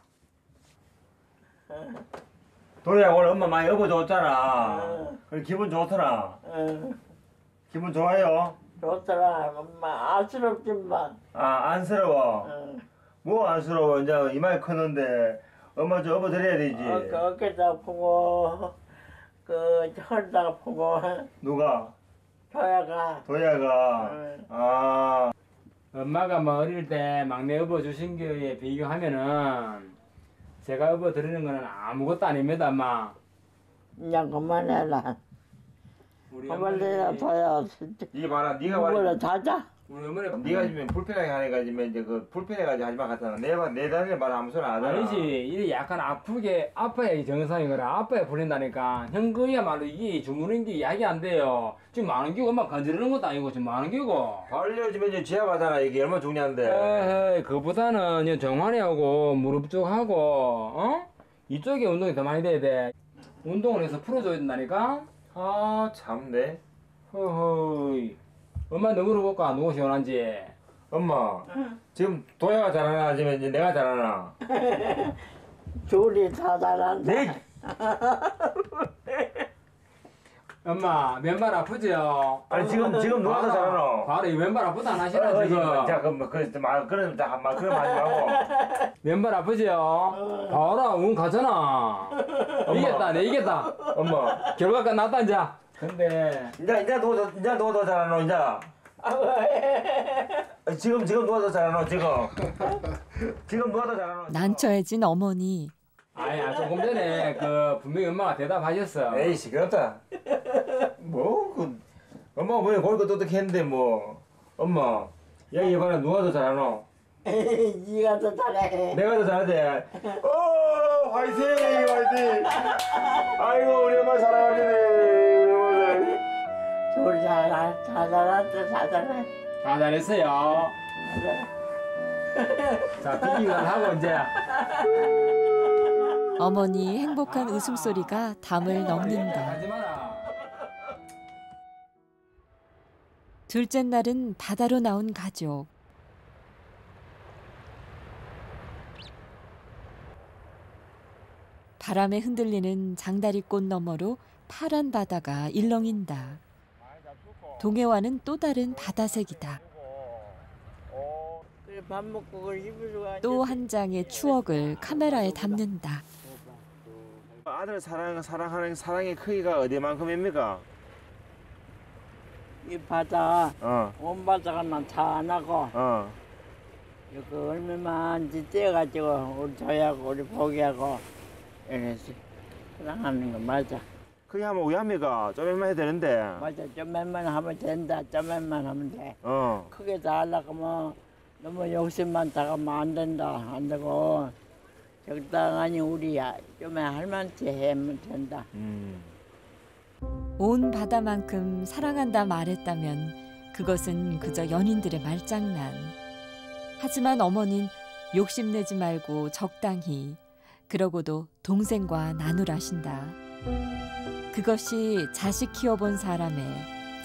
도리야 오늘 엄마 많이 업어줬잖아. 그래 기분 좋더라. 응. 기분 좋아요? 좋더라 엄마. 안쓰럽지만. 아 안쓰러워? 응. 뭐 안쓰러워? 이제 이마에 컸는데 엄마 좀 업어드려야 되지. 어, 그 어깨도 아프고 그 허리도 아프고. 누가? 도야가. 도야가. 응. 아 엄마가 뭐 어릴 때 막내 업어주신 거에 비교하면은 제가 업어드리는 거는 아무것도 아닙니다 엄마. 그냥 그만해라. 엄마네가 더야 이 말아 네가 말해. 자자. 우리 어머니 네가 지면 불편하게 하니까 지면 이제 그 불편해가지고 하지 마 같잖아. 내내 다리를 말 아무 소리 안 하잖아. 아니지. 이게 약간 아프게 아파야 정상이거라. 아파야 불린다니까. 형그야말로 이게 주무는 게 약이 안 돼요. 지금 많은 기고 엄마 간지르는 것도 아니고 지금 많은 기고. 발려지면 이제 제압하잖아. 이게 얼마나 중요한데. 에이, 그보다는 정환이하고 무릎 쪽하고 어 이쪽에 운동이 더 많이 돼야 돼. 운동을 해서 풀어줘야 된다니까. 아 참네. 허허이. 엄마 누구를 볼까? 누구 시원한지. 엄마 응. 지금 도야가 잘하나 아니면 이제 내가 잘하나? 둘이 다 잘한다. 네? 엄마 왼발 아프지요? 아니 지금 지금 누가 더 잘하노? 바로 이 왼발 아프다 안 하시나 지금? 자 그럼 그말 그런 말 그런 하지 말고. 왼발 아프지요? 봐라 응 가잖아. 이겼다 내 이겼다. 엄마 결과가 났다 이제. 근데 이제 이제 누가 더, 이제 누가 더 잘하노 이제? 아, 지금 지금 누가 더 잘하노 지금? 지금 누가 더 잘하노? 난처해진 어머니. 아야 조금 전에 그 분명히 엄마가 대답하셨어. 에이 시끄럽다. 뭐 그 엄마 왜 거기서 어떻게 했는데 뭐 엄마 야 이번에 누가 더 잘하노? 네가 더 잘해. 내가 더 잘하대. 오 화이팅 화이팅. 아이고 우리 엄마 사랑하시네. 둘 다 잘한다 다 잘해. 다 잘했어요. 자 비기만 하고 이제. 어머니의 행복한 웃음소리가 담을 넘는다. 둘째 날은 바다로 나온 가족. 바람에 흔들리는 장다리꽃 너머로 파란 바다가 일렁인다. 동해와는 또 다른 바다색이다. 또 한 장의 추억을 카메라에 담는다. 아들 사랑, 사랑하는 사랑의 크기가 어디만큼입니까? 이 바다, 어. 온 바다가 난 다 안 하고, 어. 여기 얼마만지 떼어가지고 우리 저희하고 우리 보기하고 이래서 사랑하는 거 맞아. 그게 하면 오야미가 좀만 해야 되는데. 맞아, 좀만 하면 된다. 좀만 하면 돼. 어. 크게 다 하려고 뭐 너무 욕심 많다고 뭐 안 된다, 안 되고 적당하니 우리야 좀만 할만치 해면 된다. 음. 온 바다만큼 사랑한다 말했다면 그것은 그저 연인들의 말장난. 하지만 어머니는 욕심내지 말고 적당히 그러고도 동생과 나누라신다. 그것이 자식 키워본 사람의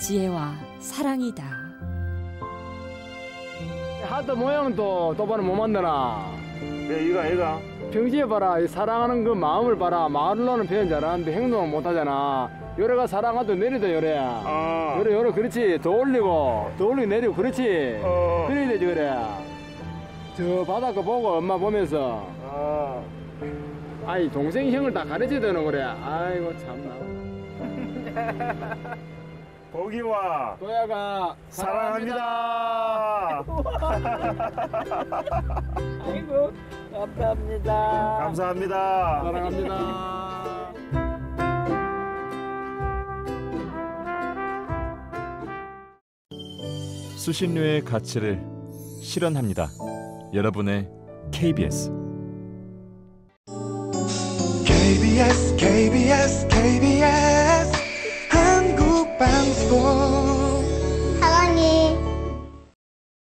지혜와 사랑이다. 하도 모양도 똑바로 못 만드나. 야, 이거 이거. 평시에 봐라. 사랑하는 그 마음을 봐라. 말로는 표현 잘하는데 행동은 못하잖아. 요래가 사랑하도 내리도 요래야. 아. 요래 요래 그렇지. 더 올리고 더 올리고 내리고 그렇지. 어. 그래야 되지 그래. 저 바닷가 보고 엄마 보면서. 아. 아이 동생 형을 다 가르쳐야 되는 거래. 아이고 참나. 보기와 도야가 사랑합니다. 사랑합니다. 아이고 감사합니다. 감사합니다. 사랑합니다. 수신료의 가치를 실현합니다. 여러분의 케이비에스. 케이비에스, 케이비에스, 케이비에스 한국방송.